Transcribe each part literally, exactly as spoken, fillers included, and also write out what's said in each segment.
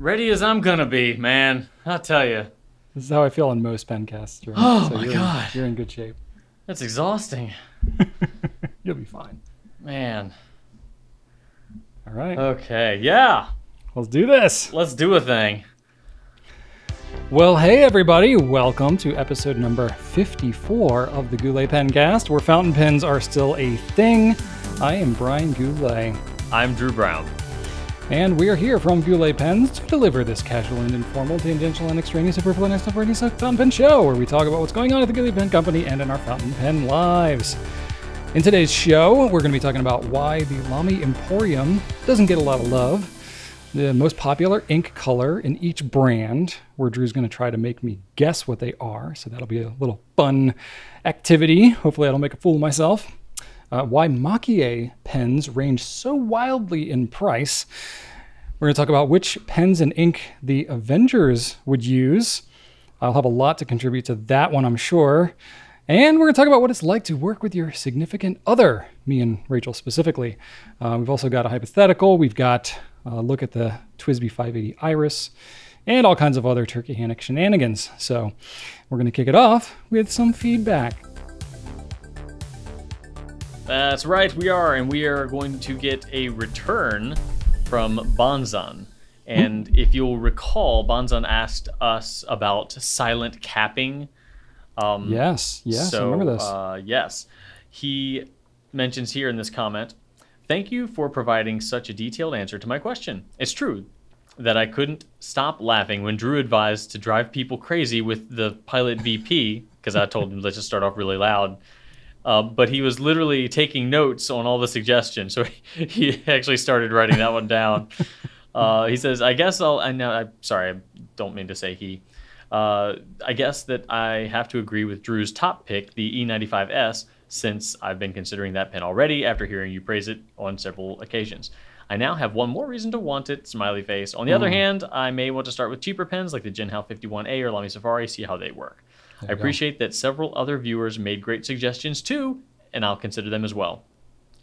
Ready as I'm gonna be, man. I'll tell you. This is how I feel on most pencasts. Right? Oh so my you're, god, you're in good shape. That's exhausting. You'll be fine, man. All right. Okay. Yeah. Let's do this. Let's do a thing. Well, hey everybody, welcome to episode number fifty-four of the Goulet Pencast, where fountain pens are still a thing. I am Brian Goulet. I'm Drew Brown. And we are here from Goulet Pens to deliver this casual and informal, tangential and extraneous equivalent of a fountain pen show, where we talk about what's going on at the Goulet Pen Company and in our fountain pen lives. In today's show, we're going to be talking about why the Lamy Emporium doesn't get a lot of love, the most popular ink color in each brand, where Drew's going to try to make me guess what they are. So that'll be a little fun activity. Hopefully I don't make a fool of myself. Uh, why Maki-e pens range so wildly in price. We're going to talk about which pens and ink the Avengers would use. I'll have a lot to contribute to that one, I'm sure. And we're going to talk about what it's like to work with your significant other, me and Rachel specifically. Uh, we've also got a hypothetical. We've got a uh, look at the T W S B I five eighty Iris and all kinds of other turkey hammock shenanigans. So we're going to kick it off with some feedback. That's right, we are, and we are going to get a return from Bonzan. And mm-hmm. if you'll recall, Bonzan asked us about silent capping. Um, yes, yes, so, I remember this. Uh, yes, he mentions here in this comment, "Thank you for providing such a detailed answer to my question. It's true that I couldn't stop laughing when Drew advised to drive people crazy with the Pilot V P, because I told him, let's just start off really loud. Uh, but he was literally taking notes on all the suggestions, so he, he actually started writing that one down." Uh, he says, I guess I'll, I know, I'm sorry, I don't mean to say he. Uh, I guess that I have to agree with Drew's top pick, the E ninety-five S, since I've been considering that pen already after hearing you praise it on several occasions. I now have one more reason to want it, smiley face. On the mm. other hand, I may want to start with cheaper pens like the Jinhao fifty-one A or Lamy Safari, see how they work. I appreciate go. that several other viewers made great suggestions too, and I'll consider them as well.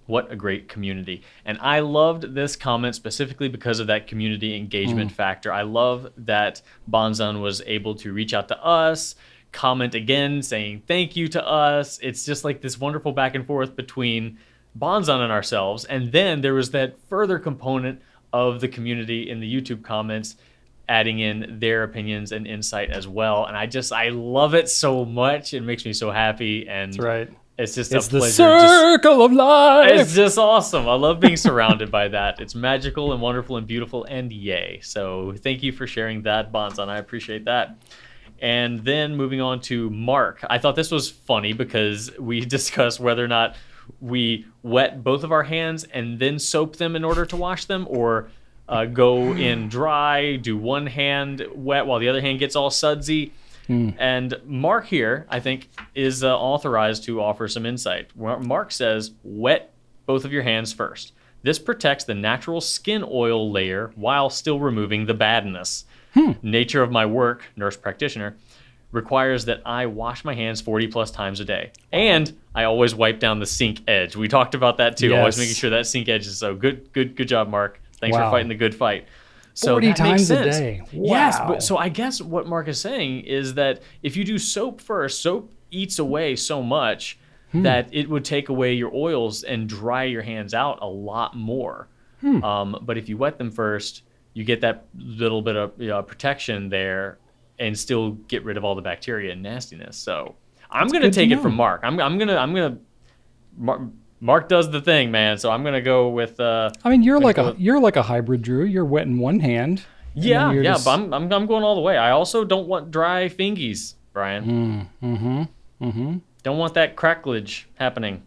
What a great community. And I loved this comment specifically because of that community engagement mm. factor. I love that Bonzan was able to reach out to us, comment again, saying thank you to us. It's just like this wonderful back and forth between Bonzan and ourselves. And then there was that further component of the community in the YouTube comments adding in their opinions and insight as well. And I just, I love it so much. It makes me so happy. And That's right. it's just it's a pleasure. It's the circle just, of life. It's just awesome. I love being surrounded by that. It's magical and wonderful and beautiful and yay. So thank you for sharing that, Bonzan. I appreciate that. And then moving on to Mark. I thought this was funny because we discussed whether or not we wet both of our hands and then soap them in order to wash them, or Uh, go in dry, do one hand wet while the other hand gets all sudsy. Mm. And Mark here, I think, is uh, authorized to offer some insight. Mark says, wet both of your hands first. This protects the natural skin oil layer while still removing the badness. Hmm. Nature of my work, nurse practitioner, requires that I wash my hands forty plus times a day. And I always wipe down the sink edge. We talked about that too, yes. always making sure that sink edge is so good. Good, good job, Mark. Thanks wow. for fighting the good fight. So forty that times makes sense. a day. Wow. Yes, but so I guess what Mark is saying is that if you do soap first, soap eats away so much hmm. that it would take away your oils and dry your hands out a lot more. Hmm. Um, but if you wet them first, you get that little bit of you know, protection there and still get rid of all the bacteria and nastiness. So I'm going to take it from Mark. I'm, I'm going to, I'm going to, Mark, Mark does the thing, man. So I'm gonna go with. Uh, I mean, you're like a with, you're like a hybrid, Drew. You're wet in one hand. Yeah, yeah, just... but I'm, I'm I'm going all the way. I also don't want dry fingies, Brian. Mm, mm-hmm. Mm-hmm. Don't want that cracklage happening.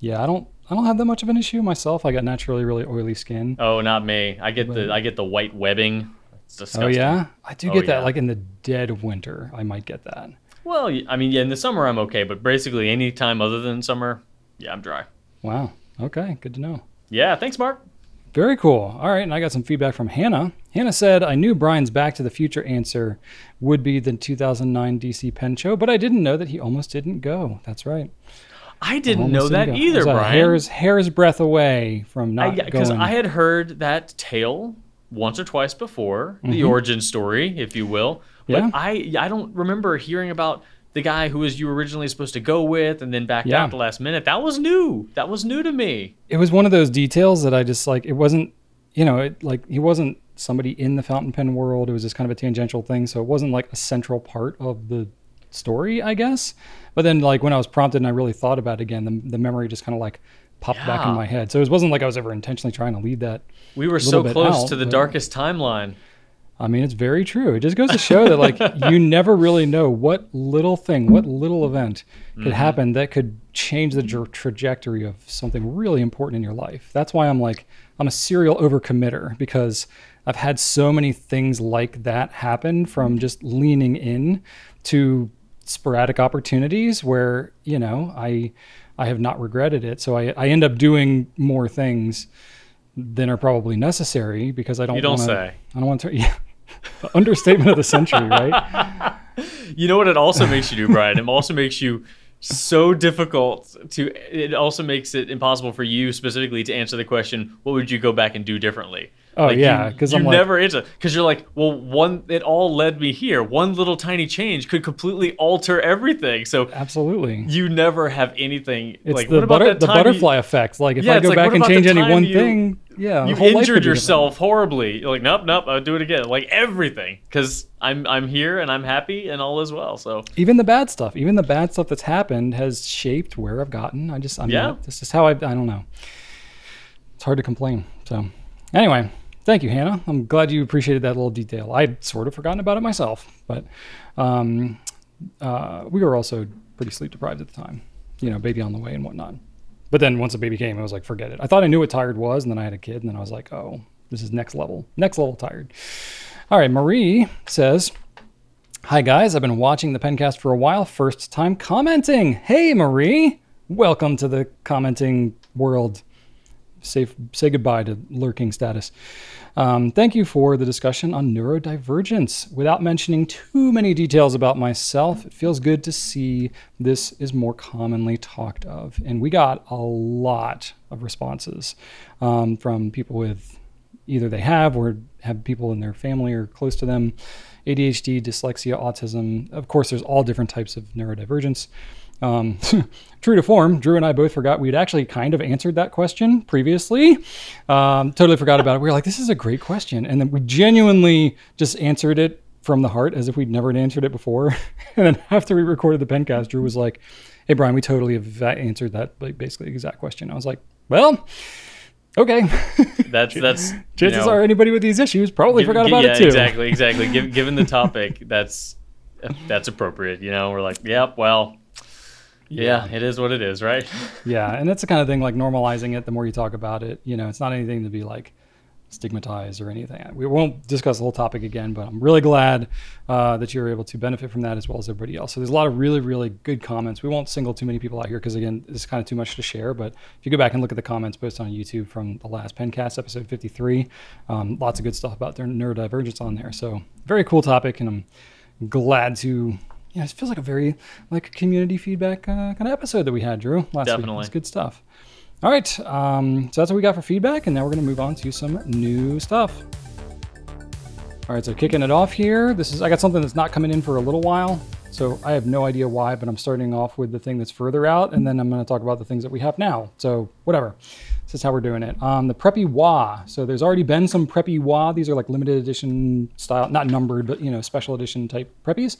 Yeah, I don't I don't have that much of an issue myself. I got naturally really oily skin. Oh, not me. I get but... the I get the white webbing. It's disgusting. Oh yeah, I do get oh, that. Yeah. Like in the dead of winter, I might get that. Well, I mean, yeah, in the summer I'm okay, but basically any time other than summer. Yeah, I'm dry. Wow. Okay. Good to know. Yeah. Thanks, Mark. Very cool. All right. And I got some feedback from Hannah. Hannah said, I knew Brian's Back to the Future answer would be the two thousand nine D C Pen Show, but I didn't know that he almost didn't go. That's right. I didn't know that either, Brian. Hair's, hair's breadth away from not I, yeah, going. Because I had heard that tale once or twice before, mm-hmm. the origin story, if you will. But yeah. I I don't remember hearing about the guy who was you originally supposed to go with and then backed yeah. out the last minute. That was new. That was new to me. It was one of those details that I just like, it wasn't, you know, it like he wasn't somebody in the fountain pen world. It was just kind of a tangential thing. So it wasn't like a central part of the story, I guess. But then like when I was prompted and I really thought about it again, the, the memory just kind of like popped yeah. back in my head. So it wasn't like I was ever intentionally trying to lead that. We were so close out, to the darkest timeline. I mean, it's very true. It just goes to show that like you never really know what little thing, what little event could mm-hmm. happen that could change the tra- trajectory of something really important in your life. That's why I'm like, I'm a serial overcommitter, because I've had so many things like that happen, from just leaning in to sporadic opportunities where, you know, I I have not regretted it. So I, I end up doing more things than are probably necessary because I don't, you don't wanna, say. I don't want to, yeah. Understatement of the century, right? You know what it also makes you do, Brian? It also makes you so difficult to, it also makes it impossible for you specifically to answer the question, what would you go back and do differently? Oh, like yeah, because you, you I'm never like, answer, because you're like, well, one, it all led me here. One little tiny change could completely alter everything. So absolutely, you never have anything. It's like, the, what about butter, that the butterfly you, effect. Like if yeah, I go like, back and change any one you, thing, yeah, you injured yourself horribly. You're like, nope, nope, I'll do it again. Like everything, because I'm I'm here and I'm happy and all is well. So even the bad stuff, even the bad stuff that's happened has shaped where I've gotten. I just, I'm yeah, not, this is how I. I don't know. It's hard to complain. So anyway. Thank you, Hannah. I'm glad you appreciated that little detail. I'd sort of forgotten about it myself, but um, uh, we were also pretty sleep deprived at the time, you know, baby on the way and whatnot. But then once the baby came, I was like, forget it. I thought I knew what tired was, and then I had a kid, and then I was like, oh, this is next level, next level tired. All right, Marie says, hi guys, I've been watching the Pencast for a while, first time commenting. Hey Marie, welcome to the commenting world. Say, say goodbye to lurking status. Um, thank you for the discussion on neurodivergence. Without mentioning too many details about myself, it feels good to see this is more commonly talked of. And we got a lot of responses um, from people with, either they have or have people in their family or close to them, A D H D, dyslexia, autism. Of course, there's all different types of neurodivergence. Um, true to form, Drew and I both forgot we'd actually kind of answered that question previously. Um, totally forgot about it. We were like, this is a great question. And then we genuinely just answered it from the heart as if we'd never answered it before. And then after we recorded the Pencast, Drew was like, hey, Brian, we totally have answered that like basically exact question. I was like, well, okay. That's, that's, chances you know, are anybody with these issues probably give, forgot about yeah, it too. Exactly. Exactly. Give, given the topic, that's, that's appropriate. You know, we're like, yep, well, yeah, it is what it is, right? Yeah, and that's the kind of thing, like normalizing it, the more you talk about it, you know, it's not anything to be like stigmatized or anything. We won't discuss the whole topic again, but I'm really glad uh, that you were able to benefit from that as well as everybody else. So there's a lot of really, really good comments. We won't single too many people out here because, again, it's kind of too much to share. But if you go back and look at the comments posted on YouTube from the last Pencast, episode fifty-three, um, lots of good stuff about their neurodivergence on there. So very cool topic, and I'm glad to... Yeah, it feels like a very like community feedback uh, kind of episode that we had, Drew, last Definitely. week. It's good stuff. All right, um, so that's what we got for feedback, and now we're going to move on to some new stuff. All right, so kicking it off here. This is I got something that's not coming in for a little while, so I have no idea why, but I'm starting off with the thing that's further out, and then I'm going to talk about the things that we have now. So whatever, this is how we're doing it. Um, the Preppy Wah. So there's already been some Preppy Wah. These are like limited edition style, not numbered, but you know, special edition type Preppies.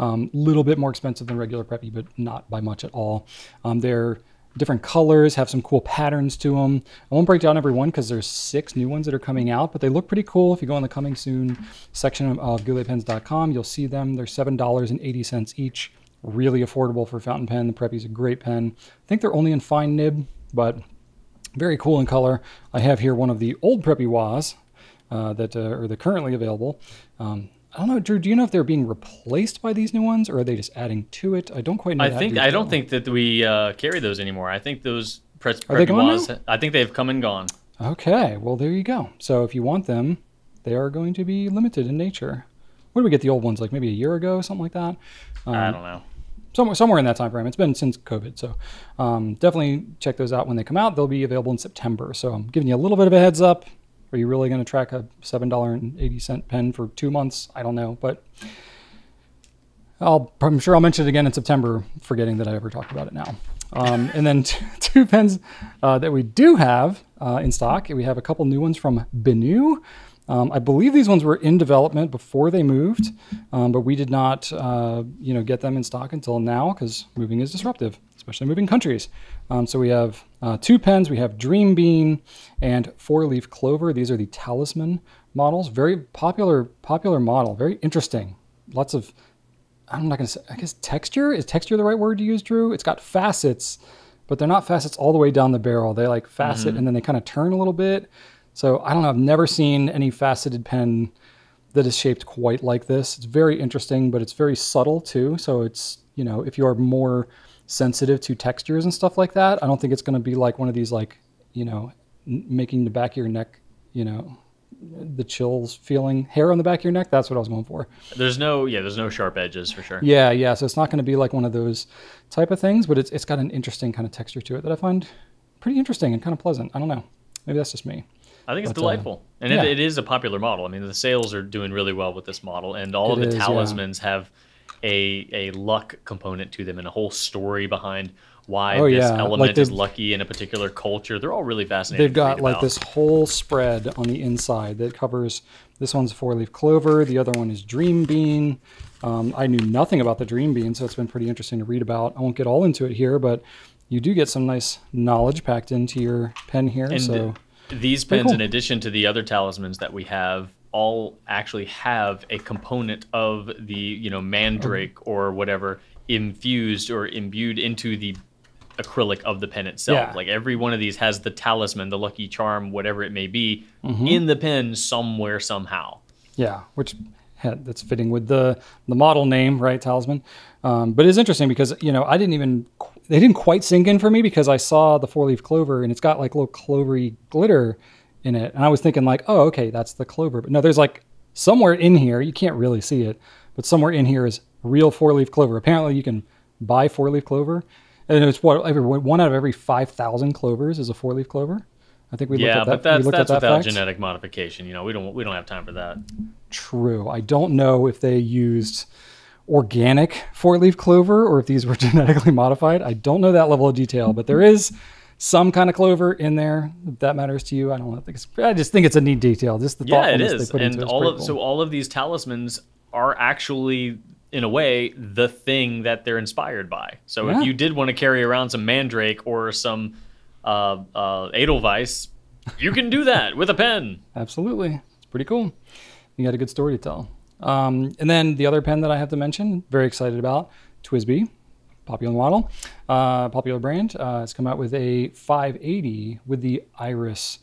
A um, little bit more expensive than regular Preppy, but not by much at all. Um, they're different colors, have some cool patterns to them. I won't break down every one because there's six new ones that are coming out, but they look pretty cool. If you go in the coming soon section of goulet pens dot com, you'll see them. They're seven dollars and eighty cents each. Really affordable for a fountain pen. The Preppy's a great pen. I think they're only in fine nib, but very cool in color. I have here one of the old Preppy Wahs uh, that uh, are the currently available. Um, I don't know, Drew, do you know if they're being replaced by these new ones or are they just adding to it? I don't quite know. I think detail. I don't think that we uh, carry those anymore. I think those press Preppy Wahs, I think they've come and gone. Okay, well, there you go. So if you want them, they are going to be limited in nature. Where did we get the old ones? Like maybe a year ago, something like that? Um, I don't know. Somewhere, somewhere in that time frame. It's been since COVID. So um, definitely check those out when they come out. They'll be available in September. So I'm giving you a little bit of a heads up. Are you really going to track a seven dollars and eighty cent pen for two months? I don't know, but I'll, I'm sure I'll mention it again in September, forgetting that I ever talked about it now. Um, and then two, two pens uh, that we do have uh, in stock. We have a couple new ones from Benu. Um, I believe these ones were in development before they moved, um, but we did not uh, you know, get them in stock until now because moving is disruptive, especially moving countries. Um, so we have uh, two pens. We have Dream Bean and Four Leaf Clover. These are the Talisman models. Very popular, popular model. Very interesting. Lots of, I'm not going to say, I guess texture? Is texture the right word to use, Drew? It's got facets, but they're not facets all the way down the barrel. They like facet, mm-hmm. and then they kind of turn a little bit. So I don't know, I've never seen any faceted pen that is shaped quite like this. It's very interesting, but it's very subtle too. So it's, you know, if you are more sensitive to textures and stuff like that, I don't think it's going to be like one of these, like, you know, making the back of your neck, you know, the chills feeling, hair on the back of your neck. That's what I was going for. There's no, yeah, there's no sharp edges for sure. Yeah, yeah. So it's not going to be like one of those type of things, but it's it's got an interesting kind of texture to it that I find pretty interesting and kind of pleasant. I don't know. Maybe that's just me. I think it's but, delightful. Uh, and yeah. it, it is a popular model. I mean, the sales are doing really well with this model, and all it of the is, talismans yeah. have a a luck component to them and a whole story behind why oh, this yeah. element like is lucky in a particular culture. They're all really fascinating. They've got like about. this whole spread on the inside that covers, this one's Four-Leaf Clover, the other one is Dream Bean. Um, I knew nothing about the Dream Bean, so it's been pretty interesting to read about. I won't get all into it here, but you do get some nice knowledge packed into your pen here. And so. These pens, cool. in addition to the other talismans that we have, all actually have a component of the, you know, mandrake or whatever infused or imbued into the acrylic of the pen itself. Yeah. Like every one of these has the talisman, the lucky charm, whatever it may be, mm-hmm. in the pen somewhere, somehow. Yeah, which that's fitting with the, the model name, right? Talisman. Um, but it's interesting because, you know, I didn't even... They didn't quite sink in for me because I saw the Four-Leaf Clover and it's got like little clovery glitter in it. And I was thinking like, oh, okay, that's the clover. But no, there's like somewhere in here, you can't really see it, but somewhere in here is real Four-Leaf Clover. Apparently you can buy Four-Leaf Clover. And it's what, every, one out of every five thousand clovers is a Four-Leaf Clover. I think we looked yeah, at that. Yeah, but that's, we that's at that without fact. genetic modification. You know, we don't, we don't have time for that. True. I don't know if they used... organic four-leaf clover or if these were genetically modified. I don't know that level of detail, but there is some kind of clover in there. If that matters to you, I don't think it's, I just think it's a neat detail. Just the yeah, it is. And all of, cool. so all of these talismans are actually in a way the thing that they're inspired by. So yeah. if you did want to carry around some mandrake or some uh, uh, Edelweiss, you can do that with a pen. Absolutely. It's pretty cool. You got a good story to tell. Um, and then the other pen that I have to mention, very excited about, Twisby, popular model, uh, popular brand. Uh, it's come out with a five eighty with the Iris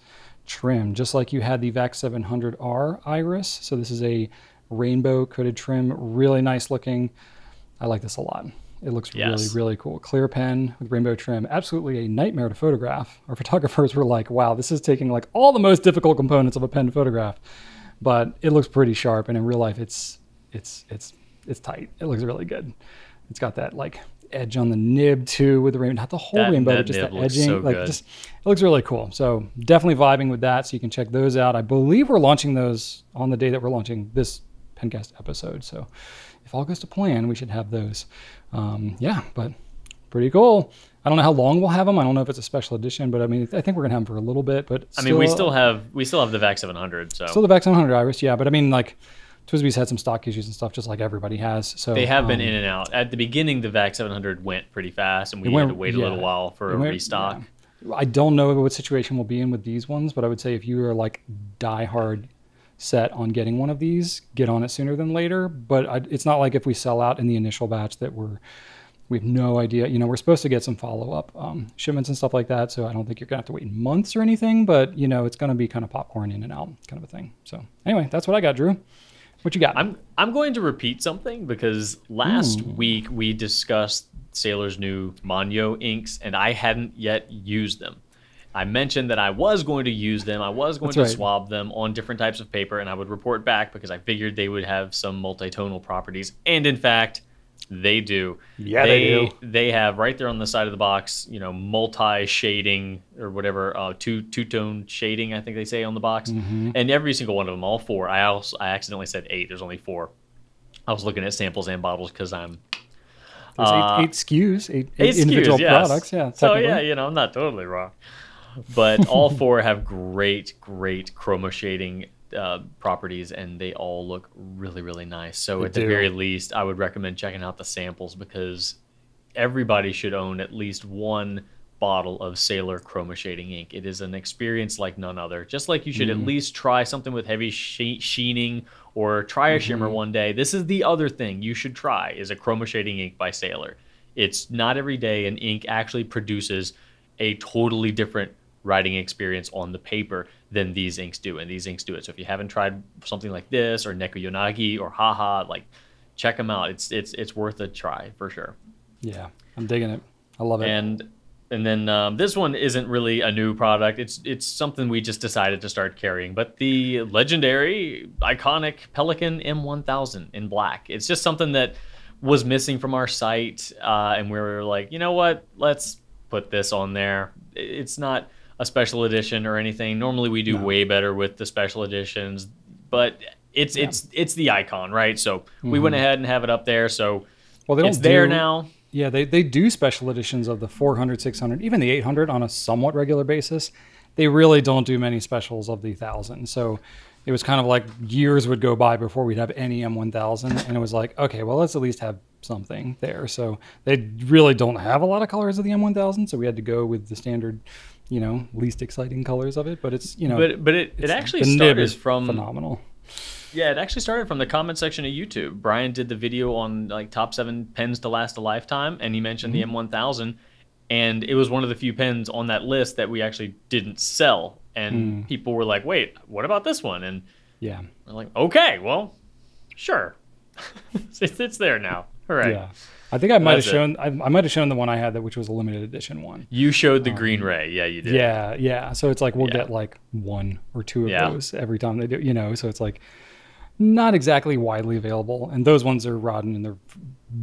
trim, just like you had the V A C seven hundred R Iris. So this is a rainbow coated trim, really nice looking. I like this a lot. It looks yes. really, really cool. Clear pen with rainbow trim, absolutely a nightmare to photograph. Our photographers were like, wow, this is taking like all the most difficult components of a pen to photograph. But it looks pretty sharp, and in real life, it's it's it's it's tight. It looks really good. It's got that like edge on the nib too with the rainbow, not the whole that, rainbow, that but just the edging. So like good. just it looks really cool. So definitely vibing with that. So you can check those out. I believe we're launching those on the day that we're launching this Pencast episode. So if all goes to plan, we should have those. Um, yeah, but pretty cool. I don't know how long we'll have them. I don't know if it's a special edition, but I mean, I think we're gonna have them for a little bit. But still, I mean, we still have we still have the V A C seven hundred. So still the V A C seven hundred Iris, yeah. But I mean, like Twisby's had some stock issues and stuff, just like everybody has. So they have um, been in and out. At the beginning, the V A C seven hundred went pretty fast, and we went, had to wait yeah, a little while for a went, restock. Yeah. I don't know what situation we'll be in with these ones, but I would say if you are like diehard set on getting one of these, get on it sooner than later. But I, it's not like if we sell out in the initial batch that we're We have no idea. You know, we're supposed to get some follow-up um, shipments and stuff like that, so I don't think you're going to have to wait months or anything, but, you know, it's going to be kind of popcorn in and out kind of a thing. So, anyway, that's what I got, Drew. What you got? I'm, I'm going to repeat something because last mm. week we discussed Sailor's New Manyo inks, and I hadn't yet used them. I mentioned that I was going to use them. I was going That's to right. swab them on different types of paper, and I would report back because I figured they would have some multitonal properties. And, in fact... They do. Yeah, they, they do. They have right there on the side of the box, you know, multi-shading or whatever, uh, two two-tone shading, I think they say on the box. Mm-hmm. And every single one of them, all four. I also I accidentally said eight. There's only four. I was looking at samples and bottles because I'm. There's uh, eight, eight S K Us, eight, eight, eight individual S K Us, yes. products. Yeah. So yeah, you know, I'm not totally wrong. But all four have great, great chroma shading uh, properties, and they all look really, really nice. So they at do. the very least, I would recommend checking out the samples, because everybody should own at least one bottle of Sailor Chroma Shading Ink. It is an experience like none other. Just like you should mm. at least try something with heavy she sheening or try a mm-hmm. shimmer one day. This is the other thing you should try, is a Chroma Shading Ink by Sailor. It's not every day an ink actually produces a totally different writing experience on the paper than these inks do, and these inks do it. So if you haven't tried something like this or Neko Yonagi or Haha, like, check them out. It's it's it's worth a try for sure. Yeah, I'm digging it. I love it. And and then um, this one isn't really a new product. It's it's something we just decided to start carrying. But the legendary, iconic Pelican M one thousand in black. It's just something that was missing from our site, uh, and we were like, you know what? Let's put this on there. It's not a special edition or anything. Normally we do no. way better with the special editions, but it's yeah. it's it's the icon, right? So mm-hmm. we went ahead and have it up there. So well, they don't it's do, there now. Yeah, they, they do special editions of the four hundred, six hundred, even the eight hundred on a somewhat regular basis. They really don't do many specials of the one thousand. So it was kind of like years would go by before we'd have any M one thousand, and it was like, okay, well, let's at least have something there. So they really don't have a lot of colors of the M one thousand, so we had to go with the standard, you know, least exciting colors of it. But it's, you know, but but it, it actually started from phenomenal. Yeah, it actually started from the comment section of YouTube. Brian did the video on like top seven pens to last a lifetime, and he mentioned mm-hmm. the M one thousand, and it was one of the few pens on that list that we actually didn't sell. And mm. people were like, wait, what about this one? And yeah, we're like, okay, well, sure. it's, it's there now. All right. Yeah. I think I might have shown I, I might have shown the one I had, that which was a limited edition one. You showed the um, green ray. Yeah, you did. Yeah, yeah. So it's like we'll yeah. get like one or two of yeah. those every time they do, you know, so it's like not exactly widely available. And those ones are rotten, and they're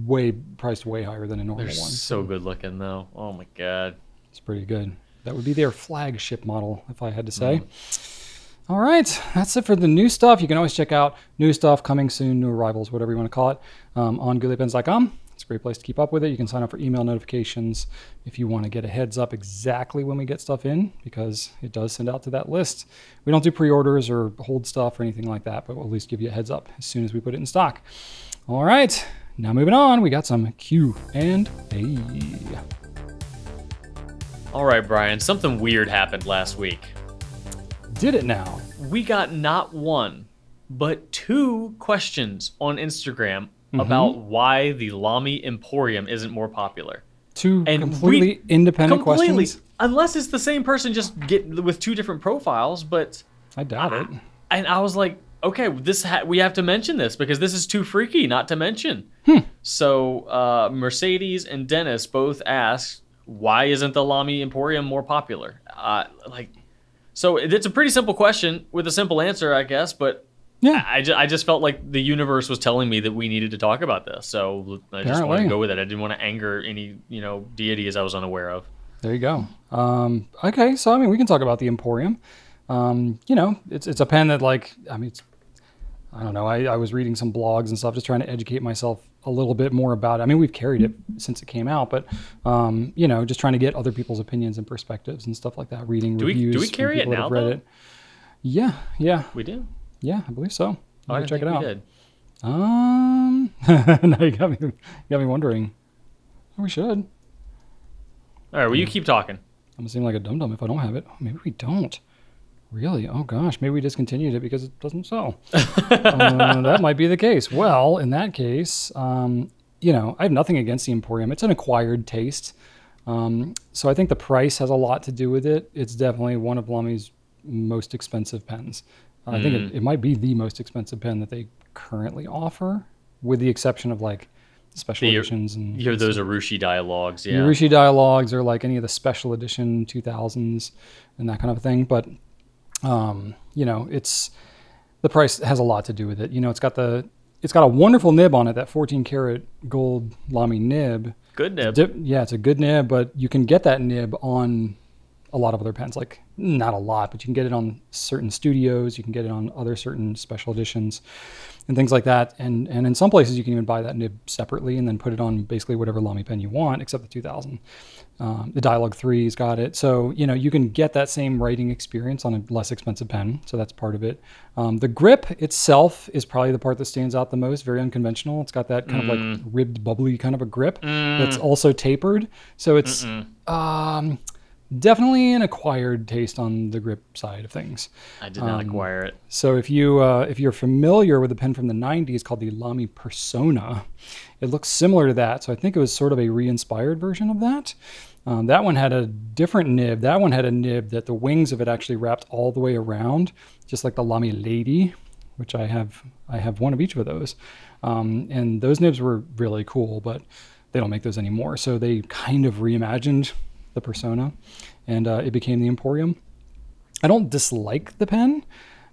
way priced way higher than a normal they're one. So good looking though. Oh my God. It's pretty good. That would be their flagship model, if I had to say. Mm. All right, that's it for the new stuff. You can always check out new stuff coming soon, new arrivals, whatever you want to call it, um, on goodly pens dot com. It's a great place to keep up with it. You can sign up for email notifications if you want to get a heads up exactly when we get stuff in, because it does send out to that list. We don't do pre-orders or hold stuff or anything like that, but we'll at least give you a heads up as soon as we put it in stock. All right, now moving on, we got some Q and A. All right, Brian, something weird happened last week. Did it now? We got not one, but two questions on Instagram mm-hmm. about why the Lamy Emporium isn't more popular. Two and completely we, independent completely, questions? Unless it's the same person, just get with two different profiles, but... I doubt I, it. And I was like, okay, this ha we have to mention this because this is too freaky not to mention. Hmm. So uh, Mercedes and Dennis both asked, why isn't the Lamy Emporium more popular? Uh, like, so it's a pretty simple question with a simple answer, I guess. But yeah, I, ju I just felt like the universe was telling me that we needed to talk about this, so I Apparently. just wanted to go with it. I didn't want to anger any, you know, deities I was unaware of. There you go. Um, okay, so I mean, we can talk about the Emporium. Um, you know, it's it's a pen that, like, I mean, it's, I don't know. I, I was reading some blogs and stuff, just trying to educate myself a little bit more about it. I mean, we've carried it since it came out, but, um, you know, just trying to get other people's opinions and perspectives and stuff like that, reading do reviews. We, do we carry it now, though? Yeah, yeah. We do? Yeah, I believe so. Oh, I didn't check think it out. We did. Um, now you got, me, you got me wondering. We should. All right, well, you keep talking. I'm going to seem like a dum-dum if I don't have it. Oh, maybe we don't. Really? Oh gosh, maybe we discontinued it because it doesn't sell. uh, that might be the case. Well, in that case, um, you know, I have nothing against the Emporium. It's an acquired taste. Um, so I think the price has a lot to do with it. It's definitely one of Lamy's most expensive pens. Uh, mm. I think it, it might be the most expensive pen that they currently offer, with the exception of like special the, editions. And you hear those Urushi dialogues, yeah. Urushi dialogues or like any of the special edition two thousands and that kind of thing. But Um, you know, it's, the price has a lot to do with it. You know, it's got the it's got a wonderful nib on it, that fourteen karat gold Lamy nib. Good nib. It's yeah, it's a good nib, but you can get that nib on a lot of other pens. Like, not a lot, but you can get it on certain studios. You can get it on other certain special editions and things like that. And and in some places, you can even buy that nib separately and then put it on basically whatever Lamy pen you want, except the two thousand. Um, the Dialogue three's got it. So, you know, you can get that same writing experience on a less expensive pen. So that's part of it. Um, the grip itself is probably the part that stands out the most. Very unconventional. It's got that kind mm. of like ribbed, bubbly kind of a grip mm. that's also tapered. So it's... Mm -mm. Um, Definitely an acquired taste on the grip side of things. I did not um, acquire it. So if you uh, if you're familiar with a pen from the nineties called the Lamy Persona, it looks similar to that. So I think it was sort of a re-inspired version of that. Um, that one had a different nib. That one had a nib that the wings of it actually wrapped all the way around, just like the Lamy Lady, which I have I have one of each of those. Um, and those nibs were really cool, but they don't make those anymore. So they kind of reimagined the Persona, and uh, it became the Emporium. I don't dislike the pen,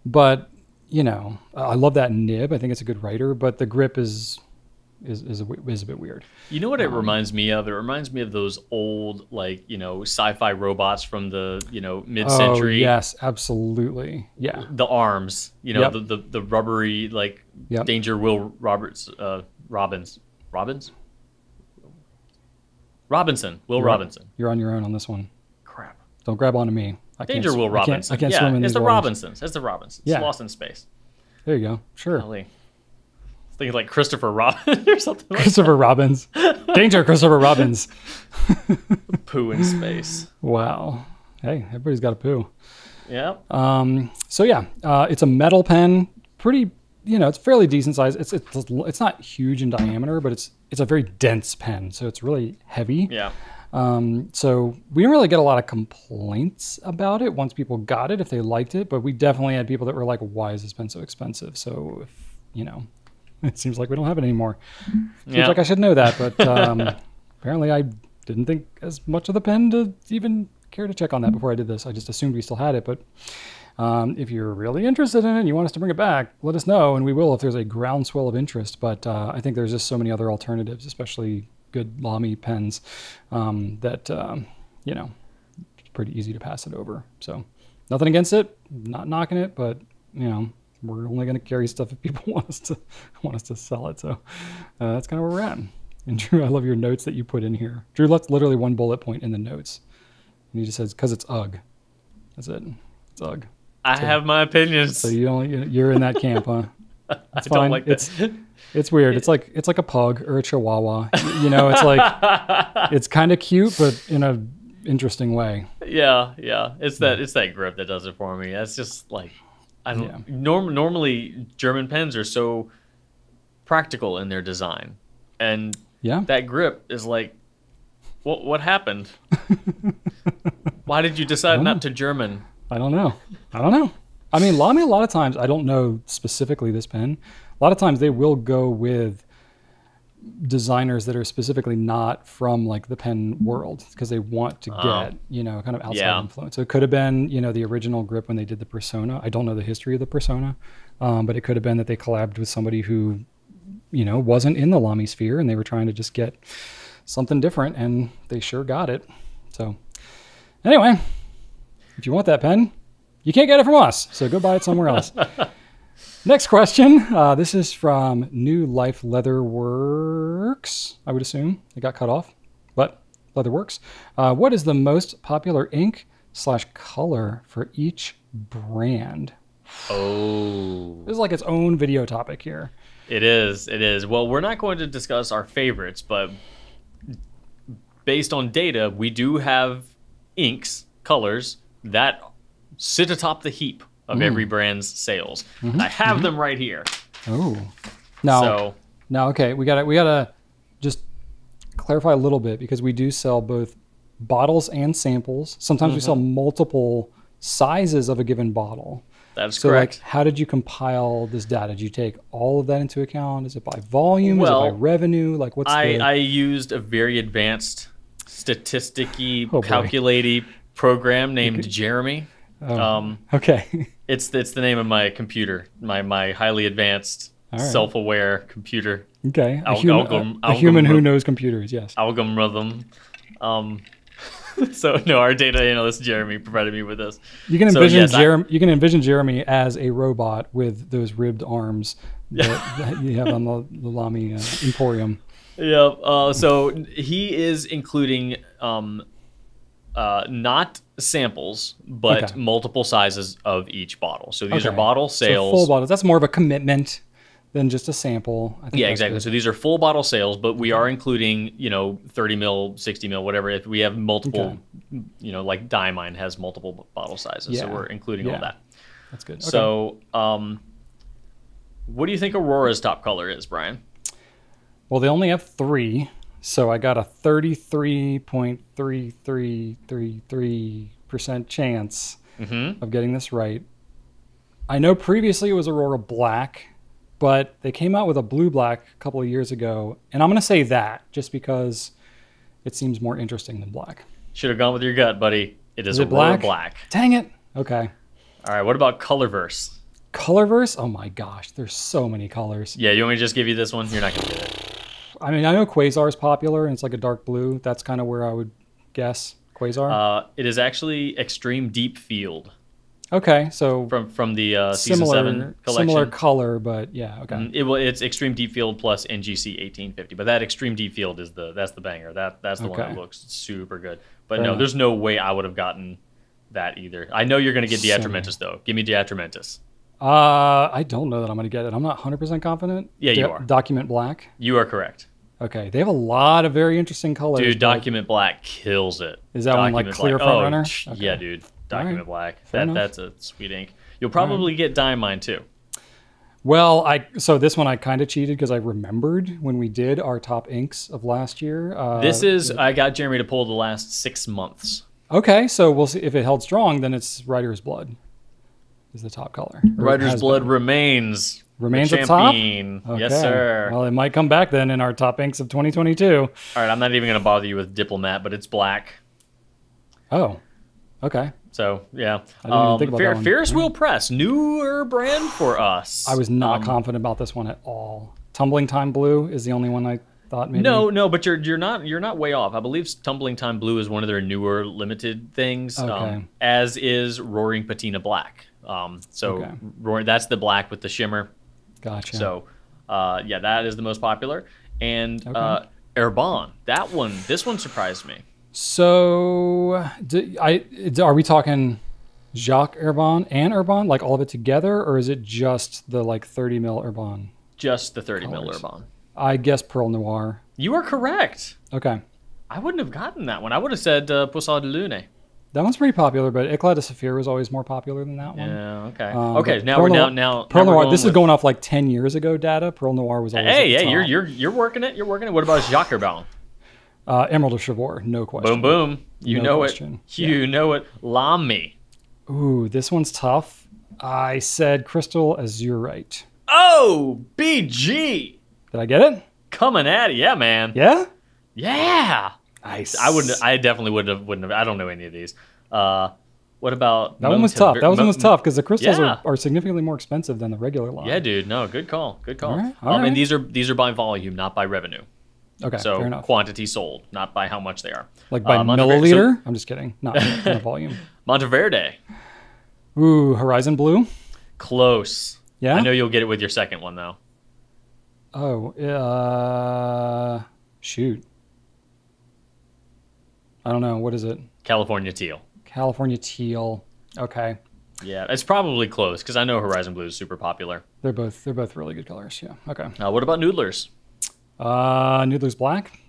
but you know, I love that nib. I think it's a good writer, but the grip is is is a, is a bit weird. You know what um, it reminds me of? It reminds me of those old, like, you know, sci-fi robots from the, you know, mid-century. Oh, yes, absolutely. Yeah. The arms, you know, yep. the, the the rubbery, like, yep. Danger Will Roberts, uh, Robbins, Robbins. Robinson, Will you're Robinson. On, you're on your own on this one. Crap. Don't grab onto me. I Danger Will Robinson. I can't, I can't yeah, swim in these waters. It's the Robinsons. It's the Robinsons. Yeah. It's Lost in Space. There you go. Sure. Golly. I was thinking like Christopher Robin or something like Christopher that. Robbins. Danger, Christopher Robbins. Poo in space. Wow. Hey, everybody's got a poo. Yeah. Um. So yeah, uh, it's a metal pen. Pretty, you know, it's fairly decent size. It's, it's, it's not huge in diameter, but it's, it's a very dense pen, so it's really heavy. Yeah. Um, so we didn't really get a lot of complaints about it once people got it, if they liked it, but we definitely had people that were like, why is this pen so expensive? So, if, you know, it seems like we don't have it anymore. Seems yeah. like I should know that, but um, apparently I didn't think as much of the pen to even care to check on that before I did this. I just assumed we still had it, but um, if you're really interested in it and you want us to bring it back, let us know, and we will if there's a groundswell of interest. But uh, I think there's just so many other alternatives, especially good Lamy pens, um, that, um, you know, it's pretty easy to pass it over. So nothing against it, not knocking it, but, you know, we're only going to carry stuff if people want us to want us to sell it. So uh, that's kind of where we're at. And Drew, I love your notes that you put in here. Drew left literally one bullet point in the notes. And he just says, because it's ugh. That's it. It's ugh. I so, have my opinions. So you don't, you're in that camp, huh? It's I fine. Don't like that. It's, it's weird. It's like it's like a pug or a chihuahua. You know, it's like, it's kind of cute, but in a interesting way. Yeah, yeah. It's that it's that grip that does it for me. That's just like, I don't. Yeah. Norm, normally, German pens are so practical in their design, and yeah, that grip is like, what what happened? Why did you decide not to German? I don't know. I don't know. I mean, Lamy, a lot of times, I don't know specifically this pen, a lot of times they will go with designers that are specifically not from like the pen world because they want to get, you know, kind of outside yeah. influence. So it could have been, you know, the original grip when they did the Persona. I don't know the history of the Persona, um, but it could have been that they collabed with somebody who, you know, wasn't in the Lamy sphere and they were trying to just get something different, and they sure got it. So anyway, if you want that pen, you can't get it from us, so go buy it somewhere else. Next question. Uh, this is from New Life Leatherworks, I would assume. It got cut off, but Leatherworks. Uh, what is the most popular ink slash color for each brand? Oh. This is like its own video topic here. It is. It is. Well, we're not going to discuss our favorites, but based on data, we do have inks, colors, that sit atop the heap of mm. every brand's sales. Mm-hmm. I have mm-hmm. them right here. Oh, no, so, no, okay. We gotta, we gotta just clarify a little bit, because we do sell both bottles and samples. Sometimes mm-hmm. we sell multiple sizes of a given bottle. That's so correct. So, like, how did you compile this data? Did you take all of that into account? Is it by volume? Well, is it by revenue? Like, what's I, the... I used a very advanced statisticky oh, calculating program named Jeremy. Oh, um, okay. It's it's the name of my computer, my my highly advanced All right. Self-aware computer. Okay. A, hum algum, a, a human who knows computers, yes. Algorithm. Um, so, no, our data analyst, Jeremy, provided me with this. You can envision, so, yes, Jeremy, you can envision Jeremy as a robot with those ribbed arms that, that you have on the, the Lamy uh, Emporium. Yeah. Uh, so he is including um, uh, not samples, but okay. multiple sizes of each bottle. So these okay. are bottle sales. So full bottles. That's more of a commitment than just a sample. I think yeah, exactly. Good. So these are full bottle sales, but we are including, you know, thirty mil, sixty mil, whatever. If we have multiple, okay. you know, like Diamine has multiple bottle sizes. Yeah. So we're including yeah. all that. That's good. Okay. So um, what do you think Aurora's top color is, Brian? Well, they only have three, so I got a thirty-three point three three three three percent chance mm-hmm. of getting this right. I know previously it was Aurora Black, but they came out with a blue black a couple of years ago, and I'm going to say that just because it seems more interesting than black. Should have gone with your gut, buddy. It is, is it Aurora Black? Black. Dang it. Okay. All right, what about Colorverse? Colorverse? Oh my gosh, there's so many colors. Yeah, you want me to just give you this one? You're not going to get it. I mean, I know Quasar is popular, and it's like a dark blue. That's kind of where I would guess Quasar. Uh, it is actually Extreme Deep Field. Okay, so from from the uh, season similar, seven collection, similar color, but yeah, okay. Mm, it will. It's Extreme Deep Field plus N G C eighteen fifty, but that Extreme Deep Field is the that's the banger. That that's the okay. one that looks super good. But Fair no, enough. There's no way I would have gotten that either. I know you're going to get Diatramentus though. Give me Diatramentus. Uh, I don't know that I'm going to get it. I'm not one hundred percent confident. Yeah, you Do are. Document Black. You are correct. Okay, they have a lot of very interesting colors. Dude, Document Black kills it. Is that Document one like clear front oh, runner? Okay. Yeah, dude, Document right. Black. Fair that enough. That's a sweet ink. You'll probably right. get Diamine too. Well, I so this one I kind of cheated because I remembered when we did our top inks of last year. Uh, this is I got Jeremy to pull the last six months. Okay, so we'll see if it held strong. Then it's Writer's Blood is the top color. Writer's Blood been. remains. Remains at top? Okay. Yes, sir. Well, it might come back then in our top inks of twenty twenty-two. All right, I'm not even going to bother you with Diplomat, but it's black. Oh, okay. So, yeah. I didn't um, even think about Fer that one. Ferris Wheel Press, newer brand for us. I was not um, confident about this one at all. Tumbling Time Blue is the only one I thought maybe. No, no, but you're you're not you're not way off. I believe Tumbling Time Blue is one of their newer limited things, okay. um, as is Roaring Patina Black. Um, so okay. Roaring, that's the black with the shimmer. Gotcha. So, uh, yeah, that is the most popular. And okay. uh, Erebon, that one, this one surprised me. So, do, I, are we talking Jacques Erebon and Erebon, like all of it together, or is it just the like thirty mil Erebon? Just the thirty mil Erebon. I guess Pearl Noir. You are correct. Okay. I wouldn't have gotten that one. I would have said uh, Poisson de Lune. That one's pretty popular, but Éclat de Saphir was always more popular than that one. Yeah, okay. Um, okay, now Pearl we're down now. Pearl now Noir, this is going off like ten years ago data. Pearl Noir was always Hey, yeah, you're, you're, you're working it. You're working it. What about Jacques Erebon? Uh, Emerald of Cherbourg, no question. Boom, boom. You no know question. it. You yeah. know it. Lamy. Ooh, this one's tough. I said Crystal Azurite. Oh, B G. Did I get it? Coming at it. Yeah, man. Yeah? Yeah. Nice. I wouldn't. I definitely wouldn't have. Wouldn't have. I don't know any of these. Uh, what about that one was tough? That was almost tough because the crystals yeah. are, are significantly more expensive than the regular line. Yeah, dude. No, good call. Good call. All right, all um, right. And these are these are by volume, not by revenue. Okay. So fair enough. Quantity sold, not by how much they are. Like by uh, milliliter? So, I'm just kidding. Not by volume. Monteverde. Ooh, Horizon Blue. Close. Yeah. I know you'll get it with your second one though. Oh, uh, shoot. I don't know. What is it? California Teal. California Teal. Okay. Yeah, it's probably close because I know Horizon Blue is super popular. They're both they're both really good colors. Yeah. Okay. Uh, what about Noodler's? Uh, Noodler's Black.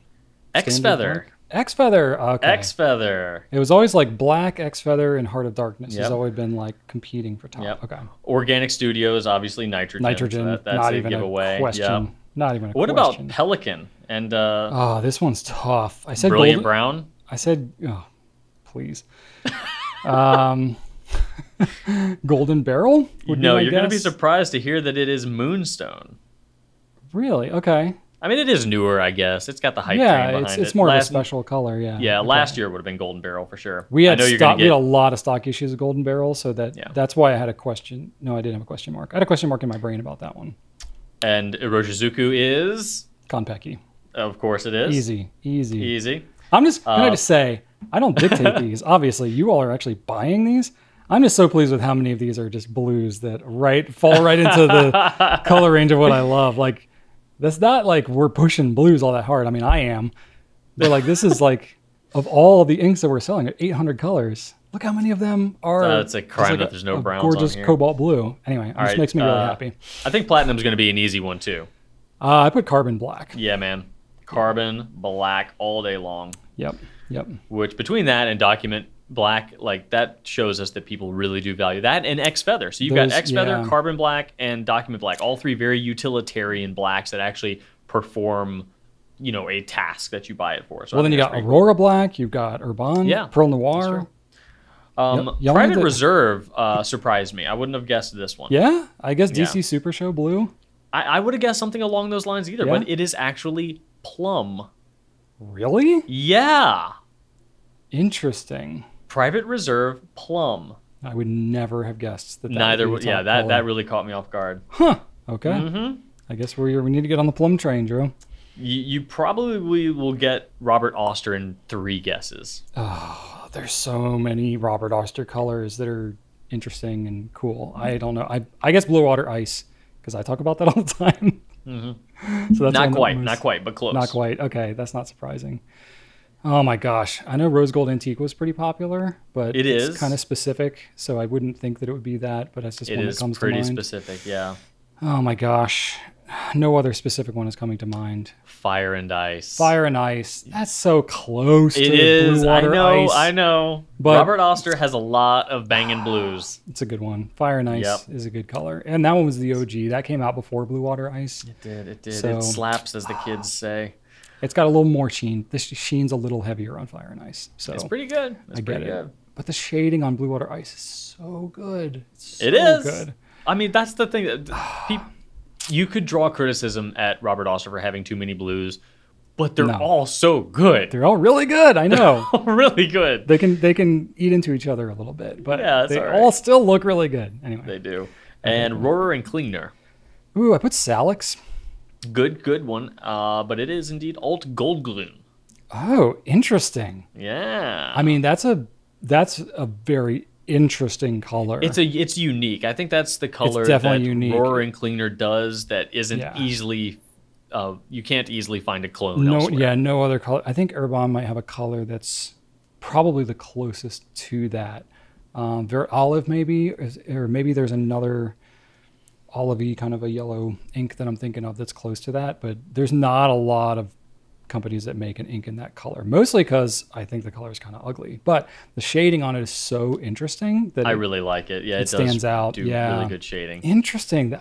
X Feather. X Feather. Okay. X Feather. It was always like Black, X Feather, and Heart of Darkness. Yep. It's always been like competing for top. Yep. Okay. Organic Studios, obviously Nitrogen. Nitrogen. So that, that's not a even giveaway. A question. Yep. Not even a what question. What about Pelican? And uh, oh, this one's tough. I said Brilliant Golden Brown. I said, oh, please. um, Golden Barrel? No, you're going to be surprised to hear that it is Moonstone. Really? Okay. I mean, it is newer, I guess. It's got the hype yeah, train behind it's, it. Yeah, it's more last, of a special color, yeah. Yeah, okay. Last year would have been Golden Barrel for sure. We had, I know you're stock, get... we had a lot of stock issues of Golden Barrel, so that yeah. that's why I had a question. No, I didn't have a question mark. I had a question mark in my brain about that one. And Orochizuku is? Kanpeki. Of course it is. Easy, easy. Easy. I'm just going uh, to say, I don't dictate these. Obviously, you all are actually buying these. I'm just so pleased with how many of these are just blues that right fall right into the color range of what I love. Like, that's not like we're pushing blues all that hard. I mean, I am. But like, this is like, of all the inks that we're selling at eight hundred colors, look how many of them are. Uh, it's a crime like that a, there's no browns gorgeous on here. Cobalt blue. Anyway, this right. makes me really uh, happy. I think platinum's going to be an easy one too. Uh, I put carbon black. Yeah, man. Carbon black all day long. Yep. Yep. Which between that and document black, like that shows us that people really do value that, and X feather. So you've Those, got X feather, yeah. carbon black, and document black. All three very utilitarian blacks that actually perform, you know, a task that you buy it for. So well, I then you got Aurora cool. black. You've got Urban. Yeah. Pearl Noir. Um, yep. Private to... Reserve uh, surprised me. I wouldn't have guessed this one. Yeah, I guess D C yeah. Super Show Blue. I, I would have guessed something along those lines either, yeah. but it is actually plum. Really? Yeah. Interesting. Private Reserve plum. I would never have guessed that. that Neither would. Yeah, that color. that really caught me off guard. Huh. Okay. Mm-hmm. I guess we're we need to get on the plum train, Drew. You, you probably will get Robert Auster in three guesses. Oh. There's so many Robert Auster colors that are interesting and cool. I don't know. I I guess blue water ice, because I talk about that all the time. Mm-hmm. So that's not quite, that not quite, but close. Not quite. Okay, that's not surprising. Oh my gosh, I know rose gold antique was pretty popular, but it it's is kind of specific. So I wouldn't think that it would be that, but that's just it one that comes to mind. It is pretty specific, yeah. Oh my gosh, no other specific one is coming to mind. Fire and ice. Fire and ice. That's so close. It to is. Blue water I know. Ice. I know. But Robert Auster has a lot of banging blues. It's a good one. Fire and ice yep. is a good color, and that one was the O G. That came out before blue water ice. It did. It did. So, it slaps, as the kids say. It's got a little more sheen. This sheen's a little heavier on fire and ice. So it's pretty good. It's I pretty get good. It. But the shading on blue water ice is so good. It's so it is good. I mean, that's the thing that people. You could draw criticism at Robert Auster for having too many blues, but they're no. all so good. They're all really good. I know. They're all really good. They can they can eat into each other a little bit, but yeah, they all, right. all still look really good. Anyway, they do. And mm-hmm. Rohrer and Klingner. Ooh, I put Salix. Good, good one. Uh, but it is indeed Alt Goldglun. Oh, interesting. Yeah. I mean, that's a that's a very interesting color. It's a it's unique. I think that's the color that Rohrer and Klingner does that isn't yeah. easily uh you can't easily find a clone no elsewhere. Yeah, no other color. I think Urban might have a color that's probably the closest to that. Um very olive maybe, or maybe there's another olivey kind of a yellow ink that I'm thinking of that's close to that, but there's not a lot of companies that make an ink in that color, mostly because I think the color is kind of ugly, but the shading on it is so interesting that I it, really like it. Yeah, it, it stands does out. Do yeah, really good shading. Interesting.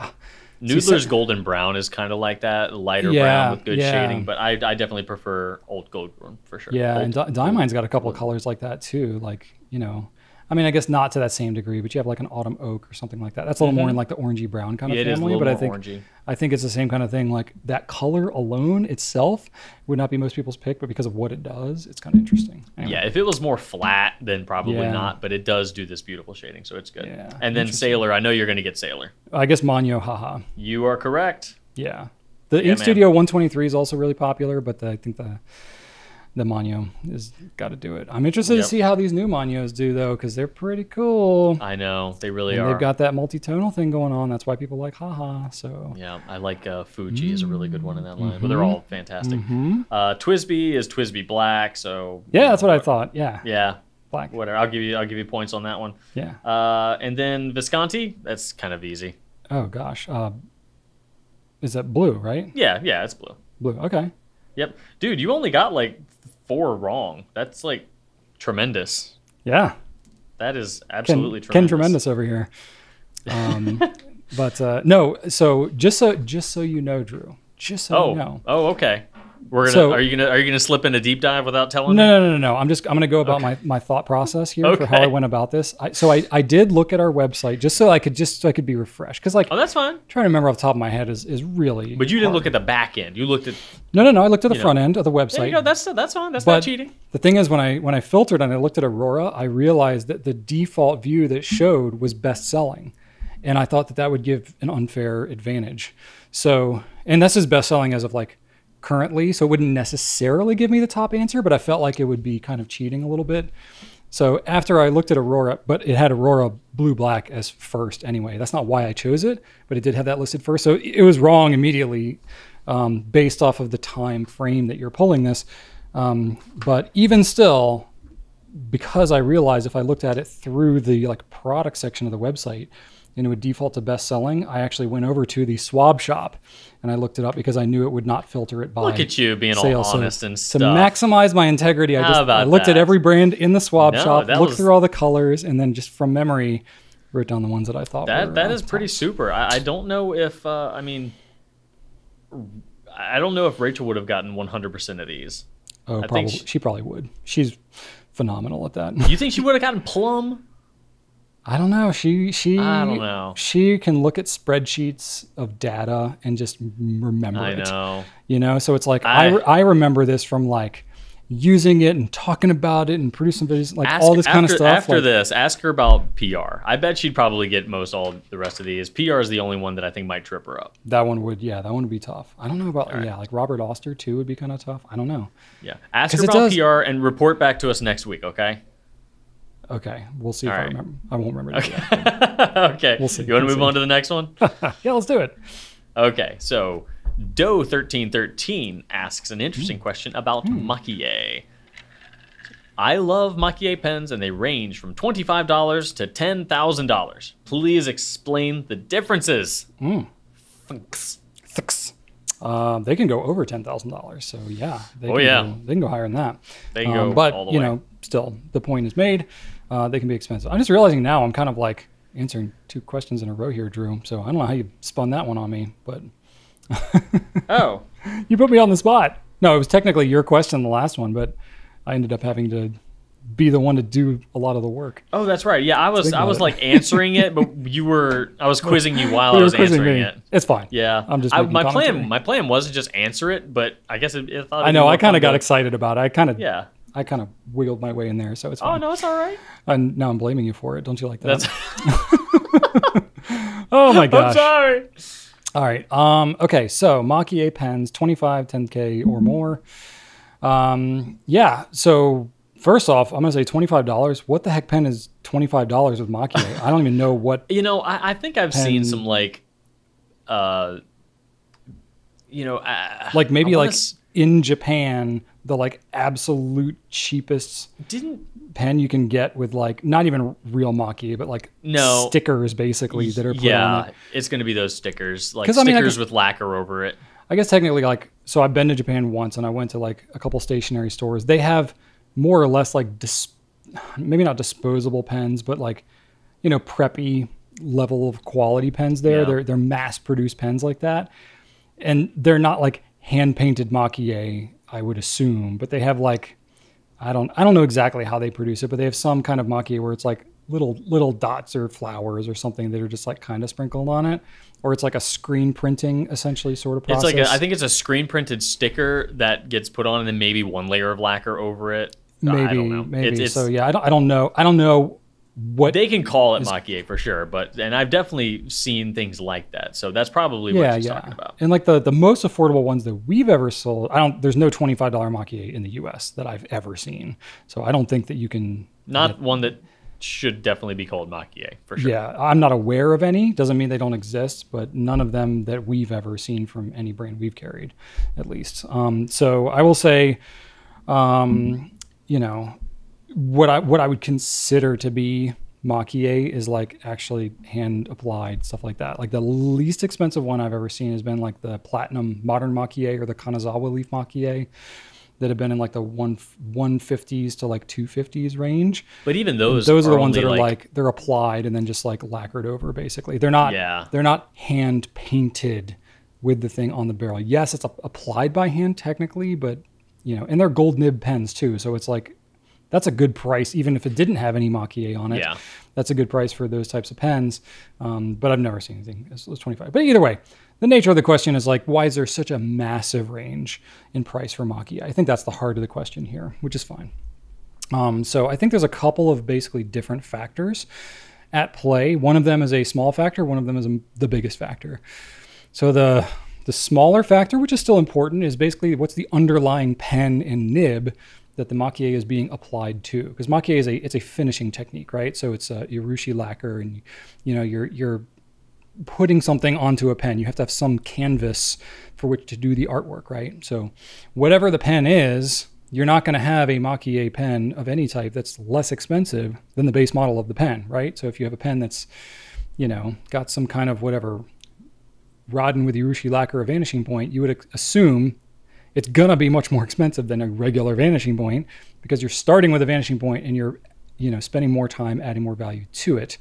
Noodler's so, golden brown is kind of like that, lighter yeah, brown with good yeah. shading, but I, I definitely prefer Old Gold for sure. Yeah, old, and Diamond's got a couple of colors like that too. Like, you know, I mean, I guess not to that same degree, but you have like an autumn oak or something like that. That's a little mm-hmm. more in like the orangey brown kind yeah, of family, but I think orangey. I think it's the same kind of thing. Like that color alone itself would not be most people's pick, but because of what it does, it's kind of interesting. Anyway. Yeah, if it was more flat, then probably yeah. not, but it does do this beautiful shading, so it's good. Yeah, and then Sailor, I know you're going to get Sailor. I guess Manyo Haha. You are correct. Yeah. The yeah, Ink man. Studio one twenty-three is also really popular, but the, I think the... the Manyo has got to do it. I'm interested yep. to see how these new Manyos do, though, because they're pretty cool. I know. They really and are. They've got that multi-tonal thing going on. That's why people like haha. So yeah, I like uh, Fuji mm-hmm. is a really good one in that line. Mm-hmm. But they're all fantastic. Mm-hmm. uh, Twisby is Twisby Black. So yeah, you know, that's what I thought. Yeah. Yeah. Black. Whatever. I'll give you. I'll give you points on that one. Yeah. Uh, and then Visconti. That's kind of easy. Oh gosh. Uh, is that blue? Right? Yeah. Yeah. It's blue. Blue. Okay. Yep. Dude, you only got like four wrong. That's like tremendous. Yeah. That is absolutely Ken, tremendous. Ken tremendous over here. Um, but uh, no, so just so just so you know, Drew, just so oh. you know. Oh, okay. We're gonna so, are you gonna are you gonna slip in a deep dive without telling no, me? No, no, no, no. I'm just I'm gonna go about okay. my, my thought process here okay. for how I went about this. I, so I, I did look at our website just so I could just so I could be refreshed, because like oh that's fine. Trying to remember off the top of my head is is really. But you didn't hard. Look at the back end. You looked at. No, no, no. I looked at the front know. End of the website. Yeah, you know, that's that's fine. That's but not cheating. The thing is, when I when I filtered and I looked at Aurora, I realized that the default view that showed was best selling, and I thought that that would give an unfair advantage. So, and this is best selling as of like currently, so it wouldn't necessarily give me the top answer, but I felt like it would be kind of cheating a little bit. So after I looked at Aurora, but it had Aurora Blue Black as first anyway. That's not why I chose it, but it did have that listed first. So it was wrong immediately um, based off of the time frame that you're pulling this. Um, but even still, because I realized if I looked at it through the like product section of the website and it would default to best selling, I actually went over to the swab shop and I looked it up because I knew it would not filter it by sales. Look at you being all honest and stuff. To maximize my integrity, I just I looked at every brand in the swab shop, looked through all the colors, and then just from memory wrote down the ones that I thought were that that is pretty super. I, I don't know if uh, I mean I don't know if Rachel would have gotten one hundred percent of these. Oh, probably she probably would. She's phenomenal at that. You think she would have gotten plum? I don't know. She she I don't know. She can look at spreadsheets of data and just remember I it. I know. You know, so it's like I I, re I remember this from like using it and talking about it and producing videos, like ask, all this after, kind of stuff. After like, this, ask her about P R. I bet she'd probably get most all the rest of these. P R is the only one that I think might trip her up. That one would, yeah, that one would be tough. I don't know about, right. yeah, like Robert Oster too would be kind of tough. I don't know. Yeah, ask her about P R and report back to us next week, okay? Okay, we'll see all if right. I remember. I won't remember. Okay, that, okay. We'll see. You want to we'll move see. on to the next one? Yeah, let's do it. Okay, so Doe thirteen thirteen asks an interesting mm. question about mm. Maki-e. I love Maki-e pens and they range from twenty-five dollars to ten thousand dollars. Please explain the differences. Mm. Thanks. Thanks. Uh, they can go over ten thousand dollars. So yeah, they, oh, can yeah. Go, they can go higher than that. They can um, go but, all the you way. know, still the point is made. Uh, they can be expensive. I'm just realizing now I'm kind of like answering two questions in a row here, Drew. So I don't know how you spun that one on me, but... Oh, you put me on the spot. No, it was technically your question, the last one, but I ended up having to be the one to do a lot of the work. Oh, that's right. Yeah, I was I was it. like answering it, but you were I was quizzing you while I was answering me. it. It's fine. Yeah, I'm just I, my commentary. plan. My plan was to just answer it, but I guess it, it thought I know I kind of got excited about it. I kind of yeah. I kind of wiggled my way in there, so it's fine. Oh no, it's all right. And now I'm blaming you for it. Don't you like that? That's oh my gosh. I'm sorry. All right. Um, okay. So Maki-e pens, twenty-five, ten K or more. Um, yeah. So first off, I'm going to say twenty-five dollars. What the heck pen is twenty-five dollars with Maki-e? I don't even know what. You know, I, I think I've pen, seen some like, uh, you know, uh, like maybe like in Japan, the like absolute cheapest didn't pen you can get with like not even real Maki-e, but like no stickers basically that are put yeah on it. It's going to be those stickers like stickers I mean, I guess, with lacquer over it. I guess technically like so I've been to Japan once and I went to like a couple stationery stores. They have more or less like dis maybe not disposable pens, but like you know preppy level of quality pens there. Yeah. They're they're mass produced pens like that, and they're not like hand painted Maki-e. I would assume, but they have like, I don't, I don't know exactly how they produce it, but they have some kind of Maki-e where it's like little, little dots or flowers or something that are just like kind of sprinkled on it. Or it's like a screen printing essentially sort of process. It's like, a, I think it's a screen printed sticker that gets put on and then maybe one layer of lacquer over it. Maybe, I don't know. maybe. It's, it's, so yeah, I don't, I don't know. I don't know what they can call it Maki-e for sure. But, and I've definitely seen things like that. So that's probably what yeah, she's yeah. talking about. And like the, the most affordable ones that we've ever sold, I don't, there's no twenty-five dollar Maki-e in the U S that I've ever seen. So I don't think that you can. Not get, one that should definitely be called Maki-e for sure. Yeah. I'm not aware of any, doesn't mean they don't exist, but none of them that we've ever seen from any brand we've carried at least. Um, so I will say, um, you know, What I what I would consider to be Maki-e is like actually hand applied stuff like that. Like the least expensive one I've ever seen has been like the platinum modern Maki-e or the Kanazawa leaf Maki-e that have been in like the one one fifties to like two fifties range. But even those, those are, are the ones that are like, like they're applied and then just like lacquered over basically. They're not yeah. they're not hand painted with the thing on the barrel. Yes, it's applied by hand technically, but you know, and they're gold nib pens too, so it's like. That's a good price, even if it didn't have any Maki-e on it. Yeah. That's a good price for those types of pens. Um, but I've never seen anything as low as twenty-five. But either way, the nature of the question is like, why is there such a massive range in price for Maki-e? I think that's the heart of the question here, which is fine. Um, so I think there's a couple of basically different factors at play. One of them is a small factor. One of them is a, the biggest factor. So the, the smaller factor, which is still important, is basically what's the underlying pen and nib that the makie is being applied to, because makie is a it's a finishing technique, right? So it's a urushi lacquer, and you know you're you're putting something onto a pen. You have to have some canvas for which to do the artwork, right? So whatever the pen is, you're not going to have a makie pen of any type that's less expensive than the base model of the pen, right? So if you have a pen that's, you know, got some kind of whatever Rodden with urushi lacquer or vanishing point, you would assume it's going to be much more expensive than a regular vanishing point, because you're starting with a vanishing point and you're, you know, spending more time adding more value to it.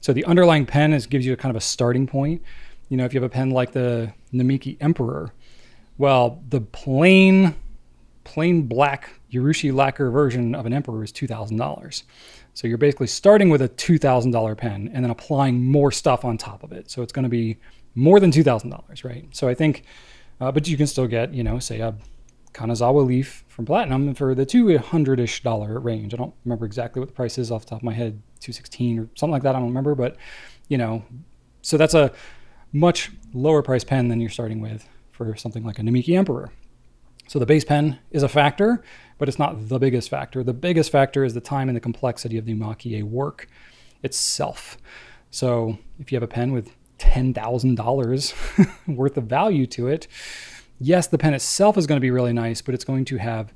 So the underlying pen is gives you a kind of a starting point. You know, if you have a pen like the Namiki Emperor, well, the plain plain black urushi lacquer version of an Emperor is two thousand dollars. So you're basically starting with a two thousand dollar pen and then applying more stuff on top of it. So it's going to be more than two thousand dollars, right? So I think, uh, but you can still get, you know, say a Kanazawa leaf from Platinum for the two hundred-ish dollar range. I don't remember exactly what the price is off the top of my head, two sixteen or something like that. I don't remember, but you know, so that's a much lower price pen than you're starting with for something like a Namiki Emperor. So the base pen is a factor, but it's not the biggest factor. The biggest factor is the time and the complexity of the makie work itself. So if you have a pen with ten thousand dollars worth of value to it, yes, the pen itself is going to be really nice, but it's going to have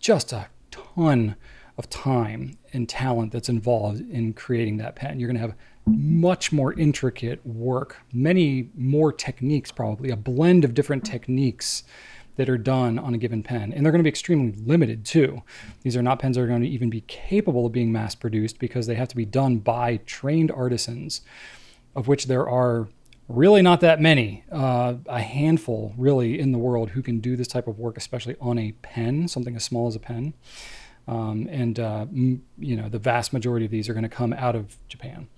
just a ton of time and talent that's involved in creating that pen. You're going to have much more intricate work, many more techniques, probably a blend of different techniques that are done on a given pen. And they're going to be extremely limited too. These are not pens that are going to even be capable of being mass produced, because they have to be done by trained artisans, of which there are really not that many, uh, a handful really in the world who can do this type of work, especially on a pen, something as small as a pen. Um, and uh, you know, the vast majority of these are gonna come out of Japan.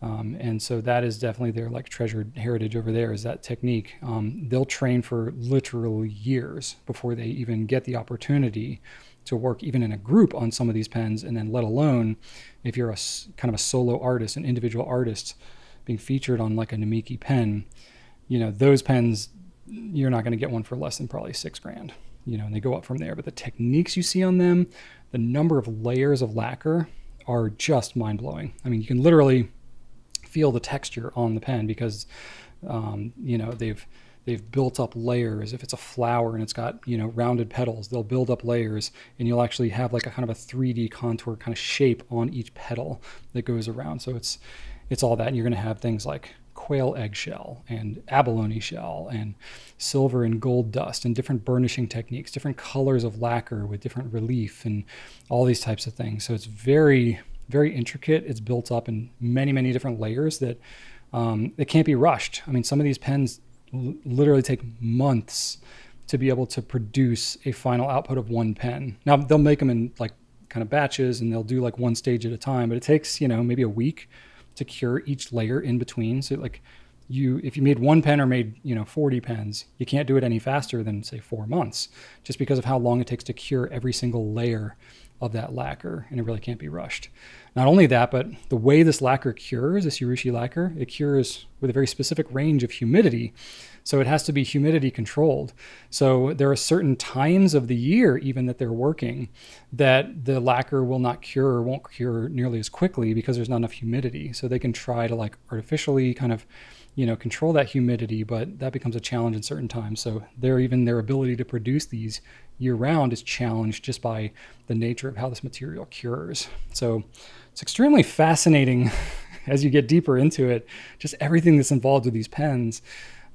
Um, and so that is definitely their like treasured heritage over there, is that technique. Um, they'll train for literally years before they even get the opportunity to work even in a group on some of these pens. And then let alone if you're a kind of a solo artist, an individual artist, being featured on like a Namiki pen, you know, those pens, you're not going to get one for less than probably six grand, you know, and they go up from there. But the techniques you see on them, the number of layers of lacquer are just mind blowing. I mean, you can literally feel the texture on the pen, because, um, you know, they've, they've built up layers. If it's a flower and it's got, you know, rounded petals, they'll build up layers, and you'll actually have like a kind of a three D contour kind of shape on each petal that goes around. So it's, It's all that, and you're going to have things like quail eggshell and abalone shell and silver and gold dust and different burnishing techniques, different colors of lacquer with different relief and all these types of things. So it's very, very intricate. It's built up in many, many different layers that um, it can't be rushed. I mean, some of these pens l- literally take months to be able to produce a final output of one pen. Now, they'll make them in like kind of batches, and they'll do like one stage at a time, but it takes, you know, maybe a week to cure each layer in between. So like you, if you made one pen or made, you know, forty pens, you can't do it any faster than say four months, just because of how long it takes to cure every single layer of that lacquer. And it really can't be rushed. Not only that, but the way this lacquer cures, this urushi lacquer, it cures with a very specific range of humidity. So it has to be humidity controlled. So there are certain times of the year even that they're working that the lacquer will not cure or won't cure nearly as quickly, because there's not enough humidity. So they can try to like artificially kind of, you know, control that humidity, but that becomes a challenge in certain times. So they're even their ability to produce these year round is challenged just by the nature of how this material cures. So it's extremely fascinating as you get deeper into it, just everything that's involved with these pens.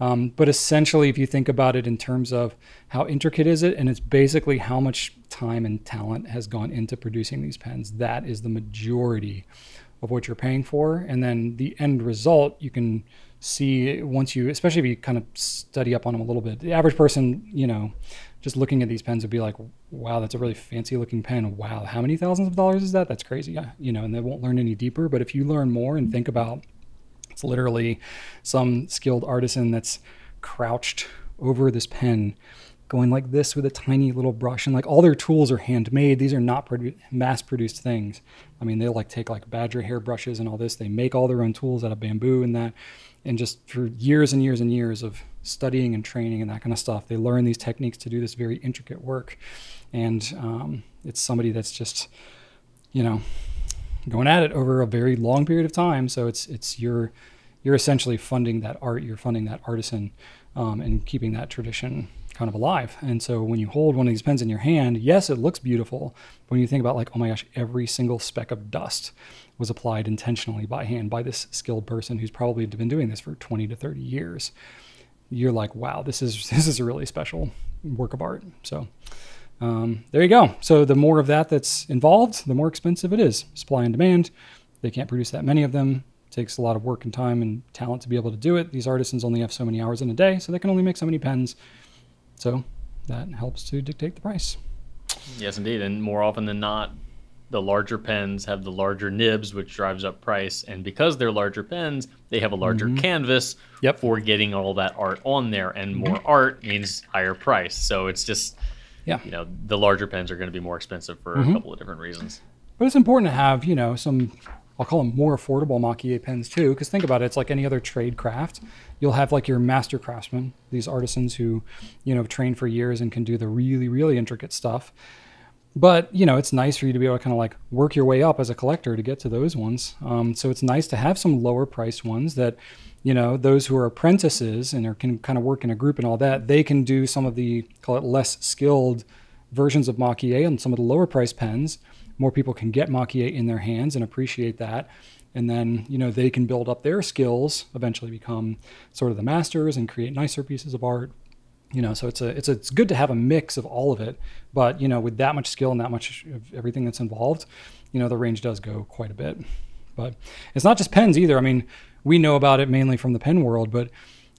Um, but essentially, if you think about it in terms of how intricate is it, and it's basically how much time and talent has gone into producing these pens, that is the majority of what you're paying for. And then the end result, you can see once you, especially if you kind of study up on them a little bit, the average person, you know, just looking at these pens would be like, wow, that's a really fancy looking pen. Wow, how many thousands of dollars is that? That's crazy. You know, and they won't learn any deeper. But if you learn more and think about, it's literally some skilled artisan that's crouched over this pen going like this with a tiny little brush, and like all their tools are handmade. These are not produ- mass produced things. I mean, they like take like badger hair brushes and all this. They make all their own tools out of bamboo and that, and just for years and years and years of studying and training and that kind of stuff. They learn these techniques to do this very intricate work. And um, it's somebody that's just, you know, going at it over a very long period of time. So it's, it's your, you're essentially funding that art, you're funding that artisan, um, and keeping that tradition kind of alive. And so when you hold one of these pens in your hand, yes, it looks beautiful. But when you think about, like, oh my gosh, every single speck of dust was applied intentionally by hand by this skilled person who's probably been doing this for twenty to thirty years. You're like, wow, this is, this is a really special work of art. So um, there you go. So the more of that that's involved, the more expensive it is. Supply and demand. They can't produce that many of them. It takes a lot of work and time and talent to be able to do it. These artisans only have so many hours in a day, so they can only make so many pens. So that helps to dictate the price. Yes, indeed. And more often than not, the larger pens have the larger nibs, which drives up price. And because they're larger pens, they have a larger mm-hmm. canvas yep. for getting all that art on there. And more art means higher price. So it's just, yeah. you know, the larger pens are going to be more expensive for mm-hmm. a couple of different reasons. But it's important to have, you know, some, I'll call them more affordable Maki-e pens too, because think about it, it's like any other trade craft. You'll have like your master craftsmen, these artisans who, you know, train for years and can do the really, really intricate stuff. But, you know, it's nice for you to be able to kind of like work your way up as a collector to get to those ones. Um, so it's nice to have some lower priced ones that, you know, those who are apprentices and are, can kind of work in a group and all that, they can do some of the, call it less skilled versions of Maki-e and some of the lower priced pens. More people can get Maki-e in their hands and appreciate that. And then, you know, they can build up their skills, eventually become sort of the masters and create nicer pieces of art. You know, so it's a, it's a, it's good to have a mix of all of it, but you know, with that much skill and that much of everything that's involved, you know, the range does go quite a bit. But it's not just pens either. I mean, we know about it mainly from the pen world, but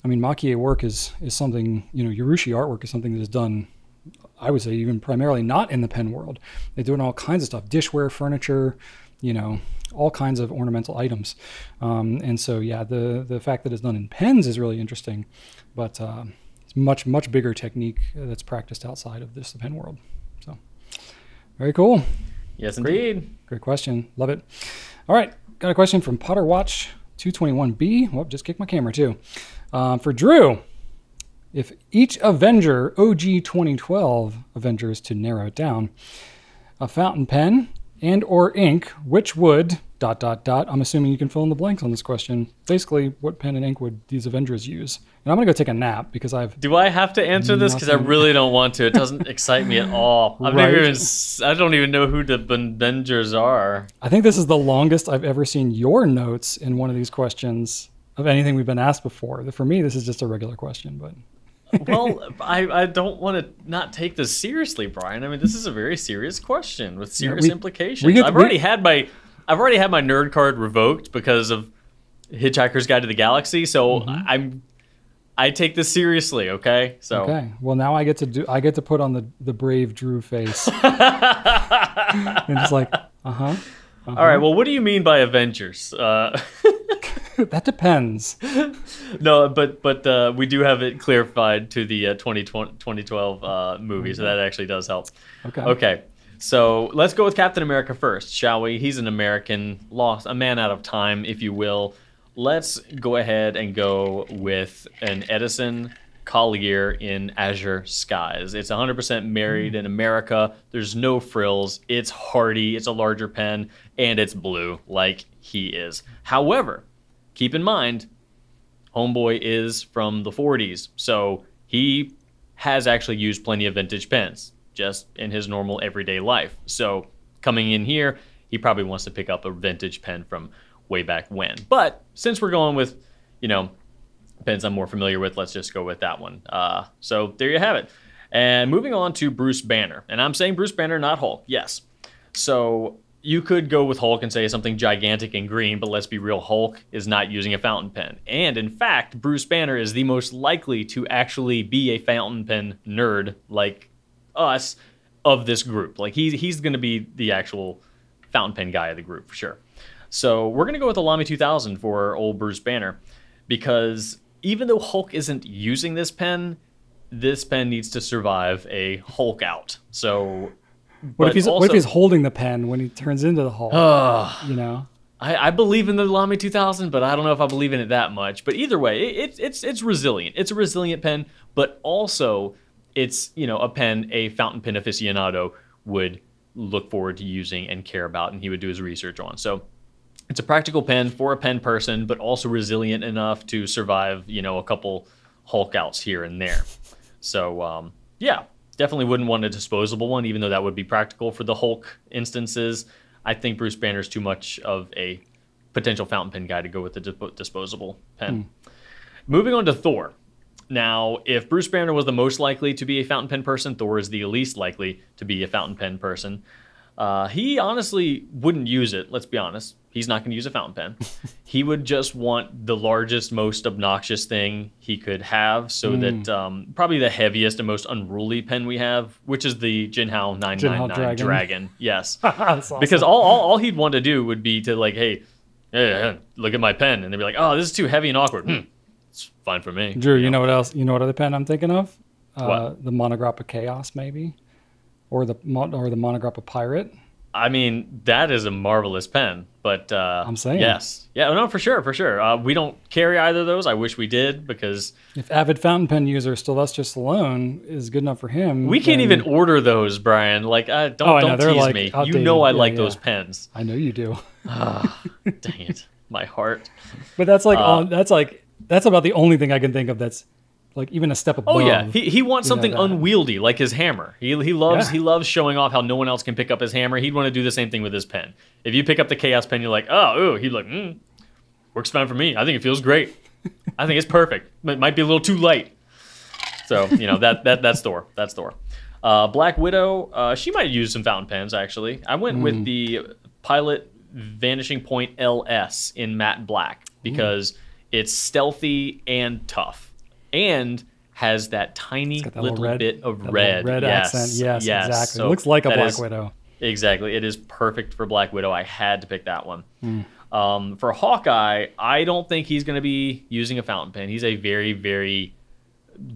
I mean, Maki-e work is, is something, you know, Yurushi artwork is something that is done, I would say, even primarily not in the pen world. They're doing all kinds of stuff, dishware, furniture, you know, all kinds of ornamental items. Um, and so, yeah, the, the fact that it's done in pens is really interesting, but, uh, much, much bigger technique that's practiced outside of this, the pen world. So very cool. Yes, indeed. Great, great question. Love it. All right. Got a question from Potter Watch two twenty-one B. Whoop, just kicked my camera too. Um, for Drew, if each Avenger, O G twenty twelve Avengers to narrow it down, a fountain pen and or ink, which would dot, dot, dot. I'm assuming you can fill in the blanks on this question. Basically, what pen and ink would these Avengers use? And I'm going to go take a nap because I've... Do I have to answer this? Because I really don't want to. It doesn't excite me at all. I've right. never even, I don't even know who the Avengers are. I think this is the longest I've ever seen your notes in one of these questions of anything we've been asked before. For me, this is just a regular question, but... Well, I, I don't want to not take this seriously, Brian. I mean, this is a very serious question with serious yeah, we, implications. We get, I've we, already had my... I've already had my nerd card revoked because of Hitchhiker's Guide to the Galaxy, so mm-hmm. I'm I take this seriously, okay? So okay. Well, now I get to do I get to put on the the brave Drew face. And just like, uh-huh. uh-huh. All right, well, what do you mean by Avengers? Uh That depends. No, but but uh, we do have it clarified to the uh, twenty twelve uh, movie, okay. So that actually does help. Okay. Okay. So let's go with Captain America first, shall we? He's an American, lost, a man out of time, if you will. Let's go ahead and go with an Edison Collier in Azure Skies. It's one hundred percent married in America. There's no frills. It's hardy. It's a larger pen. And it's blue like he is. However, keep in mind, Homeboy is from the forties. So he has actually used plenty of vintage pens, just in his normal everyday life. So coming in here, he probably wants to pick up a vintage pen from way back when. But since we're going with, you know, pens I'm more familiar with, let's just go with that one. Uh, so there you have it. And moving on to Bruce Banner. And I'm saying Bruce Banner, not Hulk, yes. So you could go with Hulk and say something gigantic and green, but let's be real, Hulk is not using a fountain pen. And in fact, Bruce Banner is the most likely to actually be a fountain pen nerd like us of this group. Like he, he's going to be the actual fountain pen guy of the group for sure. So we're going to go with the Lamy two thousand for old Bruce Banner, because even though Hulk isn't using this pen, this pen needs to survive a Hulk out. So what if he's, also, what if he's holding the pen when he turns into the Hulk? Uh, you know, I, I believe in the Lamy two thousand, but I don't know if I believe in it that much. But either way, it, it, it's it's resilient. It's a resilient pen, but also it's, you know, a pen a fountain pen aficionado would look forward to using and care about, and he would do his research on. So it's a practical pen for a pen person, but also resilient enough to survive, you know, a couple Hulk outs here and there. So um, yeah, definitely wouldn't want a disposable one, even though that would be practical for the Hulk instances. I think Bruce Banner's too much of a potential fountain pen guy to go with a disposable pen. Mm. Moving on to Thor. Now, if Bruce Banner was the most likely to be a fountain pen person, Thor is the least likely to be a fountain pen person. Uh, he honestly wouldn't use it, let's be honest. He's not going to use a fountain pen. He would just want the largest, most obnoxious thing he could have, so mm. that um, probably the heaviest and most unruly pen we have, which is the Jinhao nine nine nine Dragon. Dragon. Yes. That's awesome. Because all, all, all he'd want to do would be to, like, hey, hey, look at my pen. And they'd be like, oh, this is too heavy and awkward. Mm. It's fine for me. Drew, you know, you know what else? You know what other pen I'm thinking of? Uh, what? The Monograph of Chaos, maybe? Or the, or the Monograph of Pirate? I mean, that is a marvelous pen, but uh, I'm saying yes. Yeah, no, for sure, for sure. Uh, we don't carry either of those. I wish we did, because if avid fountain pen user Sylvester Stallone is good enough for him, we then... can't even order those, Brian. Like, uh, don't oh, don't tease like, me. Outdated. You know I yeah, like yeah. those pens. I know you do. Ah, dang it, my heart. But that's like uh, all, that's like that's about the only thing I can think of that's like even a step above. Oh yeah, he he wants something know, unwieldy, like his hammer. He he loves yeah. he loves showing off how no one else can pick up his hammer. He'd want to do the same thing with his pen. If you pick up the Chaos pen, you're like, oh, ooh. He'd be like, mm, works fine for me. I think it feels great. I think it's perfect. It might be a little too light. So you know that that that's Thor. That's Thor. Uh, Black Widow. Uh, she might use some fountain pens actually. I went mm. with the Pilot Vanishing Point L S in matte black because mm. it's stealthy and tough. And has that tiny that little red, bit of red. Red yes. accent, yes, yes. exactly. So it looks like a Black is, Widow. Exactly, it is perfect for Black Widow. I had to pick that one. Mm. Um, for Hawkeye, I don't think he's gonna be using a fountain pen. He's a very, very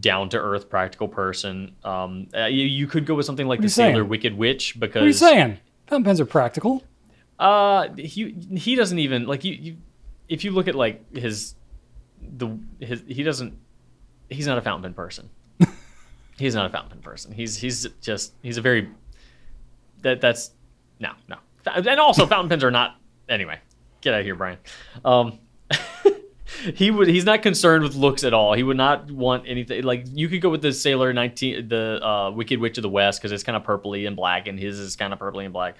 down-to-earth practical person. Um, uh, you, you could go with something like the saying? Sailor Wicked Witch because- What are you saying? Fountain pens are practical. Uh, he, he doesn't even, like you, you, if you look at like his, the his he doesn't, he's not a fountain pen person. He's not a fountain pen person. He's he's just he's a very that that's no no. And also fountain pens are not anyway. Get out of here, Brian. Um, he would he's not concerned with looks at all. He would not want anything like you could go with the Sailor nineteen the uh, Wicked Witch of the West because it's kind of purpley and black and his is kind of purpley and black.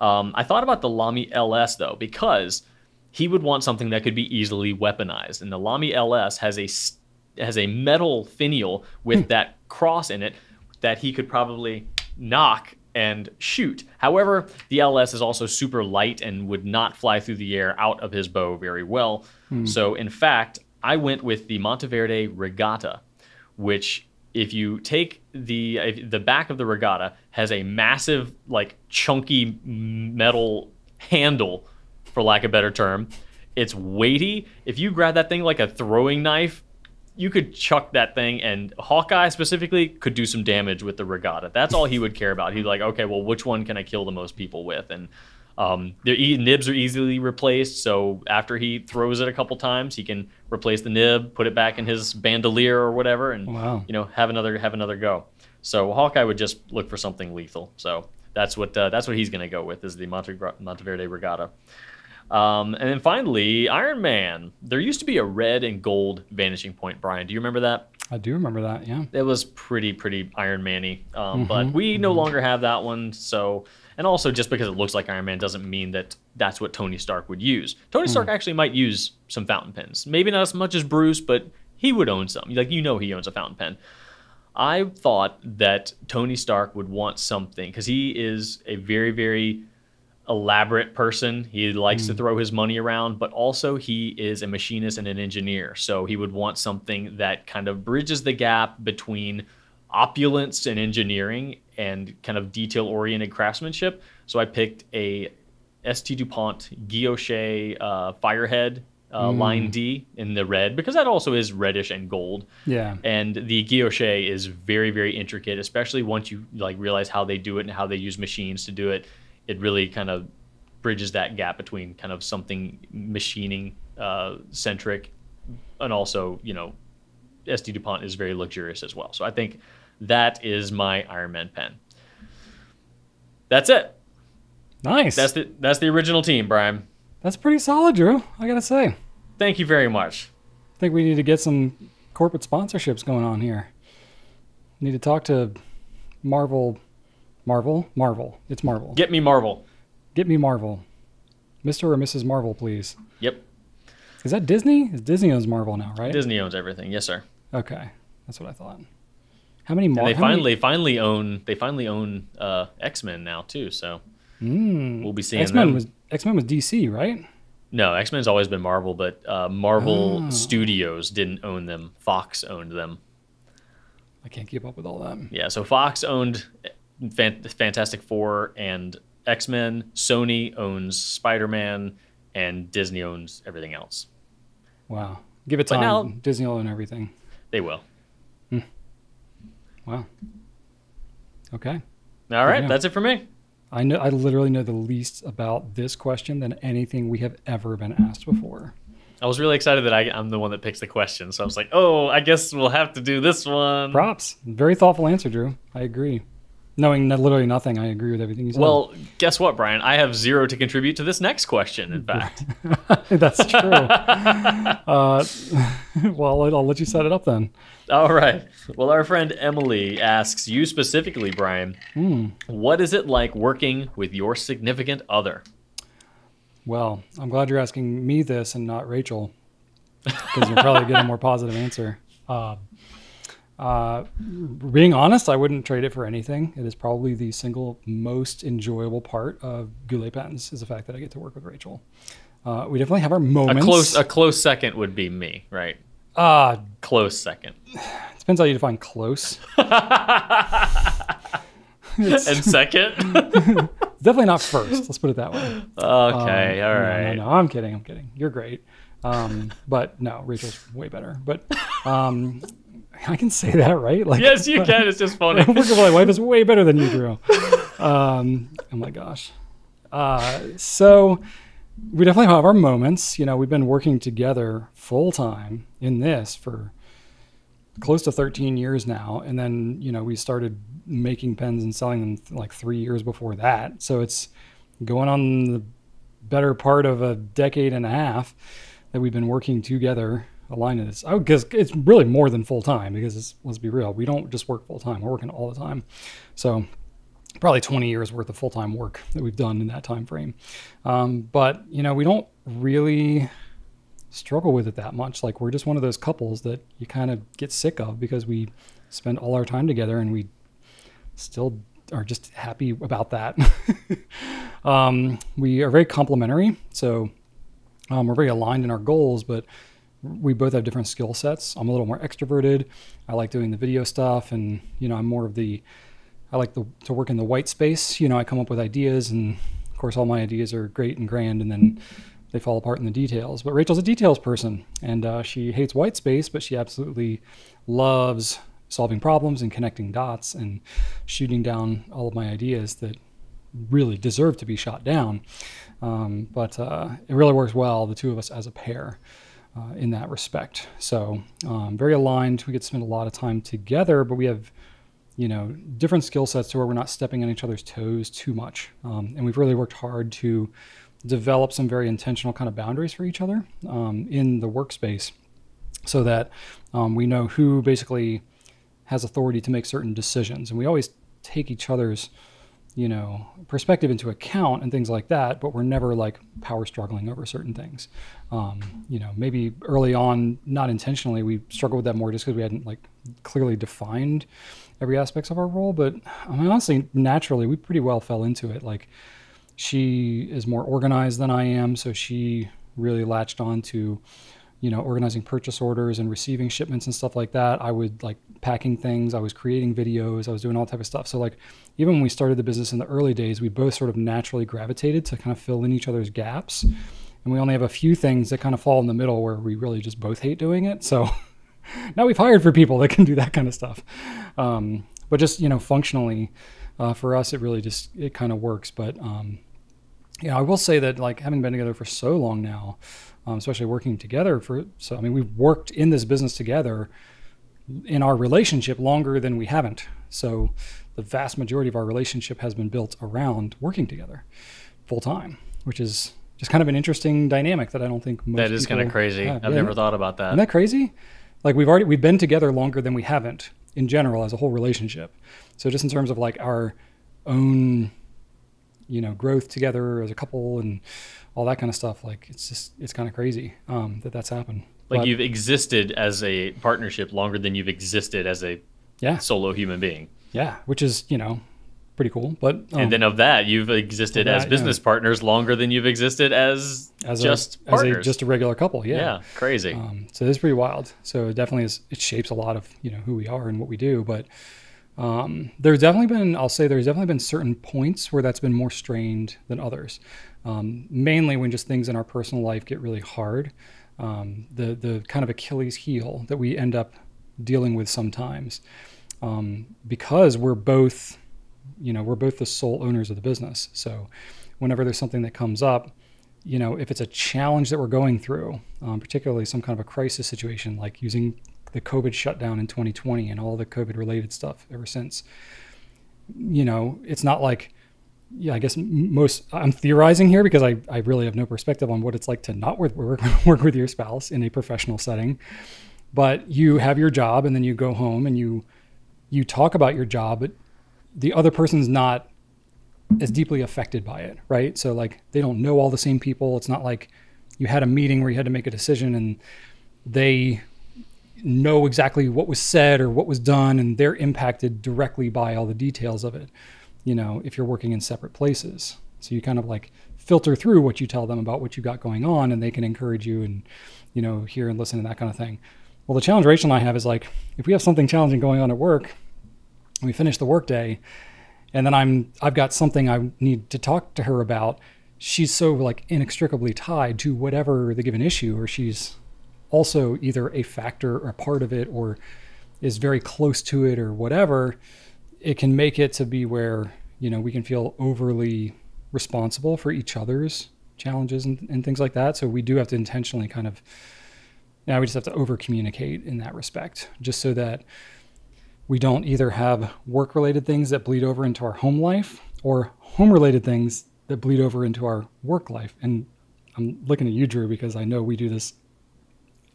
Um, I thought about the Lamy L S though because he would want something that could be easily weaponized and the Lamy L S has a has a metal finial with hmm. that cross in it that he could probably knock and shoot. However, the L S is also super light and would not fly through the air out of his bow very well. Hmm. So in fact, I went with the Monteverde Regatta, which if you take the, if the back of the Regatta has a massive, like chunky metal handle, for lack of a better term. It's weighty. If you grab that thing like a throwing knife, you could chuck that thing, and Hawkeye specifically could do some damage with the Regatta. That's all he would care about. He'd be like, okay, well, which one can I kill the most people with? And um, their e nibs are easily replaced, so after he throws it a couple times, he can replace the nib, put it back in his bandolier or whatever, and wow. you know, have another have another go. So Hawkeye would just look for something lethal. So that's what uh, that's what he's going to go with is the Monte Monteverde Regatta. Um, and then finally, Iron Man. There used to be a red and gold Vanishing Point, Brian. Do you remember that? I do remember that, yeah. It was pretty, pretty Iron Man-y. Um, mm-hmm. But we mm-hmm. no longer have that one. So, and also just because it looks like Iron Man doesn't mean that that's what Tony Stark would use. Tony Stark mm. actually might use some fountain pens. Maybe not as much as Bruce, but he would own some. Like, you know he owns a fountain pen. I thought that Tony Stark would want something because he is a very, very... elaborate person. He likes mm. to throw his money around, but also he is a machinist and an engineer. So he would want something that kind of bridges the gap between opulence and engineering and kind of detail-oriented craftsmanship. So I picked a S T DuPont Guilloche uh, Firehead uh, mm. line D in the red, because that also is reddish and gold. Yeah. And the Guilloche is very, very intricate, especially once you like realize how they do it and how they use machines to do it. It really kind of bridges that gap between kind of something machining uh, centric, and also, you know, S D DuPont is very luxurious as well. So I think that is my Iron Man pen. That's it. Nice. That's the that's the original team, Brian. That's pretty solid, Drew, I gotta say. Thank you very much. I think we need to get some corporate sponsorships going on here. Need to talk to Marvel, Marvel, Marvel. It's Marvel. Get me Marvel. Get me Marvel. Mister or Missus Marvel, please. Yep. Is that Disney? Disney owns Marvel now, right? Disney owns everything. Yes, sir. Okay, that's what I thought. How many Marvel? They finally, many... finally own. They finally own uh, X-Men now too. So mm. we'll be seeing X-Men was X-Men was D C, right? No, X-Men's always been Marvel, but uh, Marvel oh. Studios didn't own them. Fox owned them. I can't keep up with all that. Yeah, so Fox owned Fantastic Four and X-Men. Sony owns Spider-Man, and Disney owns everything else. Wow. Give it time. Now, Disney will own everything. They will. Hmm. Wow. Okay. All right, that's it for me. I know. I literally know the least about this question than anything we have ever been asked before. I was really excited that I, I'm the one that picks the question. So I was like, oh, I guess we'll have to do this one. Props. Very thoughtful answer, Drew. I agree. Knowing literally nothing, I agree with everything you said. Well, guess what, Brian? I have zero to contribute to this next question, in fact. That's true. uh, well, I'll let you set it up then. All right. Well, our friend Emily asks you specifically, Brian, mm. what is it like working with your significant other? Well, I'm glad you're asking me this and not Rachel, because you'll probably get a more positive answer. Uh, uh, being honest, I wouldn't trade it for anything. It is probably the single most enjoyable part of Goulet Patents is the fact that I get to work with Rachel. Uh, we definitely have our moments. A close, a close second would be me, right? Uh, close second. Depends how you define close. It's and second? Definitely not first. Let's put it that way. Okay. Um, all right. No, no, no, I'm kidding. I'm kidding. You're great. Um, but no, Rachel's way better. But um, I can say that, right? Like, yes, you can. It's just funny. Working with my wife is way better than you, Drew. Um, oh my gosh. Uh, so we definitely have our moments. You know, we've been working together full time in this for close to thirteen years now. And then, you know, we started making pens and selling them th like three years before that. So it's going on the better part of a decade and a half that we've been working together aligned to this. I would guess it's really more than full time because it's, let's be real. We don't just work full time. We're working all the time. So probably twenty years worth of full-time work that we've done in that time frame. Um, but you know, we don't really struggle with it that much. Like we're just one of those couples that you kind of get sick of because we spend all our time together and we still are just happy about that. um, we are very complementary. So um, we're very aligned in our goals, but we both have different skill sets. I'm a little more extroverted. I like doing the video stuff and, you know, I'm more of the, I like the, to work in the white space. You know, I come up with ideas and of course all my ideas are great and grand and then they fall apart in the details. But Rachel's a details person and uh, she hates white space, but she absolutely loves solving problems and connecting dots and shooting down all of my ideas that really deserve to be shot down. Um, but uh, it really works well, the two of us as a pair uh, in that respect. So um, very aligned. We get to spend a lot of time together, but we have, you know, different skill sets to where we're not stepping on each other's toes too much. Um, and we've really worked hard to develop some very intentional kind of boundaries for each other um, in the workspace so that um, we know who basically has authority to make certain decisions. And we always take each other's, you know, perspective into account and things like that, but we're never like power struggling over certain things. Um, you know, maybe early on, not intentionally, we struggled with that more just because we hadn't like clearly defined every aspect of our role. But I mean, honestly, naturally, we pretty well fell into it. Like she is more organized than I am. So she really latched on to, you know, organizing purchase orders and receiving shipments and stuff like that. I would like packing things. I was creating videos. I was doing all type of stuff. So like, even when we started the business in the early days, we both sort of naturally gravitated to kind of fill in each other's gaps. And we only have a few things that kind of fall in the middle where we really just both hate doing it. So now we've hired for people that can do that kind of stuff. Um, but just, you know, functionally uh, for us, it really just, it kind of works. But um, yeah, I will say that, like, having been together for so long now, um, especially working together for, so, I mean, we've worked in this business together in our relationship longer than we haven't. So the vast majority of our relationship has been built around working together full time, which is just kind of an interesting dynamic that I don't think most people. That is kind of crazy. Have. I've yeah, never thought about that. Isn't that crazy? Like, we've already, we've been together longer than we haven't in general as a whole relationship. So just in terms of like our own, you know, growth together as a couple and all that kind of stuff. Like, it's just, it's kind of crazy um, that that's happened. Like, but you've existed as a partnership longer than you've existed as a yeah. solo human being. Yeah. Which is, you know, pretty cool. But um, and then of that, you've existed that, as business yeah. partners longer than you've existed as, as just a, partners. As a, just a regular couple. Yeah. Yeah. Crazy. Um, so it's pretty wild. So it definitely is, it shapes a lot of, you know, who we are and what we do, but Um, there's definitely been, I'll say there's definitely been certain points where that's been more strained than others. Um, mainly when just things in our personal life get really hard. Um, the, the kind of Achilles heel that we end up dealing with sometimes, um, because we're both, you know, we're both the sole owners of the business. So whenever there's something that comes up, you know, if it's a challenge that we're going through, um, particularly some kind of a crisis situation, like using the COVID shutdown in twenty twenty and all the COVID related stuff ever since, you know, it's not like, yeah, I guess most, I'm theorizing here because I, I really have no perspective on what it's like to not work, work, work with your spouse in a professional setting, but you have your job and then you go home and you, you talk about your job, but the other person's not as deeply affected by it. Right. So like, they don't know all the same people. It's not like you had a meeting where you had to make a decision and they know exactly what was said or what was done, and they're impacted directly by all the details of it, you know, if you're working in separate places. So you kind of like filter through what you tell them about what you got going on, and they can encourage you and, you know, hear and listen and that kind of thing. Well, the challenge Rachel and I have is like, if we have something challenging going on at work and we finish the workday, and then I'm, I've got something I need to talk to her about, she's so like inextricably tied to whatever the given issue, or she's also either a factor or a part of it, or is very close to it or whatever, it can make it to be where, you know, we can feel overly responsible for each other's challenges and, and things like that. So we do have to intentionally kind of, now we just have to over communicate in that respect, just so that we don't either have work related things that bleed over into our home life, or home related things that bleed over into our work life. And I'm looking at you, Drew, because I know we do this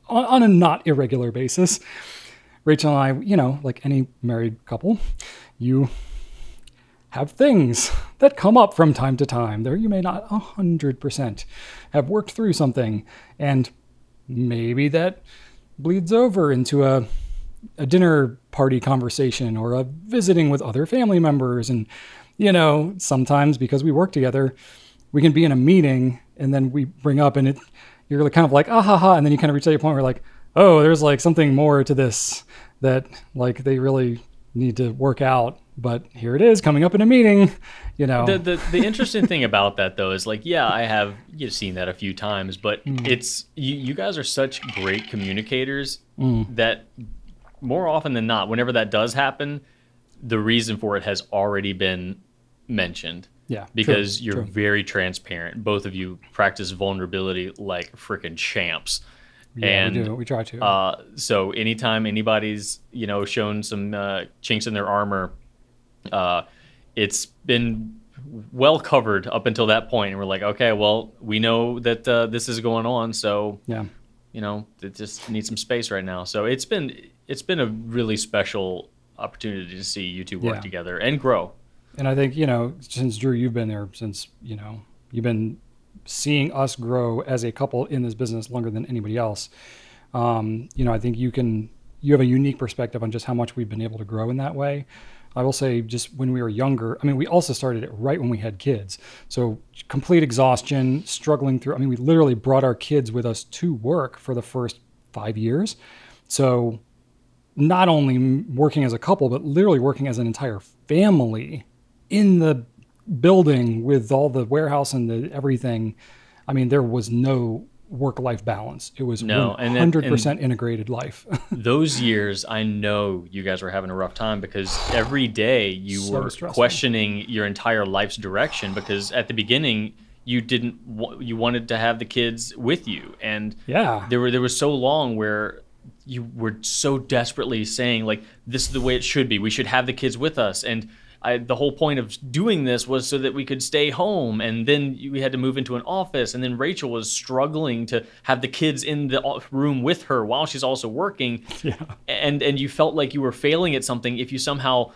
on a not irregular basis. Rachel and I, you know, like any married couple, you have things that come up from time to time. There you may not a hundred percent have worked through something, and maybe that bleeds over into a, a dinner party conversation or a visiting with other family members. And, you know, sometimes because we work together, we can be in a meeting and then we bring up and it, you're kind of like, ah, ha, ha. And then you kind of reach that point where like, oh, there's like something more to this that like they really need to work out. But here it is coming up in a meeting, you know. The the, the interesting thing about that, though, is like, yeah, I have, you've seen that a few times, but mm. it's, you, you guys are such great communicators mm. that more often than not, whenever that does happen, the reason for it has already been mentioned. Yeah, because true, you're true. very transparent. Both of you practice vulnerability like freaking champs. Yeah, and we do. We try to. Uh, so anytime anybody's, you know, shown some uh, chinks in their armor, uh, it's been well covered up until that point. And we're like, okay, well, we know that uh, this is going on. So, yeah, you know, it just needs some space right now. So it's been it's been a really special opportunity to see you two work yeah. together and grow. And I think, you know, since Drew, you've been there since, you know, you've been seeing us grow as a couple in this business longer than anybody else. Um, you know, I think you can, you have a unique perspective on just how much we've been able to grow in that way. I will say just when we were younger, I mean, we also started it right when we had kids. So complete exhaustion, struggling through, I mean, we literally brought our kids with us to work for the first five years. So not only working as a couple, but literally working as an entire family in the building with all the warehouse and the everything. I mean, there was no work-life balance. It was no, one hundred percent integrated life. Those years, I know you guys were having a rough time because every day you so were stressful. questioning your entire life's direction, because at the beginning you didn't you wanted to have the kids with you, and yeah, there were there was so long where you were so desperately saying, like, this is the way it should be. We should have the kids with us. And I, the whole point of doing this was so that we could stay home. And then we had to move into an office. And then Rachel was struggling to have the kids in the room with her while she's also working. Yeah. And, and you felt like you were failing at something if you somehow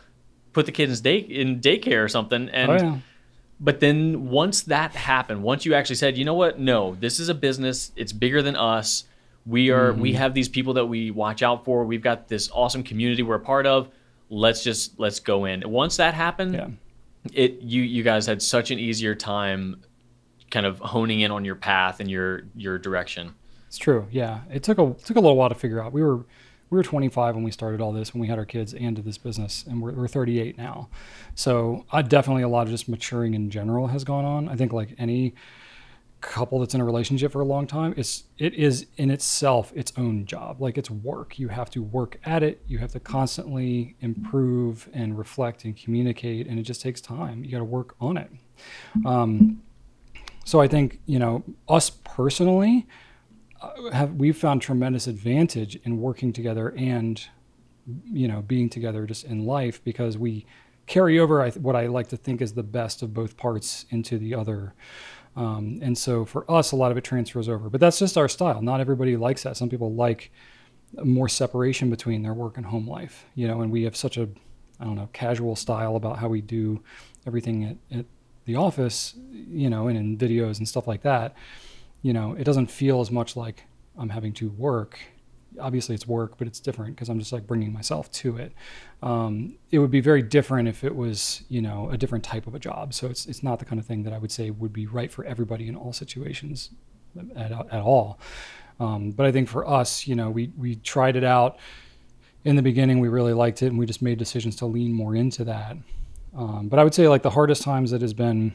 put the kids in, day, in daycare or something. And, oh, yeah. But then once that happened, once you actually said, you know what? No, this is a business. It's bigger than us. We are. Mm-hmm. We have these people that we watch out for. We've got this awesome community we're a part of. Let's just let's go in. Once that happened, yeah. it you you guys had such an easier time, kind of honing in on your path and your your direction. It's true. Yeah, it took a took a little while to figure out. We were we were twenty-five when we started all this, when we had our kids and did this business, and we're we're thirty-eight now. So I definitely a lot of just maturing in general has gone on. I think like any couple that's in a relationship for a long time, it's it is in itself its own job. Like, it's work. You have to work at it. You have to constantly improve and reflect and communicate, and it just takes time. You got to work on it. Um, so I think, you know, us personally uh, have we've found tremendous advantage in working together and, you know, being together just in life, because we carry over I th- what I like to think is the best of both parts into the other. Um, and so for us, a lot of it transfers over, but that's just our style. Not everybody likes that. Some people like more separation between their work and home life, you know, and we have such a, I don't know, casual style about how we do everything at, at the office, you know, and in videos and stuff like that. You know, it doesn't feel as much like I'm having to work. Obviously it's work, but it's different because I'm just like bringing myself to it. Um, it would be very different if it was, you know, a different type of a job. So it's it's not the kind of thing that I would say would be right for everybody in all situations at, at all. Um, but I think for us, you know, we, we tried it out in the beginning. We really liked it, and we just made decisions to lean more into that. Um, but I would say like the hardest times that has been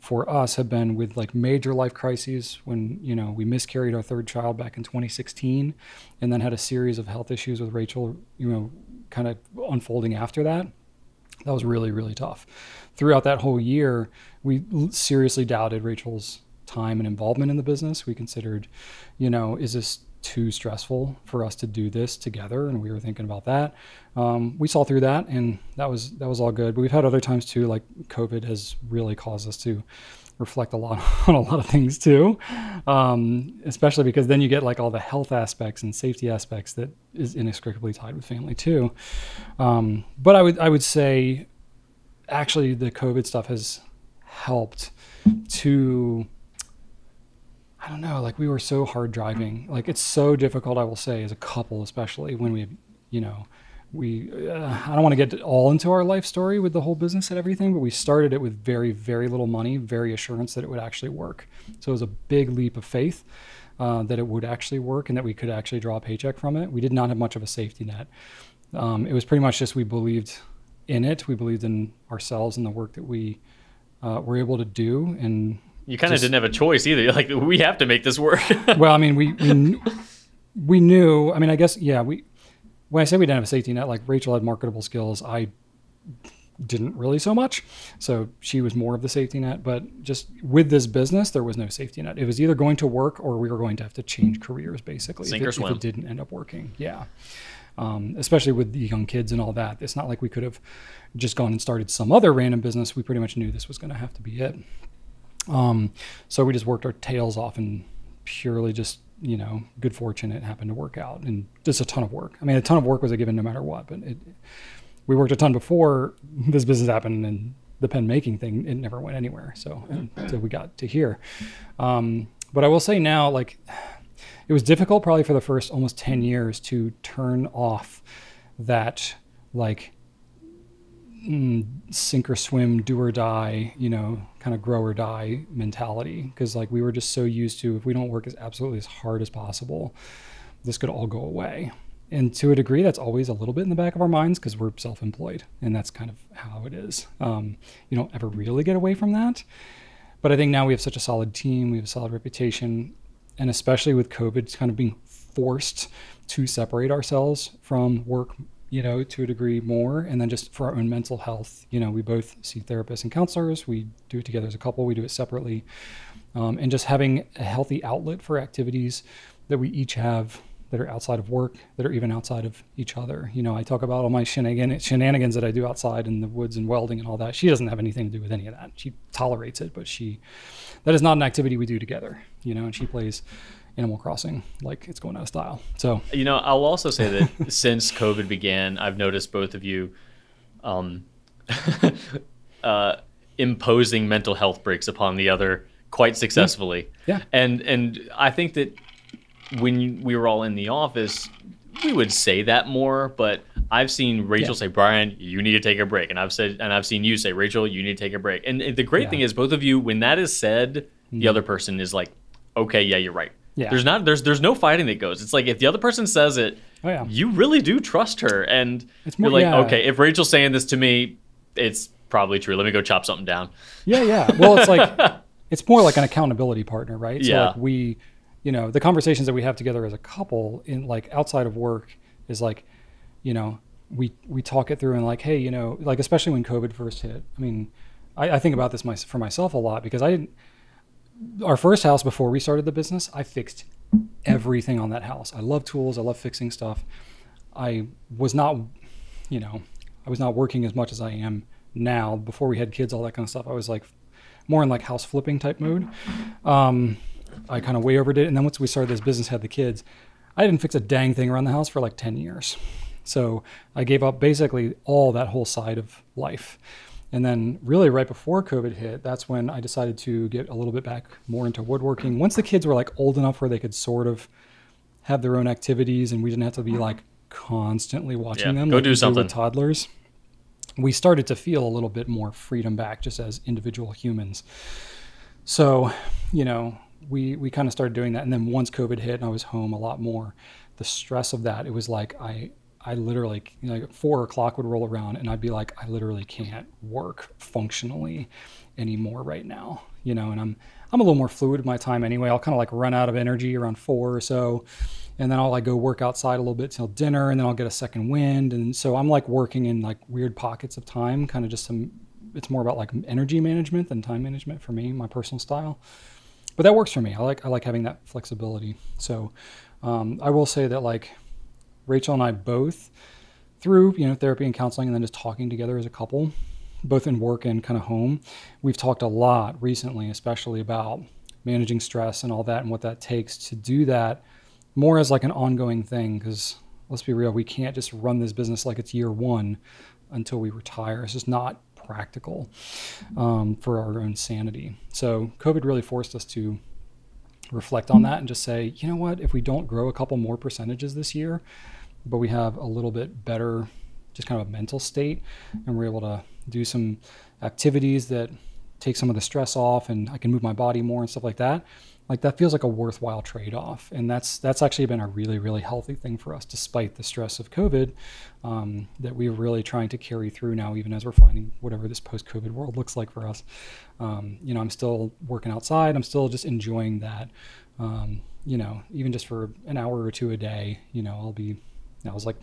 for us have been with like major life crises, when, you know, we miscarried our third child back in twenty sixteen, and then had a series of health issues with Rachel, you know, kind of unfolding after that. That was really, really tough. Throughout that whole year, we seriously doubted Rachel's time and involvement in the business. We considered, you know, is this too stressful for us to do this together? And we were thinking about that. Um, we saw through that, and that was that was all good. But we've had other times too, like COVID has really caused us to reflect a lot on a lot of things too, um, especially because then you get like all the health aspects and safety aspects that is inextricably tied with family too. Um, but I would I would say, actually, the COVID stuff has helped to. I don't know, like we were so hard driving. Like, it's so difficult, I will say, as a couple, especially when we, you know, we, uh, I don't want to get all into our life story with the whole business and everything, but we started it with very, very little money, very assurance that it would actually work. So it was a big leap of faith uh, that it would actually work and that we could actually draw a paycheck from it. We did not have much of a safety net. Um, it was pretty much just, we believed in it. We believed in ourselves and the work that we uh, were able to do. And you kind of didn't have a choice either. You're like, we have to make this work. Well, I mean, we, we, knew, we knew, I mean, I guess, yeah, we, when I say we didn't have a safety net, like Rachel had marketable skills. I didn't really so much. So she was more of the safety net, but just with this business, there was no safety net. It was either going to work or we were going to have to change careers, basically. Sink if it, or swim. If it didn't end up working. Yeah. Um, especially with the young kids and all that. It's not like we could have just gone and started some other random business. We pretty much knew this was going to have to be it. Um, so we just worked our tails off, and purely just, you know, good fortune, it happened to work out, and just a ton of work. I mean, a ton of work was a given no matter what, but it, we worked a ton before this business happened, and the pen making thing, it never went anywhere. So, and, so we got to here. Um, but I will say now, like, it was difficult probably for the first almost ten years to turn off that, like, sink or swim, do or die, you know, kind of grow or die mentality. Cause like we were just so used to, if we don't work as absolutely as hard as possible, this could all go away. And to a degree, that's always a little bit in the back of our minds because we're self-employed, and that's kind of how it is. Um, you don't ever really get away from that. But I think now we have such a solid team, we have a solid reputation, and especially with COVID, it's kind of being forced to separate ourselves from work, you know, to a degree more. And then just for our own mental health, you know, we both see therapists and counselors. We do it together as a couple. We do it separately. Um, and just having a healthy outlet for activities that we each have that are outside of work, that are even outside of each other. You know, I talk about all my shenan- shenanigans that I do outside in the woods and welding and all that. She doesn't have anything to do with any of that. She tolerates it, but she, that is not an activity we do together, you know, and she plays Animal Crossing like it's going out of style. So, you know, I'll also say that since COVID began, I've noticed both of you um, uh, imposing mental health breaks upon the other quite successfully. Yeah. And, and I think that when we were all in the office, we would say that more, but I've seen Rachel yeah. say, Brian, you need to take a break. And I've said, and I've seen you say, Rachel, you need to take a break. And the great yeah. thing is both of you, when that is said, mm. the other person is like, okay, yeah, you're right. Yeah. There's not, there's, there's no fighting that goes. It's like, if the other person says it, oh, yeah. you really do trust her. And it's more, you're like, yeah. okay, if Rachel's saying this to me, it's probably true. Let me go chop something down. Yeah. Yeah. Well, it's like, it's more like an accountability partner, right? So yeah. like we, you know, the conversations that we have together as a couple in like outside of work is like, you know, we, we talk it through and like, hey, you know, like, especially when COVID first hit, I mean, I, I think about this my, for myself a lot because I didn't, our first house before we started the business, I fixed everything on that house. I love tools. I love fixing stuff. I was not, you know, I was not working as much as I am now. Before we had kids, all that kind of stuff, I was like more in like house flipping type mode. Um, I kind of way overdid it. And then once we started this business, had the kids, I didn't fix a dang thing around the house for like ten years. So I gave up basically all that whole side of life. And then really right before COVID hit, that's when I decided to get a little bit back more into woodworking. Once the kids were like old enough where they could sort of have their own activities and we didn't have to be like constantly watching yeah, them. Go like do something. With toddlers. We started to feel a little bit more freedom back just as individual humans. So, you know, we we kind of started doing that. And then once COVID hit and I was home a lot more, the stress of that, it was like I I literally, you know, like four o'clock would roll around and I'd be like, I literally can't work functionally anymore right now, you know, and I'm I'm a little more fluid with my time anyway. I'll kind of like run out of energy around four or so, and then I'll like go work outside a little bit till dinner, and then I'll get a second wind. And so I'm like working in like weird pockets of time, kind of just some, it's more about like energy management than time management for me, my personal style. But that works for me. I like I like having that flexibility. So um, I will say that like Rachel and I both, through you know therapy and counseling, and then just talking together as a couple, both in work and kind of home, we've talked a lot recently, especially about managing stress and all that, and what that takes to do that more as like an ongoing thing. Because let's be real, we can't just run this business like it's year one until we retire. It's just not practical um, for our own sanity. So COVID really forced us to reflect on that and just say, you know what, if we don't grow a couple more percentages this year, but we have a little bit better, just kind of a mental state, and we're able to do some activities that take some of the stress off, and I can move my body more and stuff like that, like that feels like a worthwhile trade-off. And that's that's actually been a really, really healthy thing for us, despite the stress of COVID, um, that we're really trying to carry through now, even as we're finding whatever this post-COVID world looks like for us. Um, you know, I'm still working outside. I'm still just enjoying that, um, you know, even just for an hour or two a day, you know, I'll be, I was like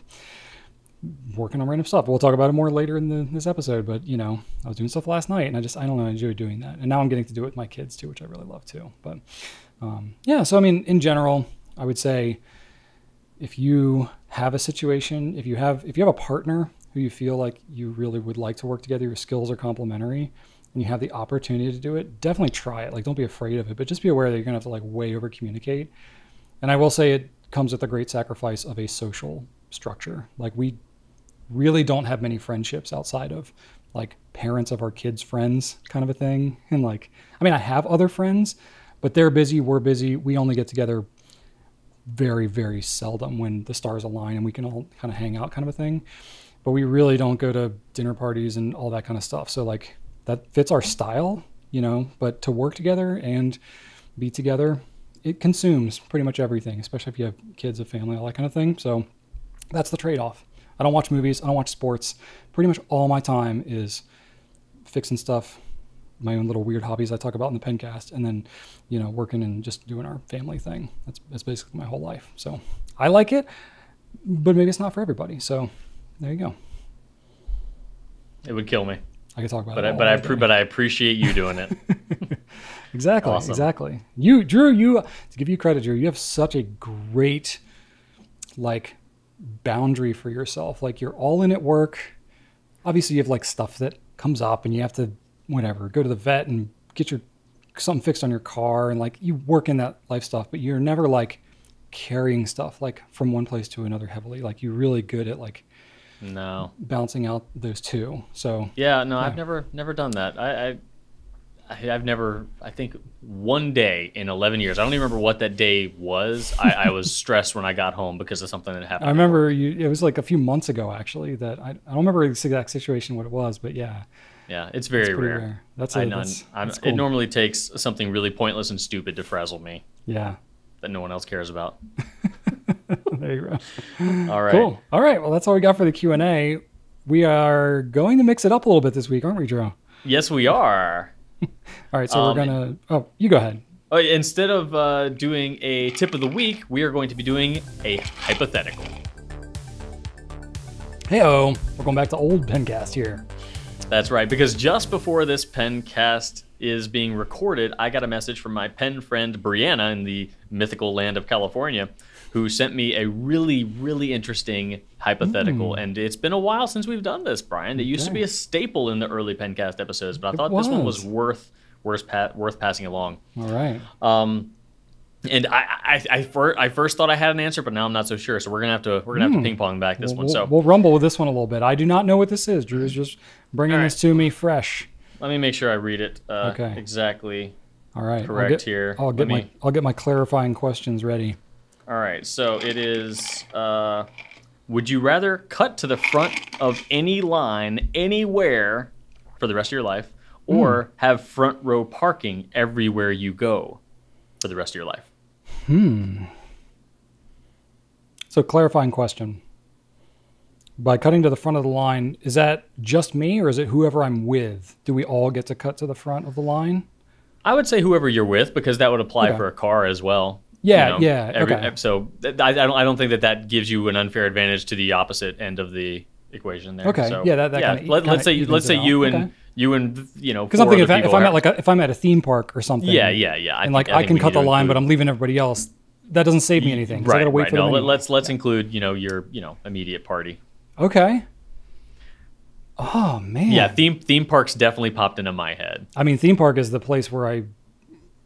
working on random stuff. We'll talk about it more later in the, this episode, but you know, I was doing stuff last night and I just, I don't know, I enjoy doing that. And now I'm getting to do it with my kids too, which I really love too. But um, yeah, so I mean, in general, I would say if you have a situation, if you have, if you have a partner who you feel like you really would like to work together, your skills are complementary and you have the opportunity to do it, definitely try it. Like, don't be afraid of it, but just be aware that you're gonna have to like way over communicate. And I will say it comes with a great sacrifice of a social structure. Like, we really don't have many friendships outside of like parents of our kids' friends kind of a thing. And like, I mean, I have other friends, but they're busy, we're busy. We only get together very, very seldom when the stars align and we can all kind of hang out kind of a thing. But we really don't go to dinner parties and all that kind of stuff. So like, that fits our style, you know, but to work together and be together, it consumes pretty much everything, especially if you have kids, a family, all that kind of thing. So that's the trade-off. I don't watch movies. I don't watch sports. Pretty much all my time is fixing stuff, my own little weird hobbies I talk about in the Pencast, and then, you know, working and just doing our family thing. That's that's basically my whole life. So I like it, but maybe it's not for everybody. So there you go. It would kill me. I could talk about but it. I, but I day. but I appreciate you doing it. Exactly. Awesome. Exactly. You, Drew. You to give you credit, Drew. You have such a great like boundary for yourself. Like you're all in at work. Obviously, you have like stuff that comes up, and you have to whatever go to the vet and get your something fixed on your car, and like you work in that life stuff. But you're never like carrying stuff like from one place to another heavily. Like you're really good at like. No, balancing out those two. So yeah, no, yeah. I've never, never done that. I, I, I've never. I think one day in eleven years, I don't even remember what that day was. I, I was stressed when I got home because of something that happened. I remember you, it was like a few months ago actually. That I, I don't remember the exact situation what it was, but yeah, yeah, it's very rare. rare. That's, a, I know, that's, I'm, that's cool. It normally takes something really pointless and stupid to frazzle me. Yeah, that no one else cares about. There you go. All right. Cool. All right. Well, that's all we got for the Q and A. We are going to mix it up a little bit this week, aren't we, Drew? Yes, we are. All right. So um, we're going to... Oh, you go ahead. Instead of uh, doing a tip of the week, we are going to be doing a hypothetical. Hey-oh. We're going back to old PennCast here. That's right. Because just before this PennCast is being recorded, I got a message from my pen friend, Brianna, in the mythical land of California, who sent me a really, really interesting hypothetical. Mm. And it's been a while since we've done this, Brian. It used okay. to be a staple in the early PennCast episodes, but I it thought was. this one was worth worth, pa worth passing along. All right. Um, and I I, I, fir I first thought I had an answer, but now I'm not so sure. So we're gonna have to we're gonna mm. have to ping pong back this we'll, one. So we'll rumble with this one a little bit. I do not know what this is. Drew's just bringing right. this to me fresh. Let me make sure I read it uh, okay. exactly. All right. Correct I'll get, here. I'll get Let my me... I'll get my clarifying questions ready. All right, so it is, uh, would you rather cut to the front of any line anywhere for the rest of your life or mm. have front row parking everywhere you go for the rest of your life? Hmm. So clarifying question. By cutting to the front of the line, is that just me or is it whoever I'm with? Do we all get to cut to the front of the line? I would say whoever you're with because that would apply okay. for a car as well. Yeah, you know, yeah. Every, okay. So I, I don't, I don't think that that gives you an unfair advantage to the opposite end of the equation there. Okay. So, yeah. That, that yeah. Kinda, Let, kinda let's say let's say you and okay. you and you know. Because I'm thinking if, if I'm at like a, if I'm at a theme park or something. Yeah, yeah, yeah. I and think, like I, I can cut the line, include, but I'm leaving everybody else. That doesn't save me anything. Right. I gotta wait right. For no. Anyway. Let's let's yeah. include you know your you know immediate party. Okay. Oh man. Yeah. Theme theme parks definitely popped into my head. I mean, theme park is the place where I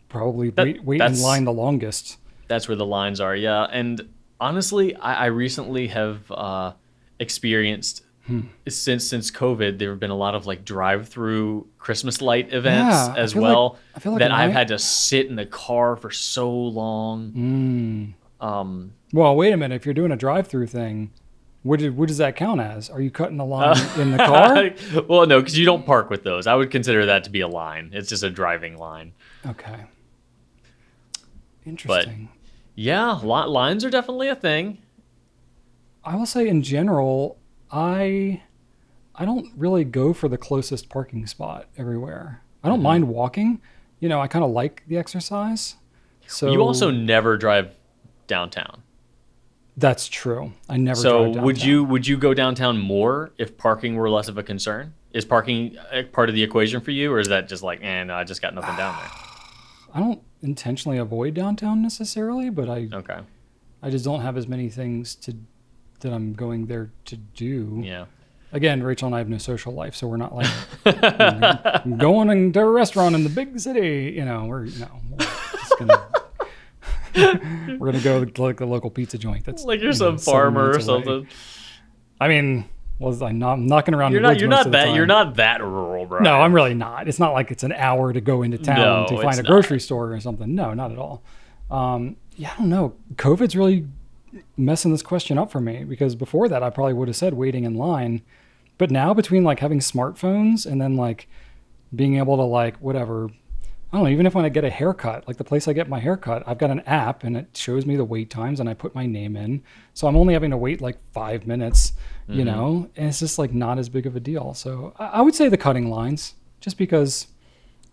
probably that, wait, wait in line the longest. That's where the lines are, yeah. And honestly, I, I recently have uh, experienced hmm. since since COVID, there have been a lot of like drive-through Christmas light events yeah, as I well like, I feel like that I've had to sit in the car for so long. Mm. Um, well, wait a minute. If you're doing a drive-through thing, what, do, what does that count as? Are you cutting a line uh, in the car? Well, no, because you don't park with those. I would consider that to be a line. It's just a driving line. Okay. Interesting. But yeah, lot lines are definitely a thing. I will say in general, I I don't really go for the closest parking spot everywhere. I don't mm-hmm. mind walking. You know, I kind of like the exercise. So you also never drive downtown. That's true. I never so drive downtown. So would you would you go downtown more if parking were less of a concern? Is parking part of the equation for you, or is that just like, eh, no, I just got nothing down there? I don't intentionally avoid downtown necessarily, but I okay. I just don't have as many things to that I'm going there to do. Yeah. Again, Rachel and I have no social life, so we're not like you know, going to a restaurant in the big city. You know, we're no, we're just gonna we're gonna go to like a local pizza joint. That's like you're you some know, farmer or something. Away. I mean. Was I not I'm knocking around? You're the not. You're not that. You're not that rural, bro. No, I'm really not. It's not like it's an hour to go into town no, to find a not. grocery store or something. No, not at all. Um, yeah, I don't know. COVID's really messing this question up for me because before that, I probably would have said waiting in line, but now between like having smartphones and then like being able to like whatever, I don't know. Even if when I get a haircut, like the place I get my haircut, I've got an app and it shows me the wait times and I put my name in, so I'm only having to wait like five minutes. You mm-hmm. know, and it's just like not as big of a deal. So I, I would say the cutting lines, just because,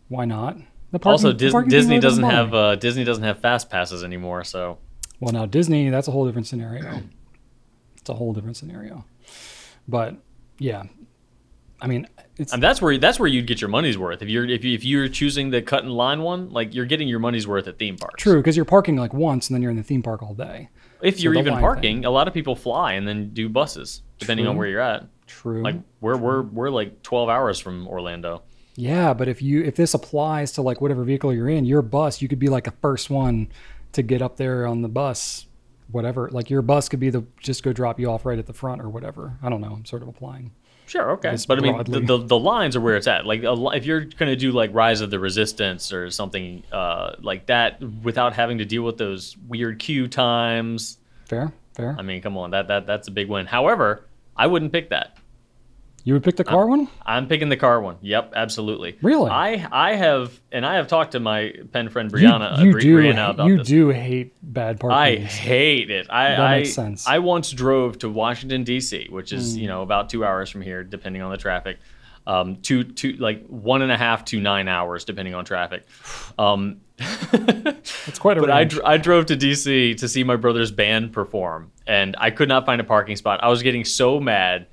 why not? The parking, also, Dis the Disney doesn't have uh, Disney doesn't have fast passes anymore. So, well, now Disney, that's a whole different scenario. It's a whole different scenario. But yeah, I mean, it's, I mean, that's where that's where you'd get your money's worth if you're if you if you're choosing the cut and line one. Like, you're getting your money's worth at theme parks. True, because you're parking like once and then you're in the theme park all day. If you're so even parking, thing. a lot of people fly and then do buses depending True. on where you're at. True. Like we're True. we're we're like twelve hours from Orlando. Yeah, but if you if this applies to like whatever vehicle you're in, your bus, you could be like the first one to get up there on the bus, whatever. Like your bus could be the just go drop you off right at the front or whatever. I don't know. I'm sort of applying. Sure, okay, but I mean the, the the lines are where it's at. Like a, if you're gonna do like Rise of the Resistance or something uh, like that, without having to deal with those weird queue times. Fair, fair. I mean, come on, that that that's a big win. However, I wouldn't pick that. You would pick the car I'm, one? I'm picking the car one. Yep, absolutely. Really? I I have and I have talked to my pen friend Brianna, you, you uh, do, Brianna about you this. You do hate bad parking. I hate it. I, that I, makes sense. I once drove to Washington D C, which is mm. you know about two hours from here, depending on the traffic. Um, two two like one and a half to nine hours, depending on traffic. Um, That's quite a but range. I I drove to D C to see my brother's band perform, and I could not find a parking spot. I was getting so mad.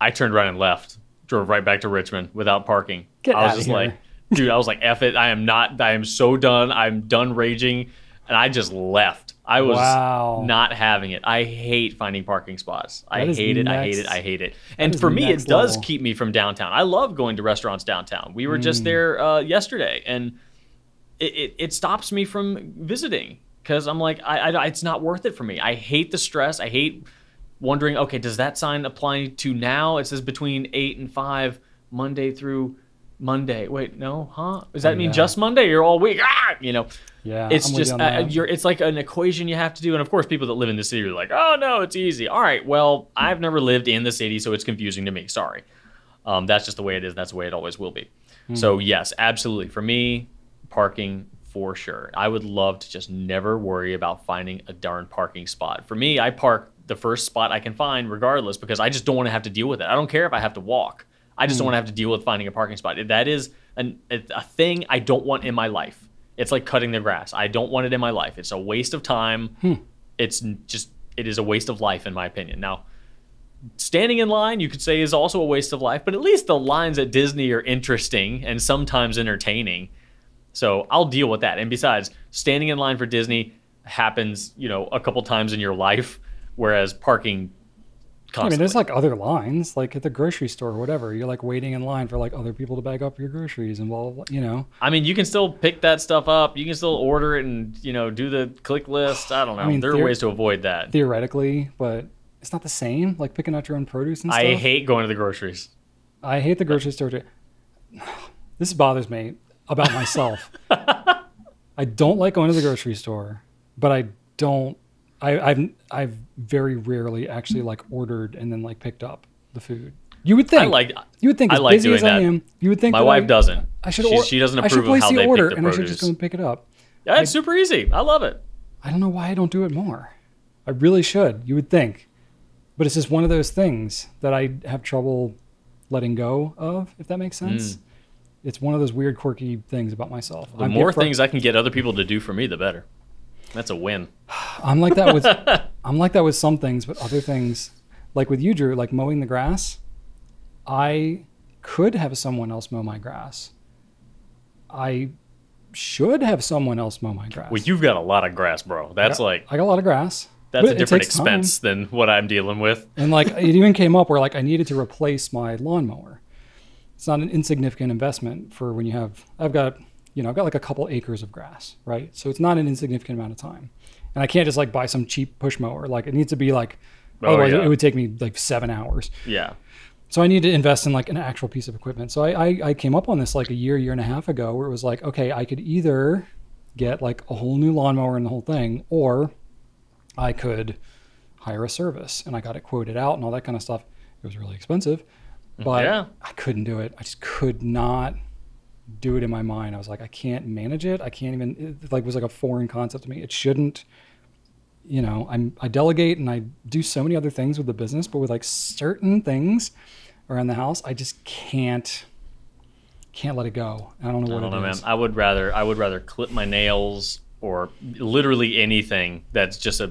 I turned right and left, drove right back to Richmond without parking. Get I was just here. like, dude, I was like, F it. I am not, I am so done. I'm done raging. And I just left. I was wow. not having it. I hate finding parking spots. That I hate it. Next, I hate it. I hate it. And for me, it does level. keep me from downtown. I love going to restaurants downtown. We were mm. just there uh, yesterday, and it, it, it stops me from visiting because I'm like, I, I, it's not worth it for me. I hate the stress. I hate wondering, okay, does that sign apply to now? It says between eight and five, Monday through Monday. Wait, no, huh? Does that oh, mean yeah. just Monday or all week? Ah! You know, yeah, it's I'm just, uh, you're, it's like an equation you have to do. And of course, people that live in the city are like, oh, no, it's easy. All right, well, I've never lived in the city, so it's confusing to me. Sorry. Um, that's just the way it is. That's the way it always will be. Mm. So, yes, absolutely. For me, parking for sure. I would love to just never worry about finding a darn parking spot. For me, I park the first spot I can find regardless, because I just don't want to have to deal with it. I don't care if I have to walk. I just mm. don't want to have to deal with finding a parking spot. That is an, a thing I don't want in my life. It's like cutting the grass. I don't want it in my life. It's a waste of time. Hmm. It's just, it is a waste of life in my opinion. Now, standing in line, you could say is also a waste of life, but at least the lines at Disney are interesting and sometimes entertaining. So I'll deal with that. And besides, standing in line for Disney happens, you know, a couple times in your life. Whereas parking constantly. I mean, there's like other lines, like at the grocery store or whatever. You're like waiting in line for like other people to bag up your groceries and blah, blah, blah, you know. I mean, you can still pick that stuff up. You can still order it and, you know, do the click list. I don't know. I mean, there are ways to avoid that. Theoretically, but it's not the same. Like picking out your own produce and stuff. I hate going to the groceries. I hate the grocery store too. This bothers me about myself. I don't like going to the grocery store, but I don't. I, I've I've very rarely actually like ordered and then like picked up the food. You would think I like you would think I as like busy doing as I that. am. You would think my wife I, doesn't. I should she, she doesn't approve of how the they order, pick the and produce. I should just go and pick it up. Yeah, it's like, super easy. I love it. I don't know why I don't do it more. I really should. You would think, but it's just one of those things that I have trouble letting go of. If that makes sense. Mm. It's one of those weird quirky things about myself. The I'm more things I can get other people to do for me, the better. That's a win. I'm like that with I'm like that with some things, but other things, like with you, Drew, like mowing the grass, I could have someone else mow my grass. I should have someone else mow my grass. Well, you've got a lot of grass, bro. That's I got, like I got a lot of grass. That's a different expense time. than what I'm dealing with. And like it even came up where like I needed to replace my lawnmower. It's not an insignificant investment for when you have I've got You know, I've got like a couple acres of grass, right? So it's not an insignificant amount of time. And I can't just like buy some cheap push mower. Like it needs to be like, oh, otherwise yeah. it would take me like seven hours. Yeah. So I need to invest in like an actual piece of equipment. So I, I, I came up on this like a year, year and a half ago where it was like, okay, I could either get like a whole new lawnmower and the whole thing, or I could hire a service. And I got it quoted out and all that kind of stuff. It was really expensive, but yeah. I couldn't do it. I just could not do it in my mind. I was like, I can't manage it. I can't even, it like was like a foreign concept to me. It shouldn't, you know, I'm, I delegate and I do so many other things with the business, but with like certain things around the house, I just can't, can't let it go. I don't know what I don't it know, is. Man. I would rather, I would rather clip my nails or literally anything that's just a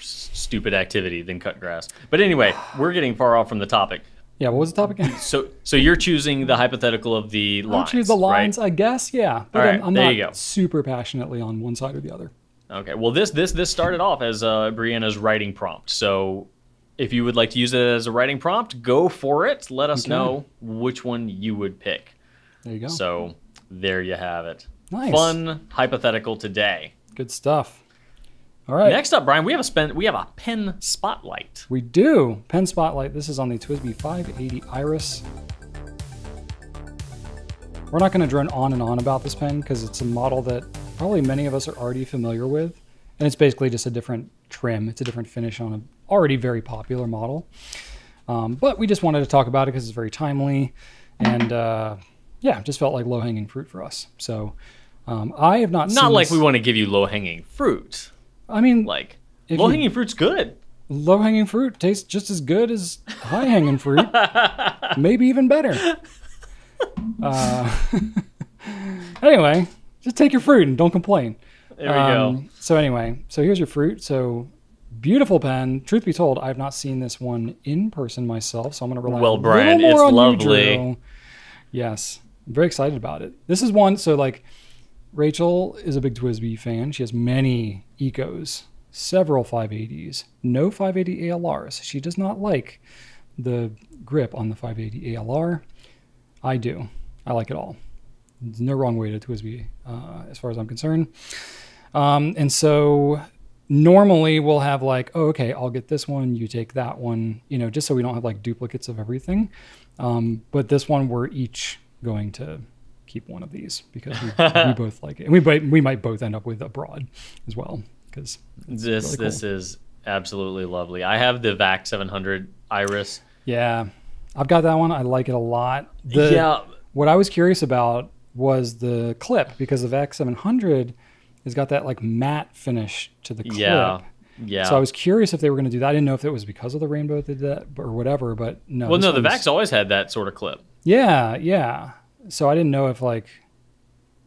stupid activity than cut grass. But anyway, we're getting far off from the topic. Yeah, what was the topic again? So, so you're choosing the hypothetical of the lines, I'll choose the lines, right? I guess, yeah. But All right, I'm, I'm there not you go. super passionately on one side or the other. Okay, well, this this this started off as uh, Brianna's writing prompt. So if you would like to use it as a writing prompt, go for it. Let us okay. know which one you would pick. There you go. So there you have it. Nice. Fun hypothetical today. Good stuff. All right. Next up, Brian, we have a spend, we have a pen spotlight. We do. Pen spotlight. This is on the T W S B I five eighty Iris. We're not going to drone on and on about this pen because it's a model that probably many of us are already familiar with. And it's basically just a different trim. It's a different finish on an already very popular model. Um, but we just wanted to talk about it because it's very timely. And uh, yeah, just felt like low-hanging fruit for us. So um, I have not, not seen Not like this. we want to give you low-hanging fruit. I mean, like, low-hanging fruit's good. Low-hanging fruit tastes just as good as high-hanging fruit. Maybe even better. Uh, anyway, just take your fruit and don't complain. There we um, go. So anyway, so here's your fruit. So beautiful pen. Truth be told, I've not seen this one in person myself, so I'm going to rely well, on Brian, a little more on you, Drew. Well, Brian, it's lovely. Yes. I'm very excited about it. This is one, so like... Rachel is a big T W S B I fan. She has many Ecos, several five eighties, no five eighty A L Rs. She does not like the grip on the five eighty A L R. I do. I like it all. There's no wrong way to T W S B I uh, as far as I'm concerned. Um, and so normally we'll have like, oh, okay, I'll get this one. You take that one, you know, just so we don't have like duplicates of everything. Um, but this one, we're each going to keep one of these because we, we both like it, and we we might both end up with a broad as well because this really cool. This is absolutely lovely. I have the V A C seven hundred Iris. Yeah, I've got that one. I like it a lot. The, yeah. What I was curious about was the clip because the V A C seven hundred has got that like matte finish to the clip. Yeah. Yeah. So I was curious if they were going to do that. I didn't know if it was because of the rainbow that they did that or whatever, but no. Well, no, the V A C's always had that sort of clip. Yeah. Yeah. So I didn't know if like,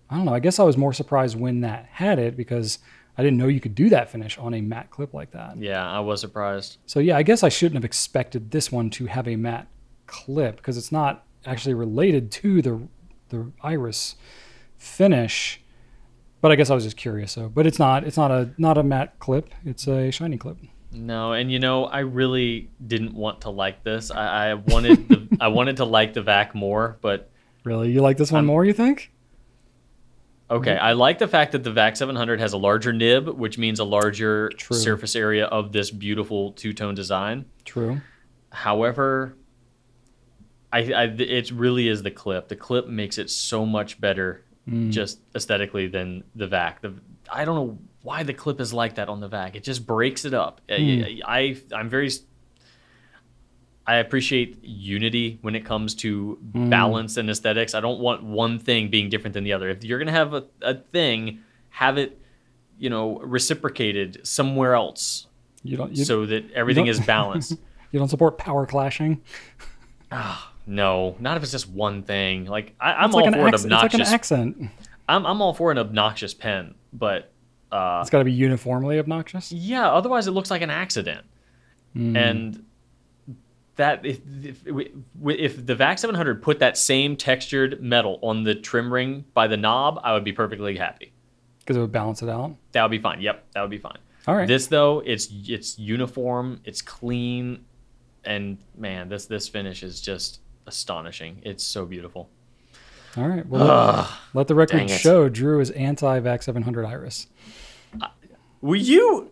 I don't know, I guess I was more surprised when that had it because I didn't know you could do that finish on a matte clip like that. Yeah, I was surprised. So yeah, I guess I shouldn't have expected this one to have a matte clip because it's not actually related to the the Iris finish, but I guess I was just curious. So, but it's not, it's not a, not a matte clip, it's a shiny clip. No, and you know, I really didn't want to like this. I, I wanted the, I wanted to like the V A C more, but really? You like this one I'm, more, you think? Okay, I like the fact that the V A C seven hundred has a larger nib, which means a larger True. surface area of this beautiful two-tone design. True. However, I, I, it really is the clip. The clip makes it so much better mm. just aesthetically than the V A C. The, I don't know why the clip is like that on the V A C. It just breaks it up. Mm. I, I, I'm very... I appreciate unity when it comes to mm. balance and aesthetics. I don't want one thing being different than the other. If you're going to have a, a thing, have it, you know, reciprocated somewhere else you don't, you, so that everything is balanced. You don't support power clashing? Oh, no, not if it's just one thing. Like, I, I'm it's all like for an, an obnoxious... It's like an accent. I'm, I'm all for an obnoxious pen, but... Uh, it's got to be uniformly obnoxious? Yeah, otherwise it looks like an accident. Mm. And... That if, if, if the V A C seven hundred put that same textured metal on the trim ring by the knob, I would be perfectly happy. Because it would balance it out? That would be fine. Yep, that would be fine. All right. This, though, it's it's uniform, it's clean, and, man, this, this finish is just astonishing. It's so beautiful. All right. Well, Ugh, let the record show Drew is anti-V A C seven hundred Iris. Uh, will you...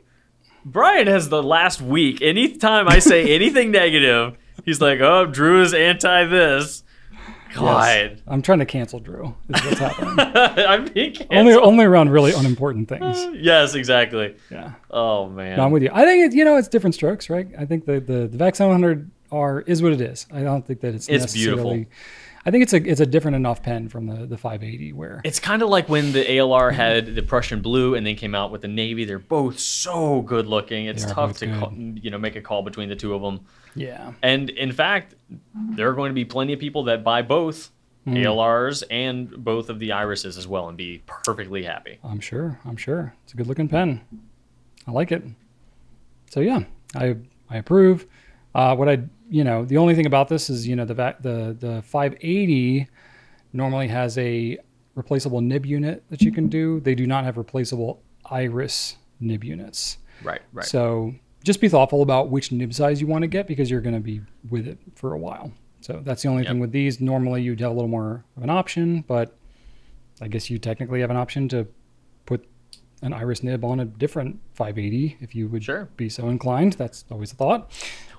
Brian has the last week. Anytime I say anything negative, he's like, "Oh, Drew is anti this." God, yes. I'm trying to cancel Drew. Is what's happening. I'm being canceled. Only, only around really unimportant things. Uh, yes, exactly. Yeah. Oh man, no, I'm with you. I think it, you know, it's different strokes, right? I think the the, the V A C seven hundred R is what it is. I don't think that it's it's necessarily, beautiful. I think it's a it's a different enough pen from the, the five eighty where it's kind of like when the A L R had the Prussian blue and then came out with the navy. They're both so good looking. It's tough to call, you know make a call between the two of them. Yeah. And in fact, there are going to be plenty of people that buy both mm. A L Rs and both of the Irises as well and be perfectly happy. I'm sure. I'm sure. It's a good looking pen. I like it. So yeah, I I approve. Uh, what I you know the only thing about this is you know the the the five eighty normally has a replaceable nib unit that you can do. They do not have replaceable iris nib units. Right. Right. So just be thoughtful about which nib size you want to get, because you're going to be with it for a while. So that's the only yep. thing with these. Normally you'd have a little more of an option, but I guess you technically have an option to put an iris nib on a different five eighty if you would sure. be so inclined. That's always a thought.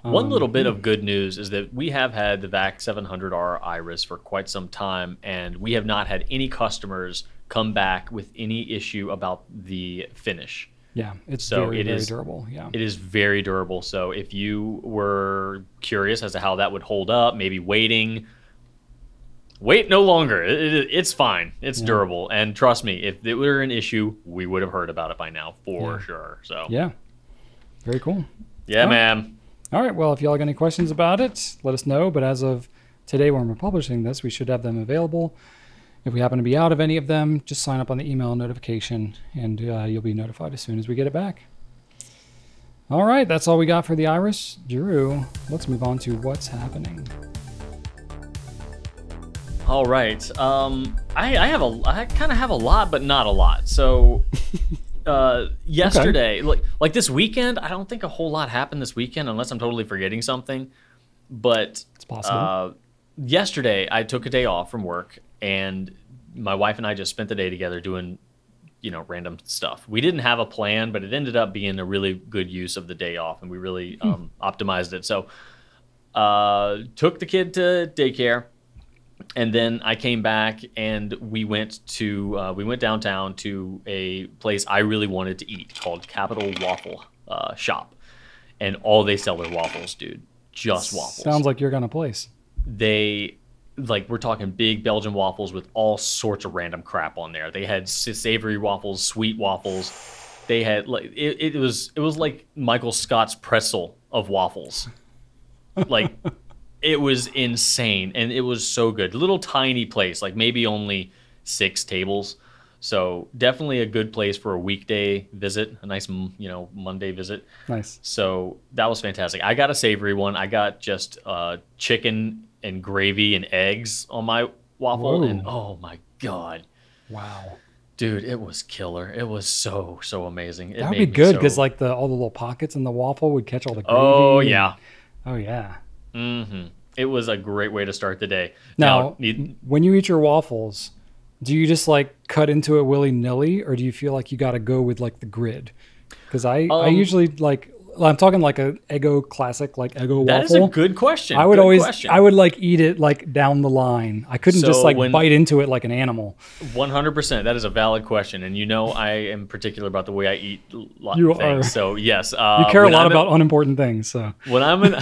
One um, little bit of good news is that we have had the V A C seven hundred R iris for quite some time, and we have not had any customers come back with any issue about the finish. Yeah, it's so very, it very is, durable. Yeah, it is very durable. So if you were curious as to how that would hold up, maybe waiting, wait no longer. It, it, it's fine. It's yeah. durable. And trust me, if it were an issue, we would have heard about it by now for yeah. sure. So yeah, very cool. Yeah, right. man. All right. Well, if y'all got any questions about it, let us know. But as of today, when we're publishing this, we should have them available. If we happen to be out of any of them, just sign up on the email notification, and uh, you'll be notified as soon as we get it back. All right, that's all we got for the iris. Drew, let's move on to what's happening. All right, um, I, I have a, I kind of have a lot, but not a lot. So uh, yesterday, okay. like like this weekend, I don't think a whole lot happened this weekend, unless I'm totally forgetting something. But it's possible. Uh, yesterday, I took a day off from work. And my wife and I just spent the day together doing, you know, random stuff. We didn't have a plan, but it ended up being a really good use of the day off, and we really hmm. um, optimized it. So uh, took the kid to daycare, and then I came back, and we went to uh, we went downtown to a place I really wanted to eat called Capital Waffle uh, Shop, and all they sell are waffles, dude. Just waffles. Sounds like your kind of place. They. Like, we're talking big Belgian waffles with all sorts of random crap on there. They had savory waffles, sweet waffles. They had like it, it was it was like Michael Scott's pretzel of waffles. Like it was insane, and it was so good. Little tiny place, like maybe only six tables. So definitely a good place for a weekday visit, a nice, you know, Monday visit. Nice. So that was fantastic. I got a savory one. I got just uh, chicken and gravy and eggs on my waffle. Whoa. And oh my God. Wow. Dude, it was killer. It was so, so amazing. It That'd made be good because so... like the all the little pockets in the waffle would catch all the gravy. Oh yeah. And, oh yeah. Mm-hmm. It was a great way to start the day. Now, now need... when you eat your waffles, do you just like cut into it willy-nilly, or do you feel like you got to go with like the grid? Because I, um, I usually like, I'm talking like a Eggo classic, like Eggo waffle. That is a good question. I would good always, question. I would like eat it like down the line. I couldn't so just like when, bite into it like an animal. one hundred percent. That is a valid question. And you know, I am particular about the way I eat a lot you of things. Are. So yes. Uh, you care a lot I'm about at, unimportant things. So when I'm in,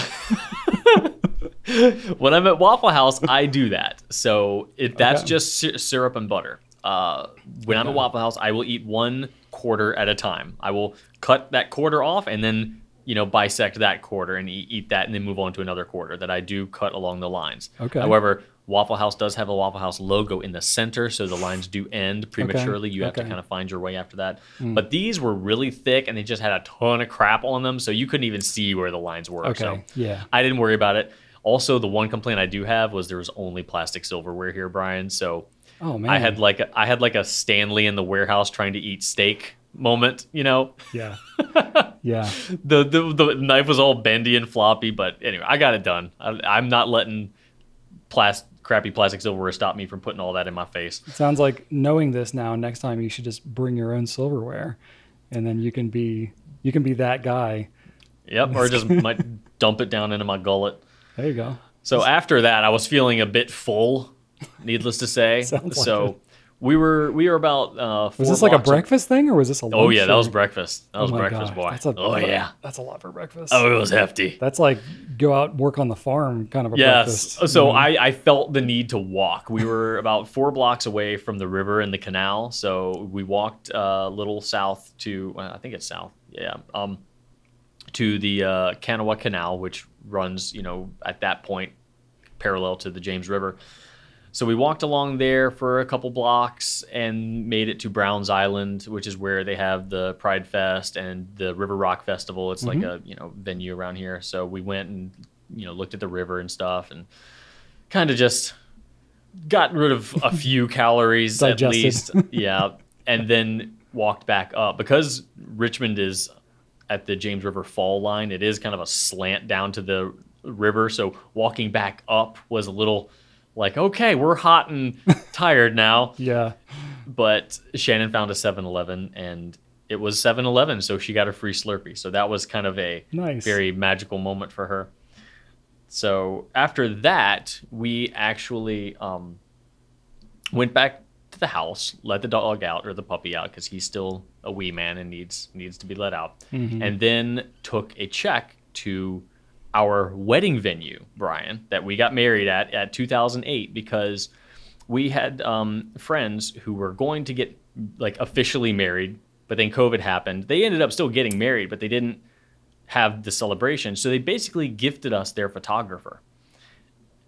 when I'm at Waffle House, I do that. So if that's okay. just syrup and butter. Uh, when okay. I'm at Waffle House, I will eat one quarter at a time. I will cut that quarter off and then, you know, bisect that quarter and eat, eat that and then move on to another quarter that I do cut along the lines. Okay. However, Waffle House does have a Waffle House logo in the center, so the lines do end prematurely. Okay. You have okay. to kind of find your way after that. Mm. But these were really thick, and they just had a ton of crap on them, so you couldn't even see where the lines were. Okay. So yeah. I didn't worry about it. Also, the one complaint I do have was there was only plastic silverware here, Brian. So oh, man. I had like a, I had like a Stanley in the warehouse trying to eat steak moment, you know? Yeah. Yeah. the, the the knife was all bendy and floppy, but anyway, I got it done. I, I'm not letting plas crappy plastic silverware stop me from putting all that in my face. It sounds like, knowing this now, next time you should just bring your own silverware, and then you can be you can be that guy. Yep, or just might dump it down into my gullet. There you go. So That's after that, I was feeling a bit full, needless to say. Sounds so. Like We were we were about uh four Was this like a breakfast thing, or was this a lunch? Oh yeah, that was breakfast. That was breakfast, boy. Oh yeah. That's a lot for breakfast. Oh, it was hefty. That's like go out, work on the farm kind of a breakfast. Yes. So I, I felt the need to walk. We were about four blocks away from the river and the canal. So we walked a little south to, well, I think it's south. Yeah. Um to the uh Kanawha Canal, which runs, you know, at that point parallel to the James River. So we walked along there for a couple blocks and made it to Browns Island, which is where they have the Pride Fest and the River Rock Festival. It's mm-hmm. like a, you know, venue around here. So we went and, you know, looked at the river and stuff and kind of just got rid of a few calories at least. Yeah. And then walked back up because Richmond is at the James River fall line. It is kind of a slant down to the river. So walking back up was a little like, okay, we're hot and tired now. Yeah. But Shannon found a seven eleven and it was seven eleven. So she got a free Slurpee. So that was kind of a nice, very magical moment for her. So after that, we actually um, went back to the house, let the dog out or the puppy out because he's still a wee man and needs needs to be let out. Mm-hmm. And then took a check to our wedding venue, Brian, that we got married at at two thousand eight because we had um, friends who were going to get like officially married, but then COVID happened. They ended up still getting married, but they didn't have the celebration. So they basically gifted us their photographer,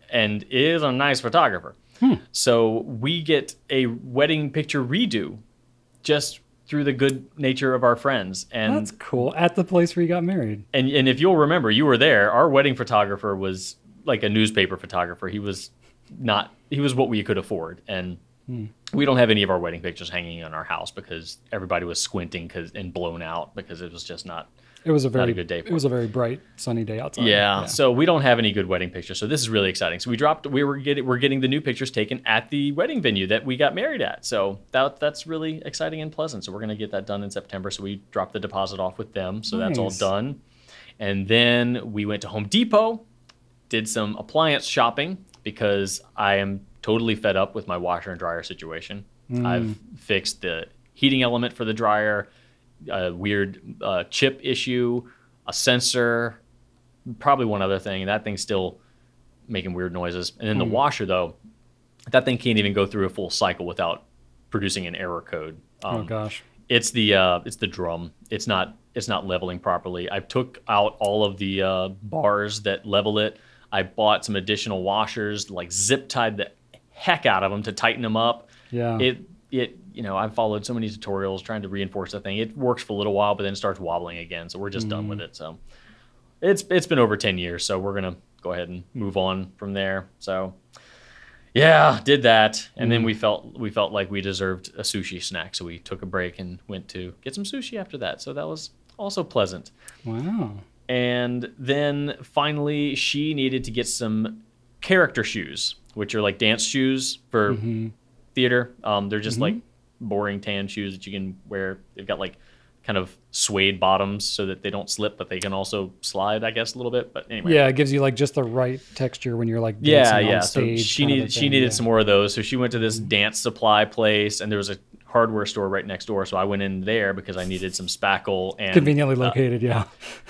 and it is a nice photographer. Hmm. So we get a wedding picture redo just through the good nature of our friends. And that's cool, at the place where you got married. And, and if you'll remember, you were there. Our wedding photographer was like a newspaper photographer. He was not, he was what we could afford. And hmm. we don't have any of our wedding pictures hanging in our house because everybody was squinting 'cause, and blown out because it was just not, It was a very Not a good day. For it was a very bright, sunny day outside. Yeah, yeah. So we don't have any good wedding pictures. So this is really exciting. So we dropped. We were getting. We're getting the new pictures taken at the wedding venue that we got married at. So that that's really exciting and pleasant. So we're gonna get that done in September. So we dropped the deposit off with them. So nice. That's all done. And then we went to Home Depot, did some appliance shopping because I am totally fed up with my washer and dryer situation. Mm. I've fixed the heating element for the dryer, a weird uh, chip issue, a sensor, probably one other thing. And that thing's still making weird noises. And then mm. the washer, though, that thing can't even go through a full cycle without producing an error code. Um, oh gosh! It's the uh, it's the drum. It's not it's not leveling properly. I took out all of the uh, bars that level it. I bought some additional washers, like zip tied the heck out of them to tighten them up. Yeah. It it. You know, I've followed so many tutorials trying to reinforce the thing. It works for a little while, but then it starts wobbling again. So we're just mm. done with it. So it's it's been over ten years. So we're going to go ahead and move on from there. So yeah, did that. And mm. then we felt we felt like we deserved a sushi snack. So we took a break and went to get some sushi after that. So that was also pleasant. Wow. And then finally, she needed to get some character shoes, which are like dance shoes for mm-hmm. theater. Um, they're just mm-hmm. like boring tan shoes that you can wear. They've got like kind of suede bottoms so that they don't slip, but they can also slide, I guess, a little bit. But anyway, yeah, it gives you like just the right texture when you're like dancing yeah yeah on stage. So she needed she needed yeah. some more of those. So she went to this mm-hmm. dance supply place, and there was a hardware store right next door. So I went in there because I needed some spackle and conveniently located. Uh,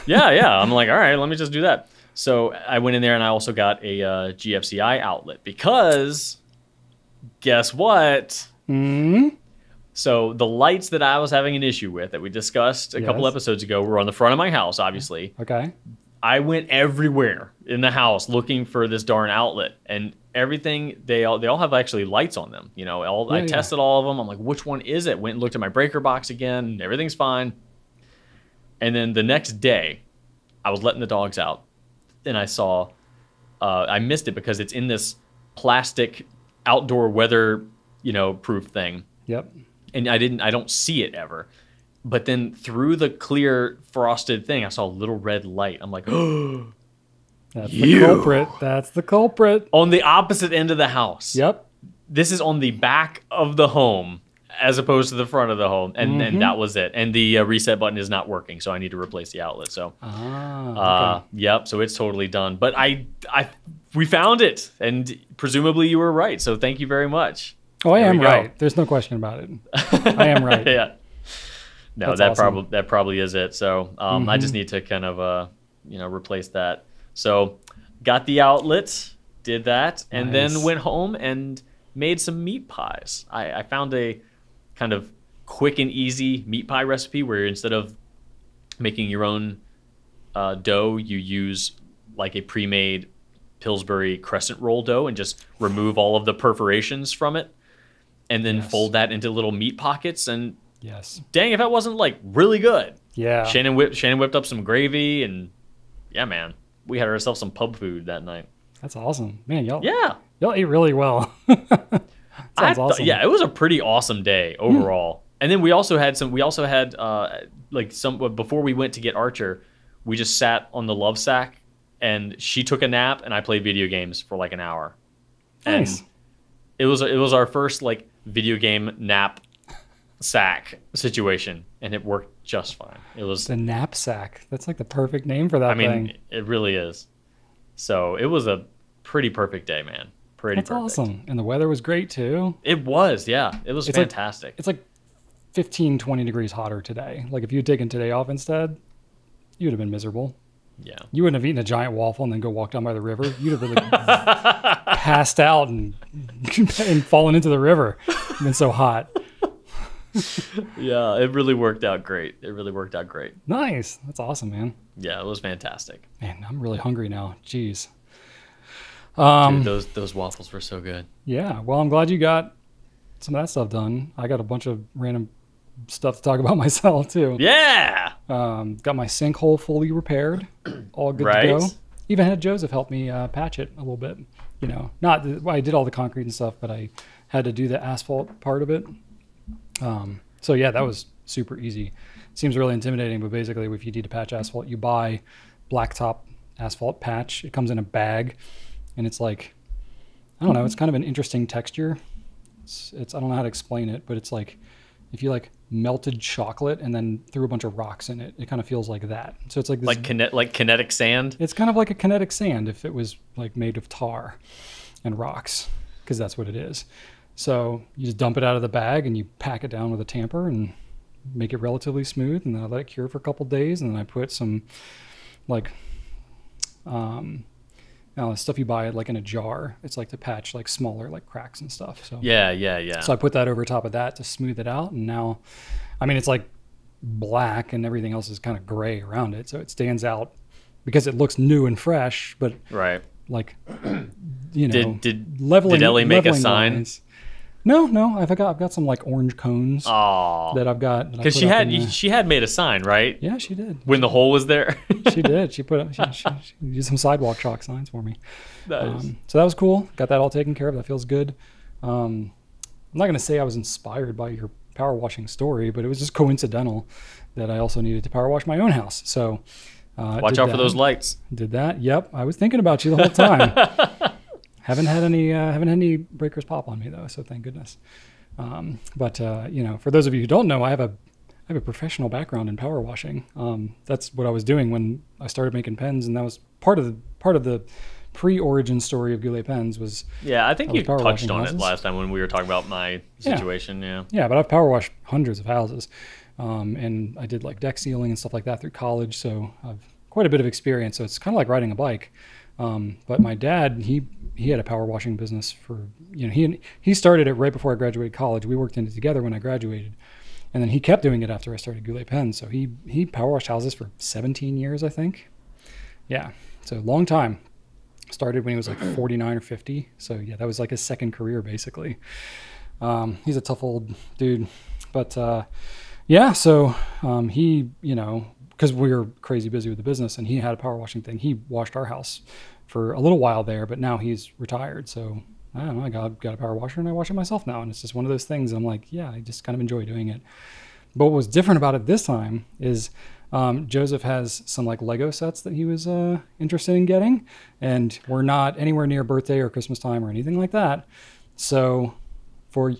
yeah, yeah, yeah. I'm like, all right, let me just do that. So I went in there, and I also got a uh, G F C I outlet because guess what? Mm-hmm. So the lights that I was having an issue with that we discussed a yes. couple episodes ago were on the front of my house, obviously. Okay. I went everywhere in the house looking for this darn outlet, and everything, they all they all have actually lights on them. You know, all, yeah, I tested yeah. all of them. I'm like, which one is it? Went and looked at my breaker box again. Everything's fine. And then the next day, I was letting the dogs out, and I saw, uh, I missed it because it's in this plastic outdoor weather, you know, proof thing. Yep. And I didn't, I don't see it ever. But then through the clear frosted thing, I saw a little red light. I'm like, oh, that's you. the culprit. That's the culprit. On the opposite end of the house. Yep. This is on the back of the home as opposed to the front of the home. And, mm-hmm. and that was it. And the uh, reset button is not working. So I need to replace the outlet. So, ah, uh, okay. yep. So it's totally done. But I, I, we found it. And presumably you were right. So thank you very much. Oh, I there am right. There's no question about it. I am right. yeah. No, That's that awesome. probably that probably is it. So um, mm-hmm. I just need to kind of uh, you know, replace that. So got the outlet, did that, and nice. then went home and made some meat pies. I, I found a kind of quick and easy meat pie recipe where instead of making your own uh, dough, you use like a pre-made Pillsbury crescent roll dough and just remove all of the perforations from it, and then yes. fold that into little meat pockets. And yes, dang, if that wasn't like really good. Yeah, Shannon whipped Shannon whipped up some gravy, and yeah, man, we had ourselves some pub food that night. That's awesome, man. Y'all, yeah, y'all ate really well. Sounds awesome. Th- yeah, it was a pretty awesome day overall. Mm. And then we also had some. We also had uh, like some before we went to get Archer. We just sat on the love sack, and she took a nap, and I played video games for like an hour. Nice. And it was it was our first like video game nap sack situation, and it worked just fine. It was the knapsack. That's like the perfect name for that. I mean, thing. It really is. So it was a pretty perfect day, man. Pretty. That's perfect. Awesome, and the weather was great too. It was, yeah. It was it's fantastic. Like, it's like fifteen, twenty degrees hotter today. Like if you had taken today off instead, you would have been miserable. Yeah. You wouldn't have eaten a giant waffle and then go walk down by the river. You'd have really passed out and and fallen into the river. It's been so hot. Yeah, it really worked out great. It really worked out great. Nice. That's awesome, man. Yeah, it was fantastic. Man, I'm really hungry now. Jeez. Um, Dude, those those waffles were so good. Yeah. Well, I'm glad you got some of that stuff done. I got a bunch of random stuff to talk about myself too. Yeah. Um, got my sinkhole fully repaired. All good right. to go. Even had Joseph help me uh, patch it a little bit. You know, not that I did all the concrete and stuff, but I had to do the asphalt part of it. Um, so yeah, that was super easy. Seems really intimidating, but basically if you need to patch asphalt, you buy blacktop asphalt patch. It comes in a bag and it's like, I don't know, it's kind of an interesting texture. It's, it's I don't know how to explain it, but it's like, if you like melted chocolate and then threw a bunch of rocks in it, it kind of feels like that. So it's like this, like kinet like kinetic sand. It's kind of like a kinetic sand if it was like made of tar and rocks, because that's what it is. So you just dump it out of the bag and you pack it down with a tamper and make it relatively smooth, and then I let it cure for a couple of days, and then I put some like um now the stuff you buy like in a jar, it's like to patch like smaller like cracks and stuff. So yeah, yeah, yeah. So I put that over top of that to smooth it out, and now, I mean, it's like black and everything else is kind of gray around it, so it stands out because it looks new and fresh. But right, like you know, did did leveling? Did Ellie make a sign? Lines. No, no, I've got I've got some like orange cones Aww. that I've got because she had the, she had made a sign, right? Yeah, she did. When the hole was there, she did. She put up she, she, she did some sidewalk chalk signs for me. Nice. Um, so that was cool. Got that all taken care of. That feels good. Um, I'm not gonna say I was inspired by your power washing story, but it was just coincidental that I also needed to power wash my own house. So uh, watch out that. for those lights. Did that? Yep. I was thinking about you the whole time. Haven't had any uh, haven't had any breakers pop on me though, so thank goodness. Um, but uh, you know, for those of you who don't know, I have a I have a professional background in power washing. Um, that's what I was doing when I started making pens, and that was part of the part of the pre-origin story of Goulet Pens was. Yeah, I think I you touched on houses. it last time when we were talking about my situation. Yeah. Yeah, yeah, but I've power washed hundreds of houses, um, and I did like deck sealing and stuff like that through college, so I've quite a bit of experience. So it's kind of like riding a bike. Um, but my dad, he he had a power washing business for, you know, he he started it right before I graduated college. We worked in it together when I graduated, and then he kept doing it after I started Goulet Pens. So he he power washed houses for seventeen years, I think. Yeah, so long time. Started when he was like forty-nine or fifty. So yeah, that was like his second career basically. Um, he's a tough old dude, but uh, yeah. So um, he, you know, because we were crazy busy with the business, and he had a power washing thing. He washed our house for a little while there, but now he's retired. So I don't know, I got, got a power washer and I wash it myself now. And it's just one of those things. I'm like, yeah, I just kind of enjoy doing it. But what was different about it this time is um, Joseph has some like Lego sets that he was uh, interested in getting, and we're not anywhere near birthday or Christmas time or anything like that. So for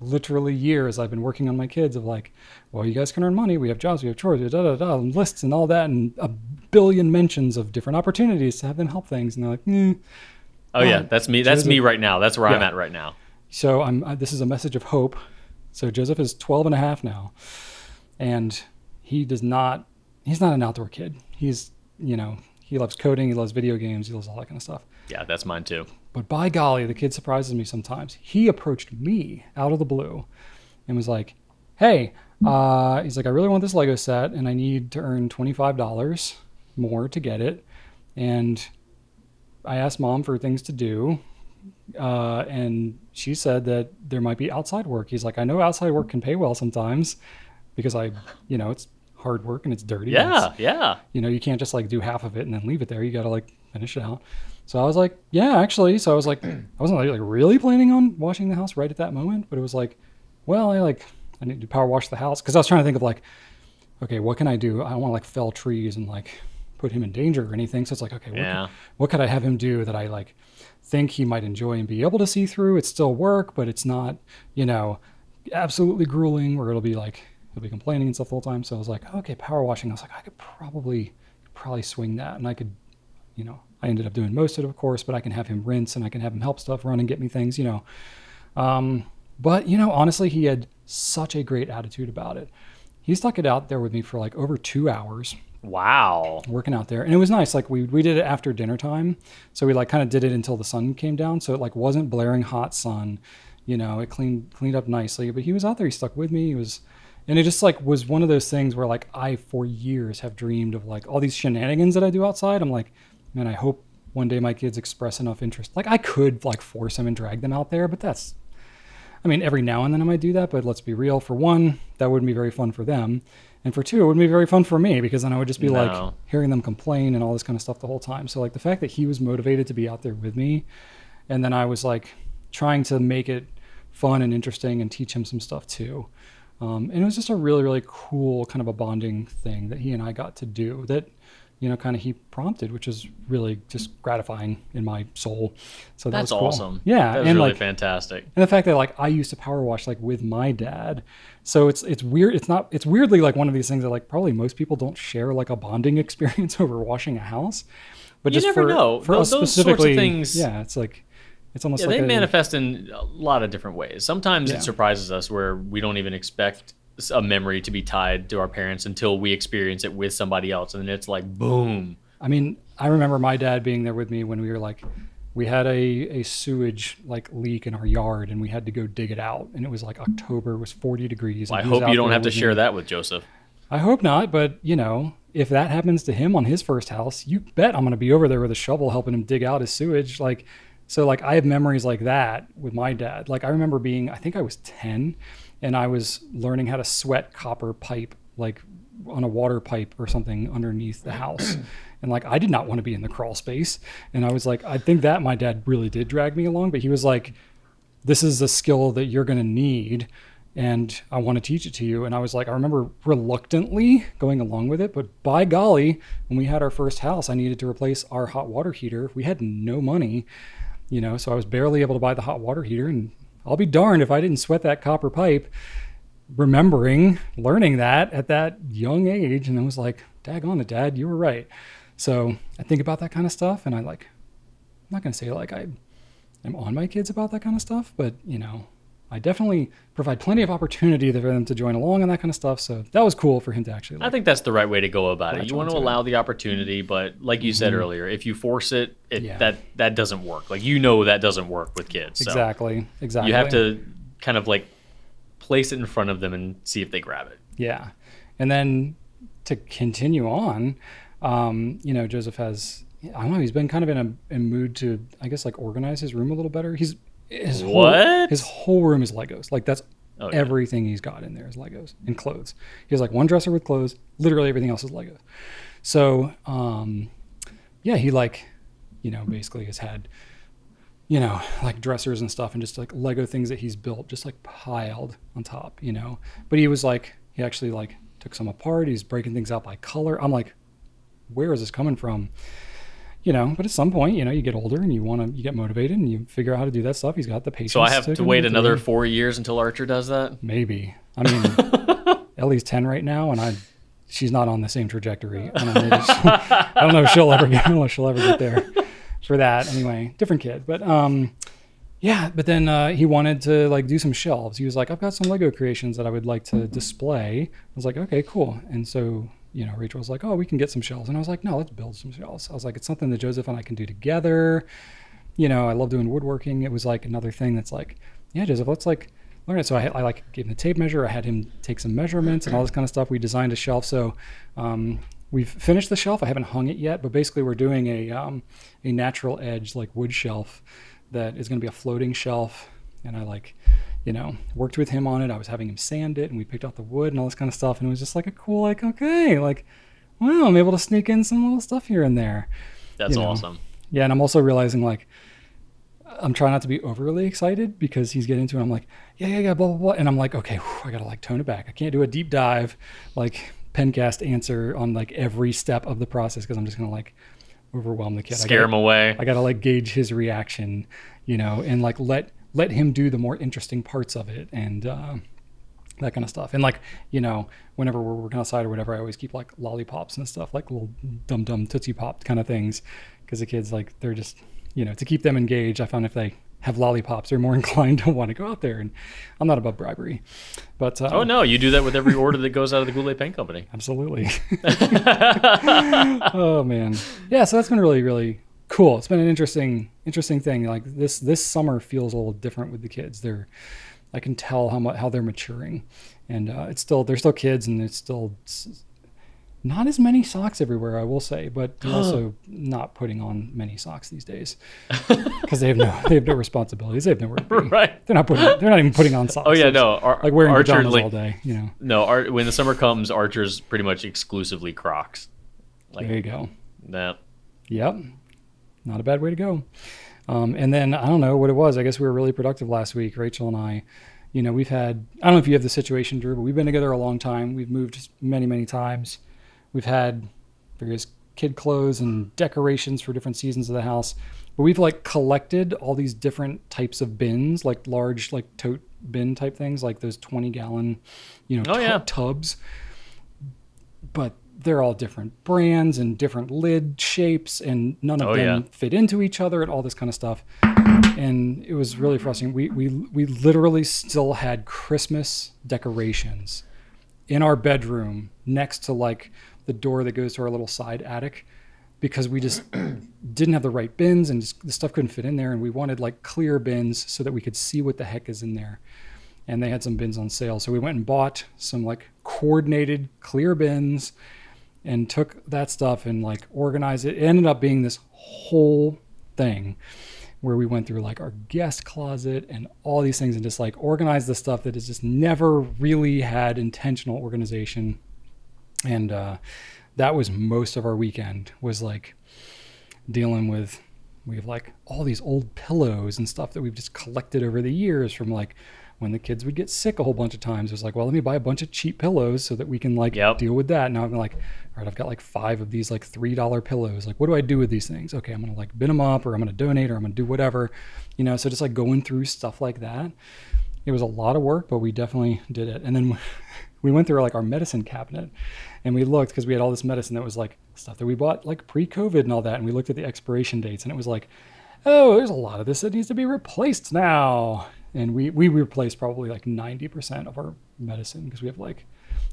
literally years I've been working on my kids of like, well, you guys can earn money, we have jobs, we have chores, da da da, and lists and all that, and a billion mentions of different opportunities to have them help things, and they're like, mm. oh um, yeah, that's me. That's Joseph. me right now. That's where yeah. I'm at right now. So I'm. I, this is a message of hope. So Joseph is twelve and a half now, and he does not. He's not an outdoor kid. He's you know he loves coding, he loves video games, he loves all that kind of stuff. Yeah, that's mine too. But by golly, the kid surprises me sometimes. He approached me out of the blue and was like, hey, uh, he's like, I really want this Lego set and I need to earn twenty-five dollars more to get it. And I asked mom for things to do, uh, and she said that there might be outside work. He's like, I know outside work can pay well sometimes because I, you know, it's hard work and it's dirty. Yeah, it's, yeah. You know, you can't just like do half of it and then leave it there. You got to like finish it out. So I was like, yeah, actually. So I was like, I wasn't like really planning on washing the house right at that moment, but it was like, well, I like, I need to power wash the house. Cause I was trying to think of like, okay, what can I do? I don't want to like fell trees and like put him in danger or anything. So it's like, okay, what, yeah. could, what could I have him do that I like think he might enjoy and be able to see through? It's still work, but it's not, you know, absolutely grueling where it'll be like, he'll be complaining and stuff the whole time. So I was like, okay, power washing. I was like, I could probably, probably swing that. And I could, you know, I ended up doing most of it, of course, but I can have him rinse and I can have him help stuff run and get me things, you know. Um, but, you know, honestly, he had such a great attitude about it. He stuck it out there with me for like over two hours. Wow. Working out there. And it was nice. Like we, we did it after dinner time. So we like kind of did it until the sun came down. So it like wasn't blaring hot sun, you know, it cleaned, cleaned up nicely, but he was out there. He stuck with me. He was, and it just like was one of those things where like I, for years have dreamed of like all these shenanigans that I do outside. I'm like, man, I hope one day my kids express enough interest. Like I could like force them and drag them out there, but that's, I mean, every now and then I might do that, but let's be real. For one, that wouldn't be very fun for them. And for two, it wouldn't be very fun for me because then I would just be no. like hearing them complain and all this kind of stuff the whole time. So like the fact that he was motivated to be out there with me, and then I was like trying to make it fun and interesting and teach him some stuff too. Um, and it was just a really, really cool kind of a bonding thing that he and I got to do that, you know, kind of he prompted, which is really just gratifying in my soul. So that that's was cool. awesome. Yeah. That was and really like, fantastic. And the fact that like I used to power wash like with my dad. So it's, it's weird. It's not, it's weirdly like one of these things that like probably most people don't share like a bonding experience over washing a house, but you just never for, know. for those, us those specifically, sorts of things, yeah, it's like, it's almost yeah, like they a, manifest in a lot of different ways. Sometimes yeah. it surprises us where we don't even expect a memory to be tied to our parents until we experience it with somebody else. And then it's like, boom. I mean, I remember my dad being there with me when we were like, we had a, a sewage like leak in our yard and we had to go dig it out. And it was like October, it was forty degrees. Well, I hope you don't have to share me. that with Joseph. I hope not, but you know, if that happens to him on his first house, you bet I'm going to be over there with a shovel helping him dig out his sewage. Like, so like I have memories like that with my dad. Like I remember being, I think I was ten and I was learning how to sweat copper pipe, like on a water pipe or something underneath the house. And like, I did not want to be in the crawl space. And I was like, I think that my dad really did drag me along, but he was like, this is a skill that you're going to need and I want to teach it to you. And I was like, I remember reluctantly going along with it, but by golly, when we had our first house, I needed to replace our hot water heater. We had no money. You know, so I was barely able to buy the hot water heater, and I'll be darned if I didn't sweat that copper pipe, remembering, learning that at that young age. And I was like, daggone it, Dad, you were right. So I think about that kind of stuff, and I like, I'm not going to say like I am on my kids about that kind of stuff, but you know, I definitely provide plenty of opportunity for them to join along on that kind of stuff. So that was cool for him to actually. Like, I think that's the right way to go about it. You want to allow it. the opportunity, but like you mm-hmm. said earlier, if you force it, it yeah. that, that doesn't work. Like, you know, that doesn't work with kids. So exactly. Exactly. You have to kind of like place it in front of them and see if they grab it. Yeah. And then to continue on, um, you know, Joseph has, I don't know, he's been kind of in a, a mood to, I guess, like organize his room a little better. He's, His what? Whole, his whole room is Legos. Like that's oh, yeah. everything he's got in there is Legos and clothes. He has like one dresser with clothes. Literally everything else is Legos. So, um, yeah, he like, you know, basically has had, you know, like dressers and stuff and just like Lego things that he's built, just like piled on top, you know, but he was like, he actually like took some apart. He's breaking things out by color. I'm like, where is this coming from? You know, but at some point, you know, you get older and you want to, you get motivated and you figure out how to do that stuff. He's got the patience. So I have to, to wait another four years until Archer does that? Maybe. I mean, Ellie's ten right now and I, she's not on the same trajectory. I don't know, I don't know if she'll ever get, I don't know if she'll ever get there for that. Anyway, different kid. But um, yeah, but then uh, he wanted to like do some shelves. He was like, I've got some Lego creations that I would like to display. I was like, okay, cool. And so, you know, Rachel was like, oh, we can get some shelves. And I was like, no, let's build some shelves. I was like, it's something that Joseph and I can do together. You know, I love doing woodworking. It was like another thing that's like, yeah, Joseph, let's like learn it. So I, I like gave him the tape measure. I had him take some measurements and all this kind of stuff. We designed a shelf. So um, We've finished the shelf. I haven't hung it yet, but basically we're doing a, um, a natural edge like wood shelf that is going to be a floating shelf. And I like, you know, worked with him on it. I was having him sand it and we picked out the wood and all this kind of stuff. And it was just like a cool, like, okay, like, wow, I'm able to sneak in some little stuff here and there. That's you know? Awesome. Yeah. And I'm also realizing like, I'm trying not to be overly excited because he's getting into it. I'm like, yeah, yeah, yeah, blah, blah, blah. And I'm like, okay, whew, I got to like tone it back. I can't do a deep dive, like pencast answer on like every step of the process. Cause I'm just going to like overwhelm the kid. Scare gotta, him away. I got to like gauge his reaction, you know, and like, let, let him do the more interesting parts of it. And, um, uh, that kind of stuff. And like, you know, whenever we're working outside or whatever, I always keep like lollipops and stuff, like little dum dum tootsie pop kind of things. Cause the kids like, they're just, you know, to keep them engaged, I found if they have lollipops, they're more inclined to want to go out there. And I'm not above bribery, but uh, oh no, you do that with every order that goes out of the Goulet Paint Company. Absolutely. Oh man, yeah. So that's been really, really cool. It's been an interesting, interesting thing. Like this, this summer feels a little different with the kids. They're, I can tell how much how they're maturing, and uh, it's still they're still kids, and it's still. It's, Not as many socks everywhere, I will say, but also not putting on many socks these days because they have no they have no responsibilities. They have nowhere to be. Right? They're not putting. They're not even putting on socks. Oh yeah, no. Ar like wearing Archer pajamas all day. You know. No, Ar when the summer comes, Archer's pretty much exclusively Crocs. Like, there you go. That. Yep. Not a bad way to go. Um, and then I don't know what it was. I guess we were really productive last week, Rachel and I. You know, we've had. I don't know if you have the situation, Drew, but we've been together a long time. We've moved many, many times. We've had various kid clothes and decorations for different seasons of the house, but we've like collected all these different types of bins, like large, like tote bin type things, like those twenty gallon, you know, oh, yeah. tubs, but they're all different brands and different lid shapes and none of oh, them yeah. fit into each other and all this kind of stuff. And it was really frustrating. We, we, we literally still had Christmas decorations in our bedroom next to like, the door that goes to our little side attic because we just didn't have the right bins and just, the stuff couldn't fit in there. And we wanted like clear bins so that we could see what the heck is in there. And they had some bins on sale. So we went and bought some like coordinated clear bins and took that stuff and like organized it. It ended up being this whole thing where we went through like our guest closet and all these things and just like organized the stuff that has just never really had intentional organization. And uh, that was most of our weekend was like dealing with, we have like all these old pillows and stuff that we've just collected over the years from like when the kids would get sick a whole bunch of times. It was like, well, let me buy a bunch of cheap pillows so that we can like yep. deal with that. Now I'm like, all right, I've got like five of these like three dollar pillows. Like, what do I do with these things? Okay, I'm gonna like bin them up or I'm gonna donate or I'm gonna do whatever, you know? So just like going through stuff like that. It was a lot of work, but we definitely did it. And then we went through like our medicine cabinet and we looked because we had all this medicine that was like stuff that we bought like pre-COVID and all that. And we looked at the expiration dates and it was like, oh, there's a lot of this that needs to be replaced now. And we, we replaced probably like ninety percent of our medicine because we have like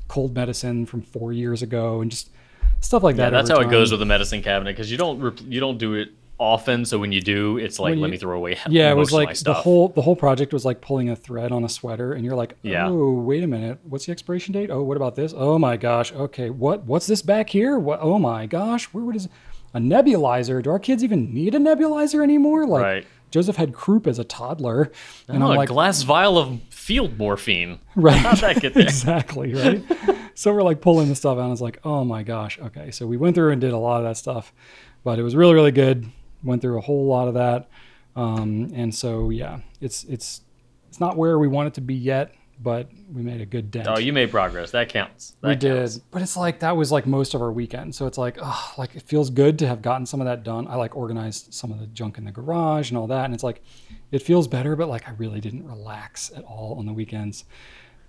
cold medicine from four years ago and just stuff like yeah, that. That's how time. It goes with the medicine cabinet because you don't, you don't do it often, so when you do, it's like you, let me throw away. Yeah, it was like the whole the whole project was like pulling a thread on a sweater, and you're like, oh, yeah. wait a minute, what's the expiration date? Oh, what about this? Oh my gosh, okay, what what's this back here? What? Oh my gosh, where what is a nebulizer? Do our kids even need a nebulizer anymore? Like right. Joseph had croup as a toddler, and oh, I'm like a glass vial of field morphine. Right, how'd that get there? Exactly right. So we're like pulling the stuff out, and it's like, oh my gosh, okay. So we went through and did a lot of that stuff, but it was really really good. Went through a whole lot of that. Um, and so, yeah, it's, it's, it's not where we want it to be yet, but we made a good dent. Oh, you made progress. That counts. That we counts. did. But it's like, that was like most of our weekend. So it's like, oh, like it feels good to have gotten some of that done. I like organized some of the junk in the garage and all that. And it's like, it feels better, but like, I really didn't relax at all on the weekends.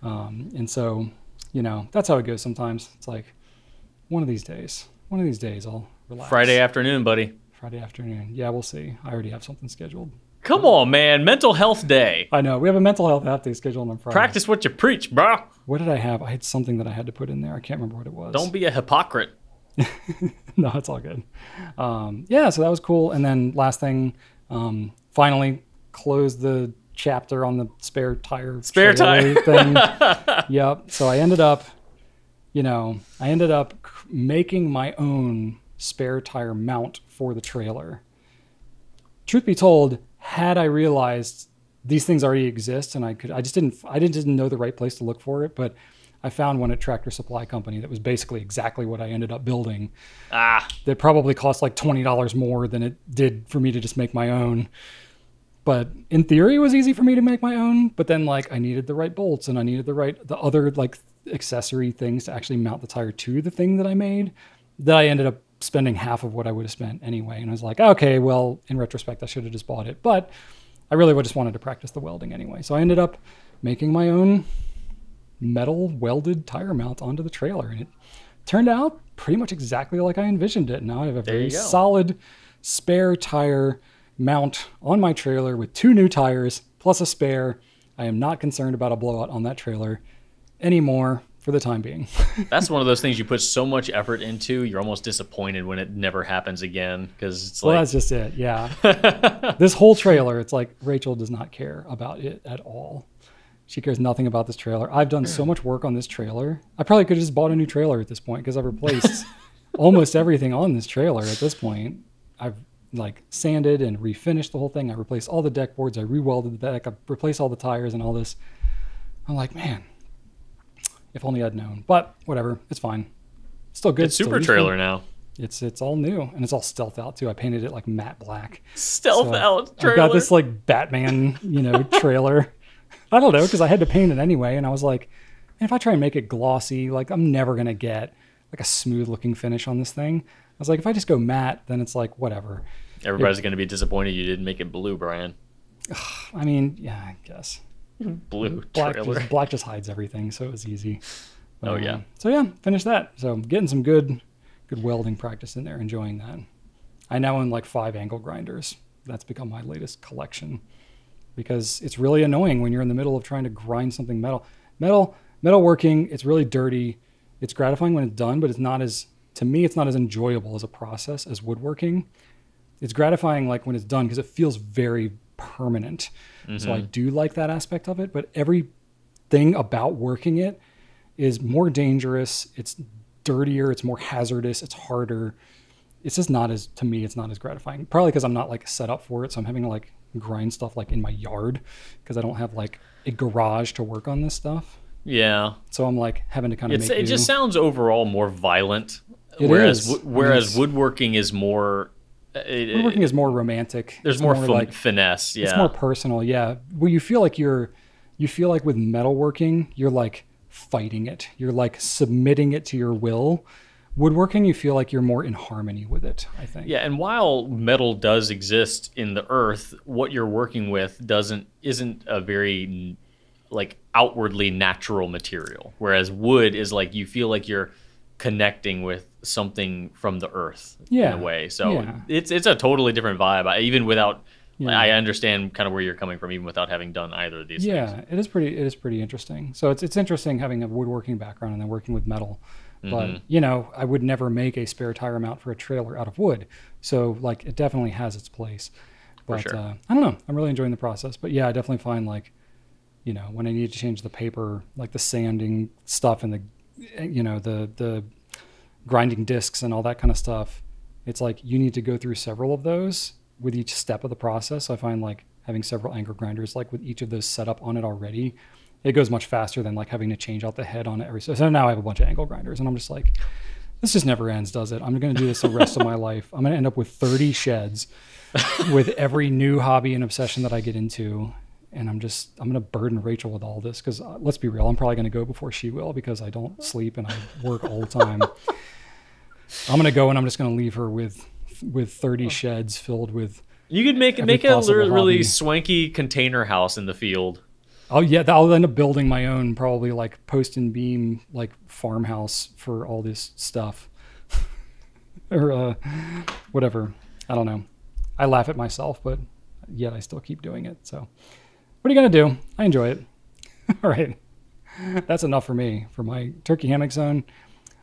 Um, and so, you know, that's how it goes sometimes. It's like one of these days, one of these days I'll relax. Friday afternoon, buddy. Friday afternoon. Yeah, we'll see. I already have something scheduled. Come on, man. Mental health day. I know. We have a mental health half day scheduled on Friday. Practice what you preach, bro. What did I have? I had something that I had to put in there. I can't remember what it was. Don't be a hypocrite. No, it's all good. Um, yeah, so that was cool. And then last thing, um, finally closed the chapter on the spare tire. Spare tire thing. Yep. So I ended up, you know, I ended up making my own spare tire mount for the trailer. Truth be told, had I realized these things already exist and I could, I just didn't, I didn't, didn't know the right place to look for it, but I found one at Tractor Supply Company that was basically exactly what I ended up building. Ah. That probably cost like twenty dollars more than it did for me to just make my own. But in theory, it was easy for me to make my own, but then like I needed the right bolts and I needed the right, the other like accessory things to actually mount the tire to the thing that I made, that I ended up spending half of what I would have spent anyway. And I was like, okay, well, in retrospect, I should have just bought it. But I really just wanted to practice the welding anyway. So I ended up making my own metal welded tire mount onto the trailer, and it turned out pretty much exactly like I envisioned it. Now I have a very solid spare tire mount on my trailer with two new tires plus a spare. I am not concerned about a blowout on that trailer anymore for the time being. That's one of those things you put so much effort into, you're almost disappointed when it never happens again, because it's well, like... Well, that's just it, yeah. This whole trailer, it's like Rachel does not care about it at all. She cares nothing about this trailer. I've done so much work on this trailer. I probably could have just bought a new trailer at this point, because I've replaced almost everything on this trailer at this point. I've like sanded and refinished the whole thing. I replaced all the deck boards. I rewelded the deck. I replaced all the tires and all this. I'm like, man, if only I'd known. But whatever, it's fine. It's still good. It's super trailer now. It's it's all new, and it's all stealth out too. I painted it like matte black. Stealth so out trailer. I've got this like Batman, you know, trailer. I don't know, because I had to paint it anyway, and I was like, man, if I try and make it glossy, like I'm never gonna get like a smooth looking finish on this thing. I was like, if I just go matte, then it's like whatever. Everybody's it, gonna be disappointed you didn't make it blue, Brian. I mean, yeah, I guess. Blue black trailer. Just, black just hides everything, so it was easy. But, oh yeah. Um, so yeah, finished that. So I'm getting some good, good welding practice in there, enjoying that. I now own like five angle grinders. That's become my latest collection, because it's really annoying when you're in the middle of trying to grind something metal. Metal, metalworking, it's really dirty. It's gratifying when it's done, but it's not as, to me, it's not as enjoyable as a process as woodworking. It's gratifying like when it's done, because it feels very permanent. Mm-hmm. So I do like that aspect of it, but everything about working it is more dangerous. It's dirtier, it's more hazardous, it's harder. It's just not as, to me, it's not as gratifying. Probably because I'm not like set up for it. So I'm having to like grind stuff like in my yard, because I don't have like a garage to work on this stuff. Yeah. So I'm like having to kind of it's, make it do. Just sounds overall more violent. It whereas is. whereas I mean, woodworking is more it, woodworking is more romantic. There's it's more, more like, finesse. Yeah. It's more personal. Yeah. Well, you feel like you're you feel like with metalworking, you're like fighting it. You're like submitting it to your will. Woodworking, you feel like you're more in harmony with it, I think. Yeah, and while metal does exist in the earth, what you're working with doesn't isn't a very like outwardly natural material. Whereas wood is like you feel like you're connecting with something from the earth, yeah, in a way. So yeah, it's it's a totally different vibe. I, even without, yeah, I understand kind of where you're coming from, even without having done either of these yeah, things. Yeah, it is pretty it is pretty interesting. So it's it's interesting having a woodworking background and then working with metal. But, mm-hmm, you know, I would never make a spare tire mount for a trailer out of wood. So, like, it definitely has its place. But for sure. uh, I don't know. I'm really enjoying the process. But, yeah, I definitely find, like, you know, when I need to change the paper, like the sanding stuff and the, you know, the, the grinding discs and all that kind of stuff, it's like you need to go through several of those with each step of the process. So I find, like, having several angle grinders, like, with each of those set up on it already, it goes much faster than like having to change out the head on it every so. So now I have a bunch of angle grinders, and I'm just like, this just never ends, does it? I'm going to do this the rest of my life. I'm going to end up with thirty sheds with every new hobby and obsession that I get into. And I'm just, I'm going to burden Rachel with all this, because uh, let's be real, I'm probably going to go before she will, because I don't sleep and I work all the time. I'm going to go and I'm just going to leave her with, with thirty sheds filled with. You could make, make a really hobby. Swanky container house in the field. Oh yeah, I'll end up building my own probably like post and beam like farmhouse for all this stuff, or uh, whatever. I don't know. I laugh at myself, but yet I still keep doing it. So, what are you gonna do? I enjoy it. All right, that's enough for me for my turkey hammock zone.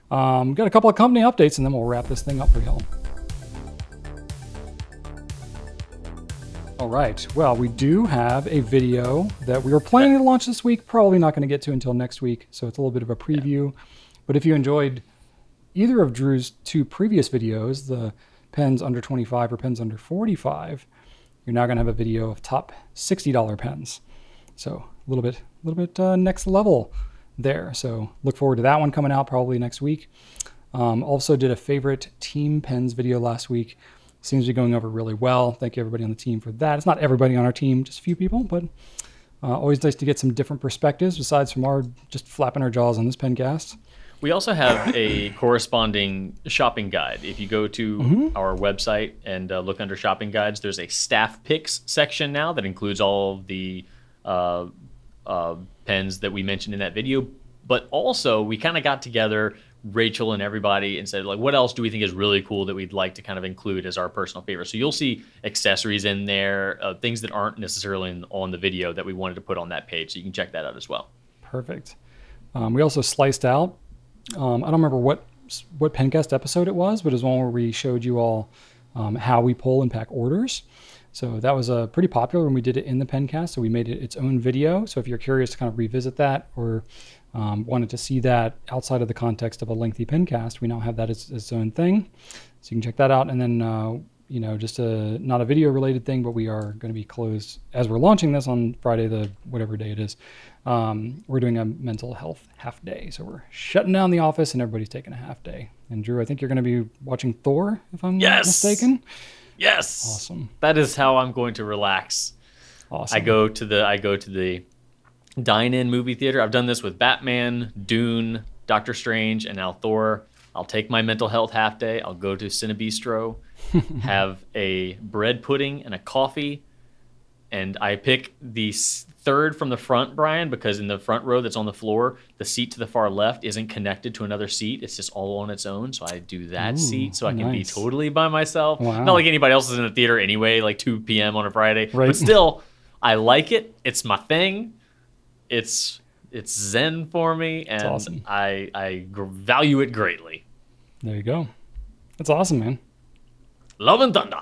Um, got a couple of company updates, and then we'll wrap this thing up for y'all. All right, well, we do have a video that we were planning to launch this week, probably not gonna get to until next week, so it's a little bit of a preview. Yeah. But if you enjoyed either of Drew's two previous videos, the pens under twenty-five or pens under forty-five, you're now gonna have a video of top sixty dollar pens. So a little bit, a little bit uh, next level there. So look forward to that one coming out probably next week. Um, also did a favorite team pens video last week. Seems to be going over really well. Thank you everybody on the team for that. It's not everybody on our team, just a few people, but uh, always nice to get some different perspectives besides from our just flapping our jaws on this pencast. We also have a corresponding shopping guide. If you go to mm-hmm. our website and uh, look under shopping guides, there's a staff picks section now that includes all of the uh, uh, pens that we mentioned in that video. But also we kind of got together, Rachel and everybody, and said, like, what else do we think is really cool that we'd like to kind of include as our personal favorite? So you'll see accessories in there, uh, things that aren't necessarily in, on the video that we wanted to put on that page. So you can check that out as well. Perfect. Um, we also sliced out, um, I don't remember what what Pencast episode it was, but it was one where we showed you all um, how we pull and pack orders. So that was uh, pretty popular when we did it in the Pencast. So we made it its own video. So if you're curious to kind of revisit that, or Um, wanted to see that outside of the context of a lengthy pencast, we now have that as its own thing. So you can check that out. And then, uh, you know, just a, not a video related thing, but we are going to be closed as we're launching this on Friday, the whatever day it is. Um, we're doing a mental health half day. So we're shutting down the office and everybody's taking a half day. And Drew, I think you're going to be watching Thor, if I'm yes. not mistaken. Yes. Awesome. That is how I'm going to relax. Awesome. I go to the, I go to the, dine-in movie theater. I've done this with Batman, Dune, Doctor Strange, and now Thor. I'll take my mental health half day. I'll go to Cinebistro, have a bread pudding and a coffee. And I pick the third from the front, Brian, because in the front row that's on the floor, the seat to the far left isn't connected to another seat. It's just all on its own. So I do that Ooh, seat so I nice. can be totally by myself. Wow. Not like anybody else is in the theater anyway, like two p m on a Friday. Right. But still, I like it. It's my thing. It's it's zen for me, and awesome. I I value it greatly. There you go. That's awesome, man. Love and Thunder.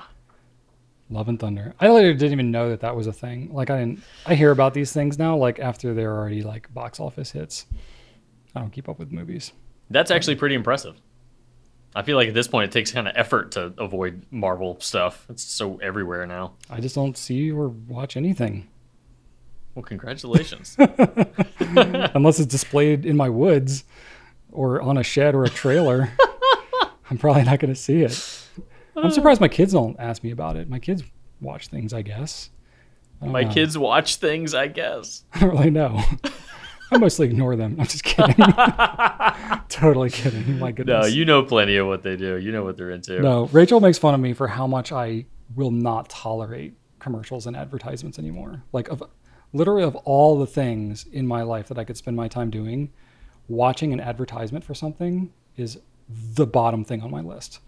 Love and Thunder. I later didn't even know that that was a thing. Like I didn't, I hear about these things now, like after they're already like box office hits. I don't keep up with movies. That's actually pretty impressive. I feel like at this point it takes kind of effort to avoid Marvel stuff. It's so everywhere now. I just don't see or watch anything. Well, congratulations. Unless it's displayed in my woods or on a shed or a trailer, I'm probably not going to see it. I'm surprised my kids don't ask me about it. My kids watch things, I guess. I my know. kids watch things, I guess. I don't really know. I mostly ignore them. I'm just kidding. Totally kidding. My goodness. No, you know plenty of what they do. You know what they're into. No, Rachel makes fun of me for how much I will not tolerate commercials and advertisements anymore. Like, of literally of all the things in my life that I could spend my time doing, watching an advertisement for something is the bottom thing on my list.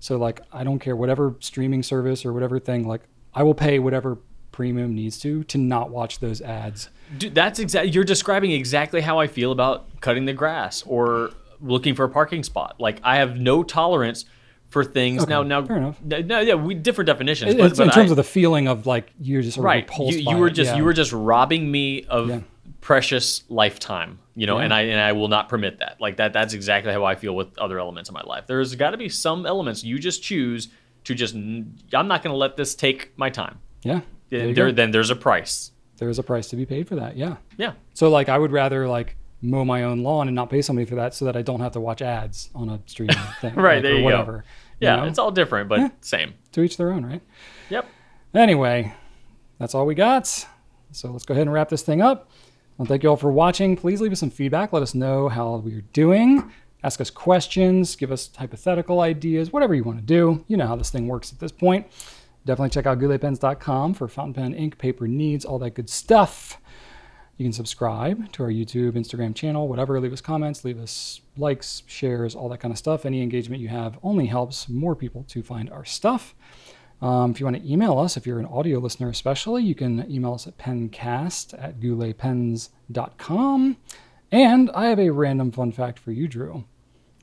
So like, I don't care whatever streaming service or whatever thing, like I will pay whatever premium needs to, to not watch those ads. Dude, that's exactly, you're describing exactly how I feel about cutting the grass or looking for a parking spot. Like I have no tolerance for things. Okay, now, now, fair enough. No, yeah, we different definitions. It, but, but in terms I, of the feeling of like you're just sort right. of repulsed. You, you were it. just yeah. you were just robbing me of yeah. precious lifetime, you know, yeah. and I and I will not permit that. Like that, that's exactly how I feel with other elements of my life. There's got to be some elements you just choose to just. I'm not going to let this take my time. Yeah. There there, then there's a price. There is a price to be paid for that. Yeah. Yeah. So like, I would rather like mow my own lawn and not pay somebody for that so that I don't have to watch ads on a streaming thing. Right, like, there you whatever, go. Yeah, you know? It's all different, but yeah, same. To each their own, right? Yep. Anyway, that's all we got. So let's go ahead and wrap this thing up. Well, thank you all for watching. Please leave us some feedback. Let us know how we're doing. Ask us questions. Give us hypothetical ideas. Whatever you want to do. You know how this thing works at this point. Definitely check out gouletpens dot com for fountain pen, ink, paper needs, all that good stuff. You can subscribe to our YouTube, Instagram channel, whatever. Leave us comments, leave us likes, shares, all that kind of stuff. Any engagement you have only helps more people to find our stuff. Um, if you want to email us, if you're an audio listener especially, you can email us at pencast at gouletpens dot com. And I have a random fun fact for you, Drew.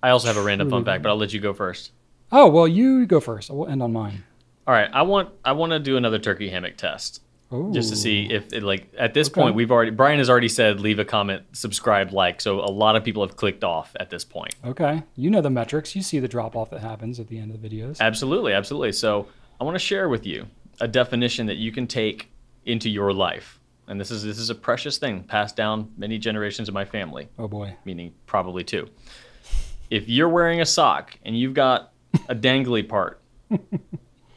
I also have a random fun fact, but I'll let you go first. Oh, well, you go first. I will end on mine. All right. I want, I want to do another turkey hammock test. Ooh. Just to see if it, like, at this okay. point, we've already, Brian has already said, leave a comment, subscribe, like. So a lot of people have clicked off at this point. Okay. You know the metrics. You see the drop off that happens at the end of the videos. Absolutely. Absolutely. So I want to share with you a definition that you can take into your life. And this is, this is a precious thing passed down many generations of my family. Oh boy. Meaning probably two. If you're wearing a sock and you've got a dangly part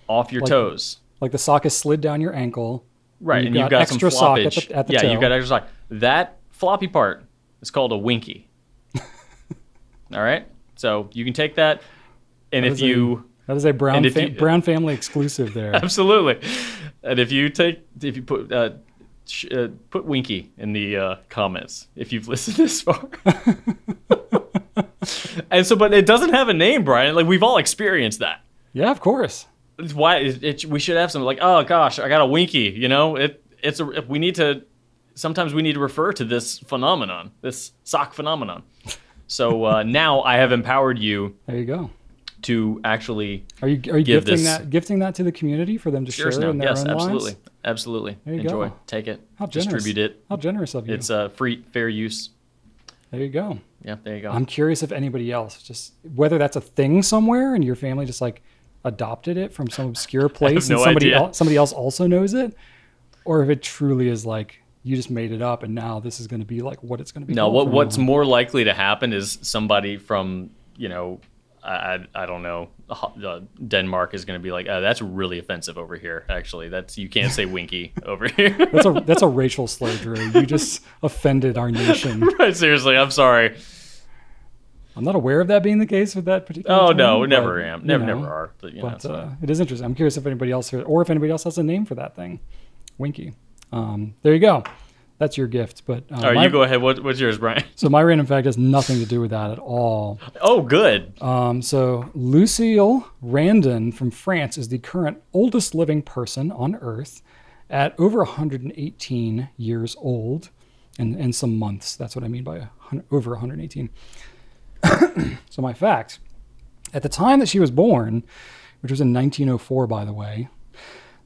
off your like, toes. Like the sock has slid down your ankle. Right, and you've, and got, you've got extra some floppage. Sock at the, at the yeah, toe. You've got extra sock. That floppy part is called a winky. All right? So you can take that, and that if you... A, that is a brown, fa you, brown family exclusive there. Absolutely. And if you take, if you put, uh, sh uh, put winky in the uh, comments, if you've listened this far. And so, but it doesn't have a name, Brian. Like, we've all experienced that. Yeah, of course. Why it, it, we should have something like, oh gosh, I got a winky, you know, it it's a, we need to, sometimes we need to refer to this phenomenon, this sock phenomenon. So uh, now I have empowered you. There you go. To actually are you, are you give gifting this, that gifting that to the community for them to share now. In their yes, own absolutely. Lives? Absolutely. There you Enjoy. Go. Take it. How distribute it. How generous of you. It's uh, free, fair use. There you go. Yeah, there you go. I'm curious if anybody else, just whether that's a thing somewhere and your family just like, adopted it from some obscure place no and somebody else, somebody else also knows it, or if it truly is like you just made it up and now this is going to be like what it's going to be. No, what what's now. More likely to happen is somebody from, you know, I, I don't know, uh, Denmark is going to be like, oh, that's really offensive over here. Actually, that's, you can't say winky over here. That's a, that's a racial slur, Drew. You just offended our nation. Right, seriously, I'm sorry. I'm not aware of that being the case with that particular. Oh term, no, never but, am, never, you know, never are. But, you but know, so. uh, it is interesting. I'm curious if anybody else here, or if anybody else has a name for that thing, winky. Um, there you go. That's your gift. But uh, all right, my, you go ahead. What, what's yours, Brian? So my random fact has nothing to do with that at all. Oh, good. Um, so Lucille Randon from France is the current oldest living person on Earth, at over one hundred eighteen years old, and and some months. That's what I mean by over one hundred eighteen. So my fact, at the time that she was born, which was in nineteen oh four, by the way,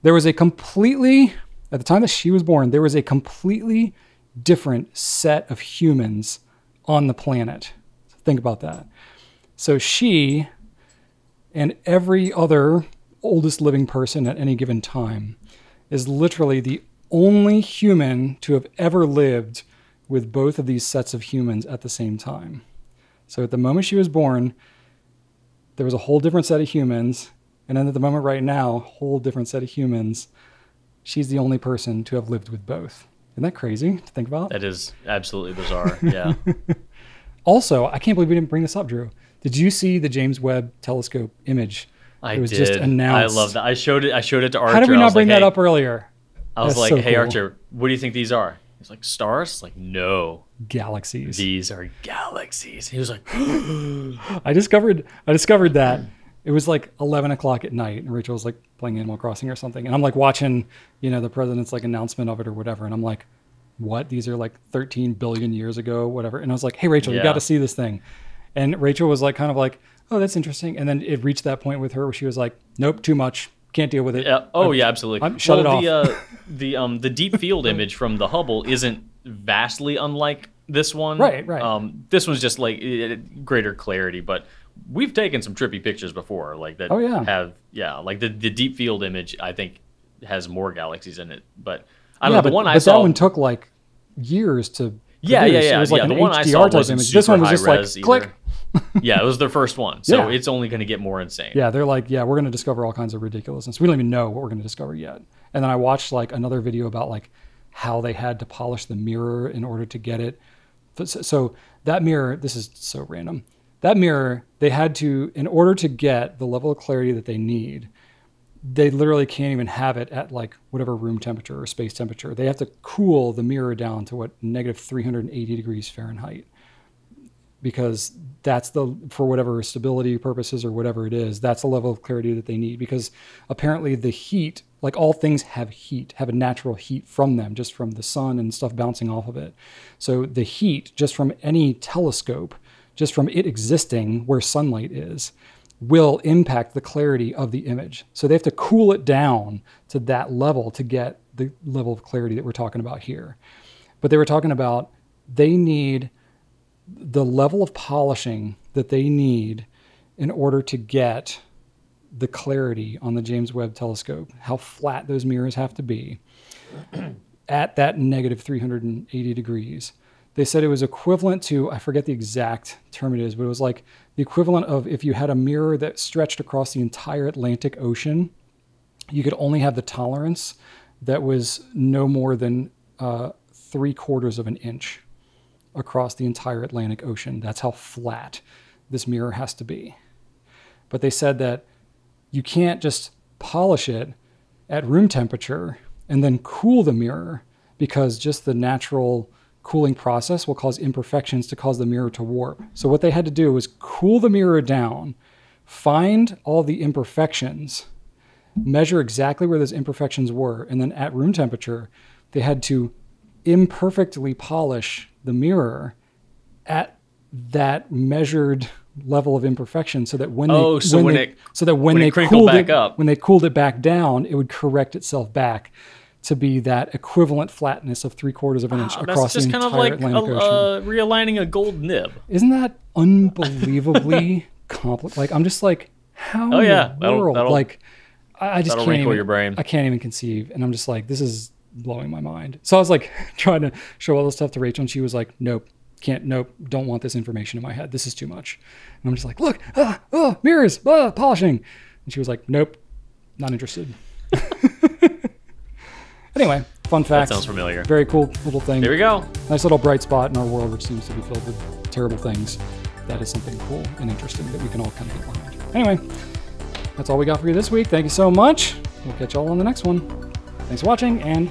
there was a completely, at the time that she was born, there was a completely different set of humans on the planet. Think about that. So she and every other oldest living person at any given time is literally the only human to have ever lived with both of these sets of humans at the same time. So at the moment she was born, there was a whole different set of humans. And then at the moment right now, whole different set of humans. She's the only person to have lived with both. Isn't that crazy to think about? That is absolutely bizarre, yeah. Also, I can't believe we didn't bring this up, Drew. Did you see the James Webb telescope image? I did. It was just announced. I love that. I showed it, I showed it to Archer. How did we not bring that up earlier? I was like, hey, Archer, what do you think these are? He's like, stars? Like, no. Galaxies. These are galaxies. He was like, I discovered I discovered that. It was like eleven o'clock at night, and Rachel was like playing Animal Crossing or something. And I'm like watching, you know, the president's like announcement of it or whatever. And I'm like, what? These are like thirteen billion years ago, whatever. And I was like, hey, Rachel, yeah. you got to see this thing. And Rachel was like, kind of like, oh, that's interesting. And then it reached that point with her where she was like, nope, too much. Can't deal with it. Yeah. Oh, I'm, yeah, absolutely. I'm, shut well, it off. The, uh, the, um, the deep field image from the Hubble isn't vastly unlike this one. Right, right. Um, this one's just like it, greater clarity, but we've taken some trippy pictures before. Like that oh, yeah. have, yeah, like the, the deep field image, I think, has more galaxies in it. But I don't yeah, know. The but, one I but saw. But that one took like years to. Yeah, produce. yeah, yeah. It was yeah, like yeah. An the one H D R I saw type wasn't image. Super This one was just like either. click. Yeah, it was their first one, so yeah. it's only going to get more insane. Yeah, they're like, yeah, we're going to discover all kinds of ridiculousness. We don't even know what we're going to discover yet. And then I watched like another video about like how they had to polish the mirror in order to get it. So that mirror, this is so random. That mirror, they had to, in order to get the level of clarity that they need, they literally can't even have it at like whatever room temperature or space temperature. They have to cool the mirror down to what, negative three hundred eighty degrees Fahrenheit. Because that's the, for whatever stability purposes or whatever it is, that's the level of clarity that they need. Because apparently the heat, like all things have heat, have a natural heat from them, just from the sun and stuff bouncing off of it. So the heat, just from any telescope, just from it existing where sunlight is, will impact the clarity of the image. So they have to cool it down to that level to get the level of clarity that we're talking about here. But they were talking about they need the level of polishing that they need in order to get the clarity on the James Webb telescope, how flat those mirrors have to be at that negative three hundred eighty degrees. They said it was equivalent to, I forget the exact term it is, but it was like the equivalent of if you had a mirror that stretched across the entire Atlantic Ocean, you could only have the tolerance that was no more than uh, three quarters of an inch across the entire Atlantic Ocean. That's how flat this mirror has to be. But they said that you can't just polish it at room temperature and then cool the mirror, because just the natural cooling process will cause imperfections to cause the mirror to warp. So what they had to do was cool the mirror down, find all the imperfections, measure exactly where those imperfections were, and then at room temperature, they had to imperfectly polish the mirror at that measured level of imperfection, so that when oh, they, so when, when they, it so that when, when they it cooled back it, up, when they cooled it back down, it would correct itself back to be that equivalent flatness of three quarters of an inch ah, across the entire Atlantic Ocean. That's just kind of like a, uh, realigning a gold nib. Isn't that unbelievably complex? Like, I'm just like, how oh, in yeah. the world? That'll, that'll, like, I just can't even, your brain. I can't even conceive. And I'm just like, this is blowing my mind. So I was like trying to show all this stuff to Rachel, and she was like, nope, can't, nope, don't want this information in my head. This is too much. And I'm just like, look, ah, oh, mirrors, ah, polishing. And she was like, nope, not interested. Anyway, fun fact. That sounds familiar. Very cool little thing. There we go. Nice little bright spot in our world, which seems to be filled with terrible things. That is something cool and interesting that we can all kind of get behind. Anyway, that's all we got for you this week. Thank you so much. We'll catch you all on the next one. Thanks for watching, and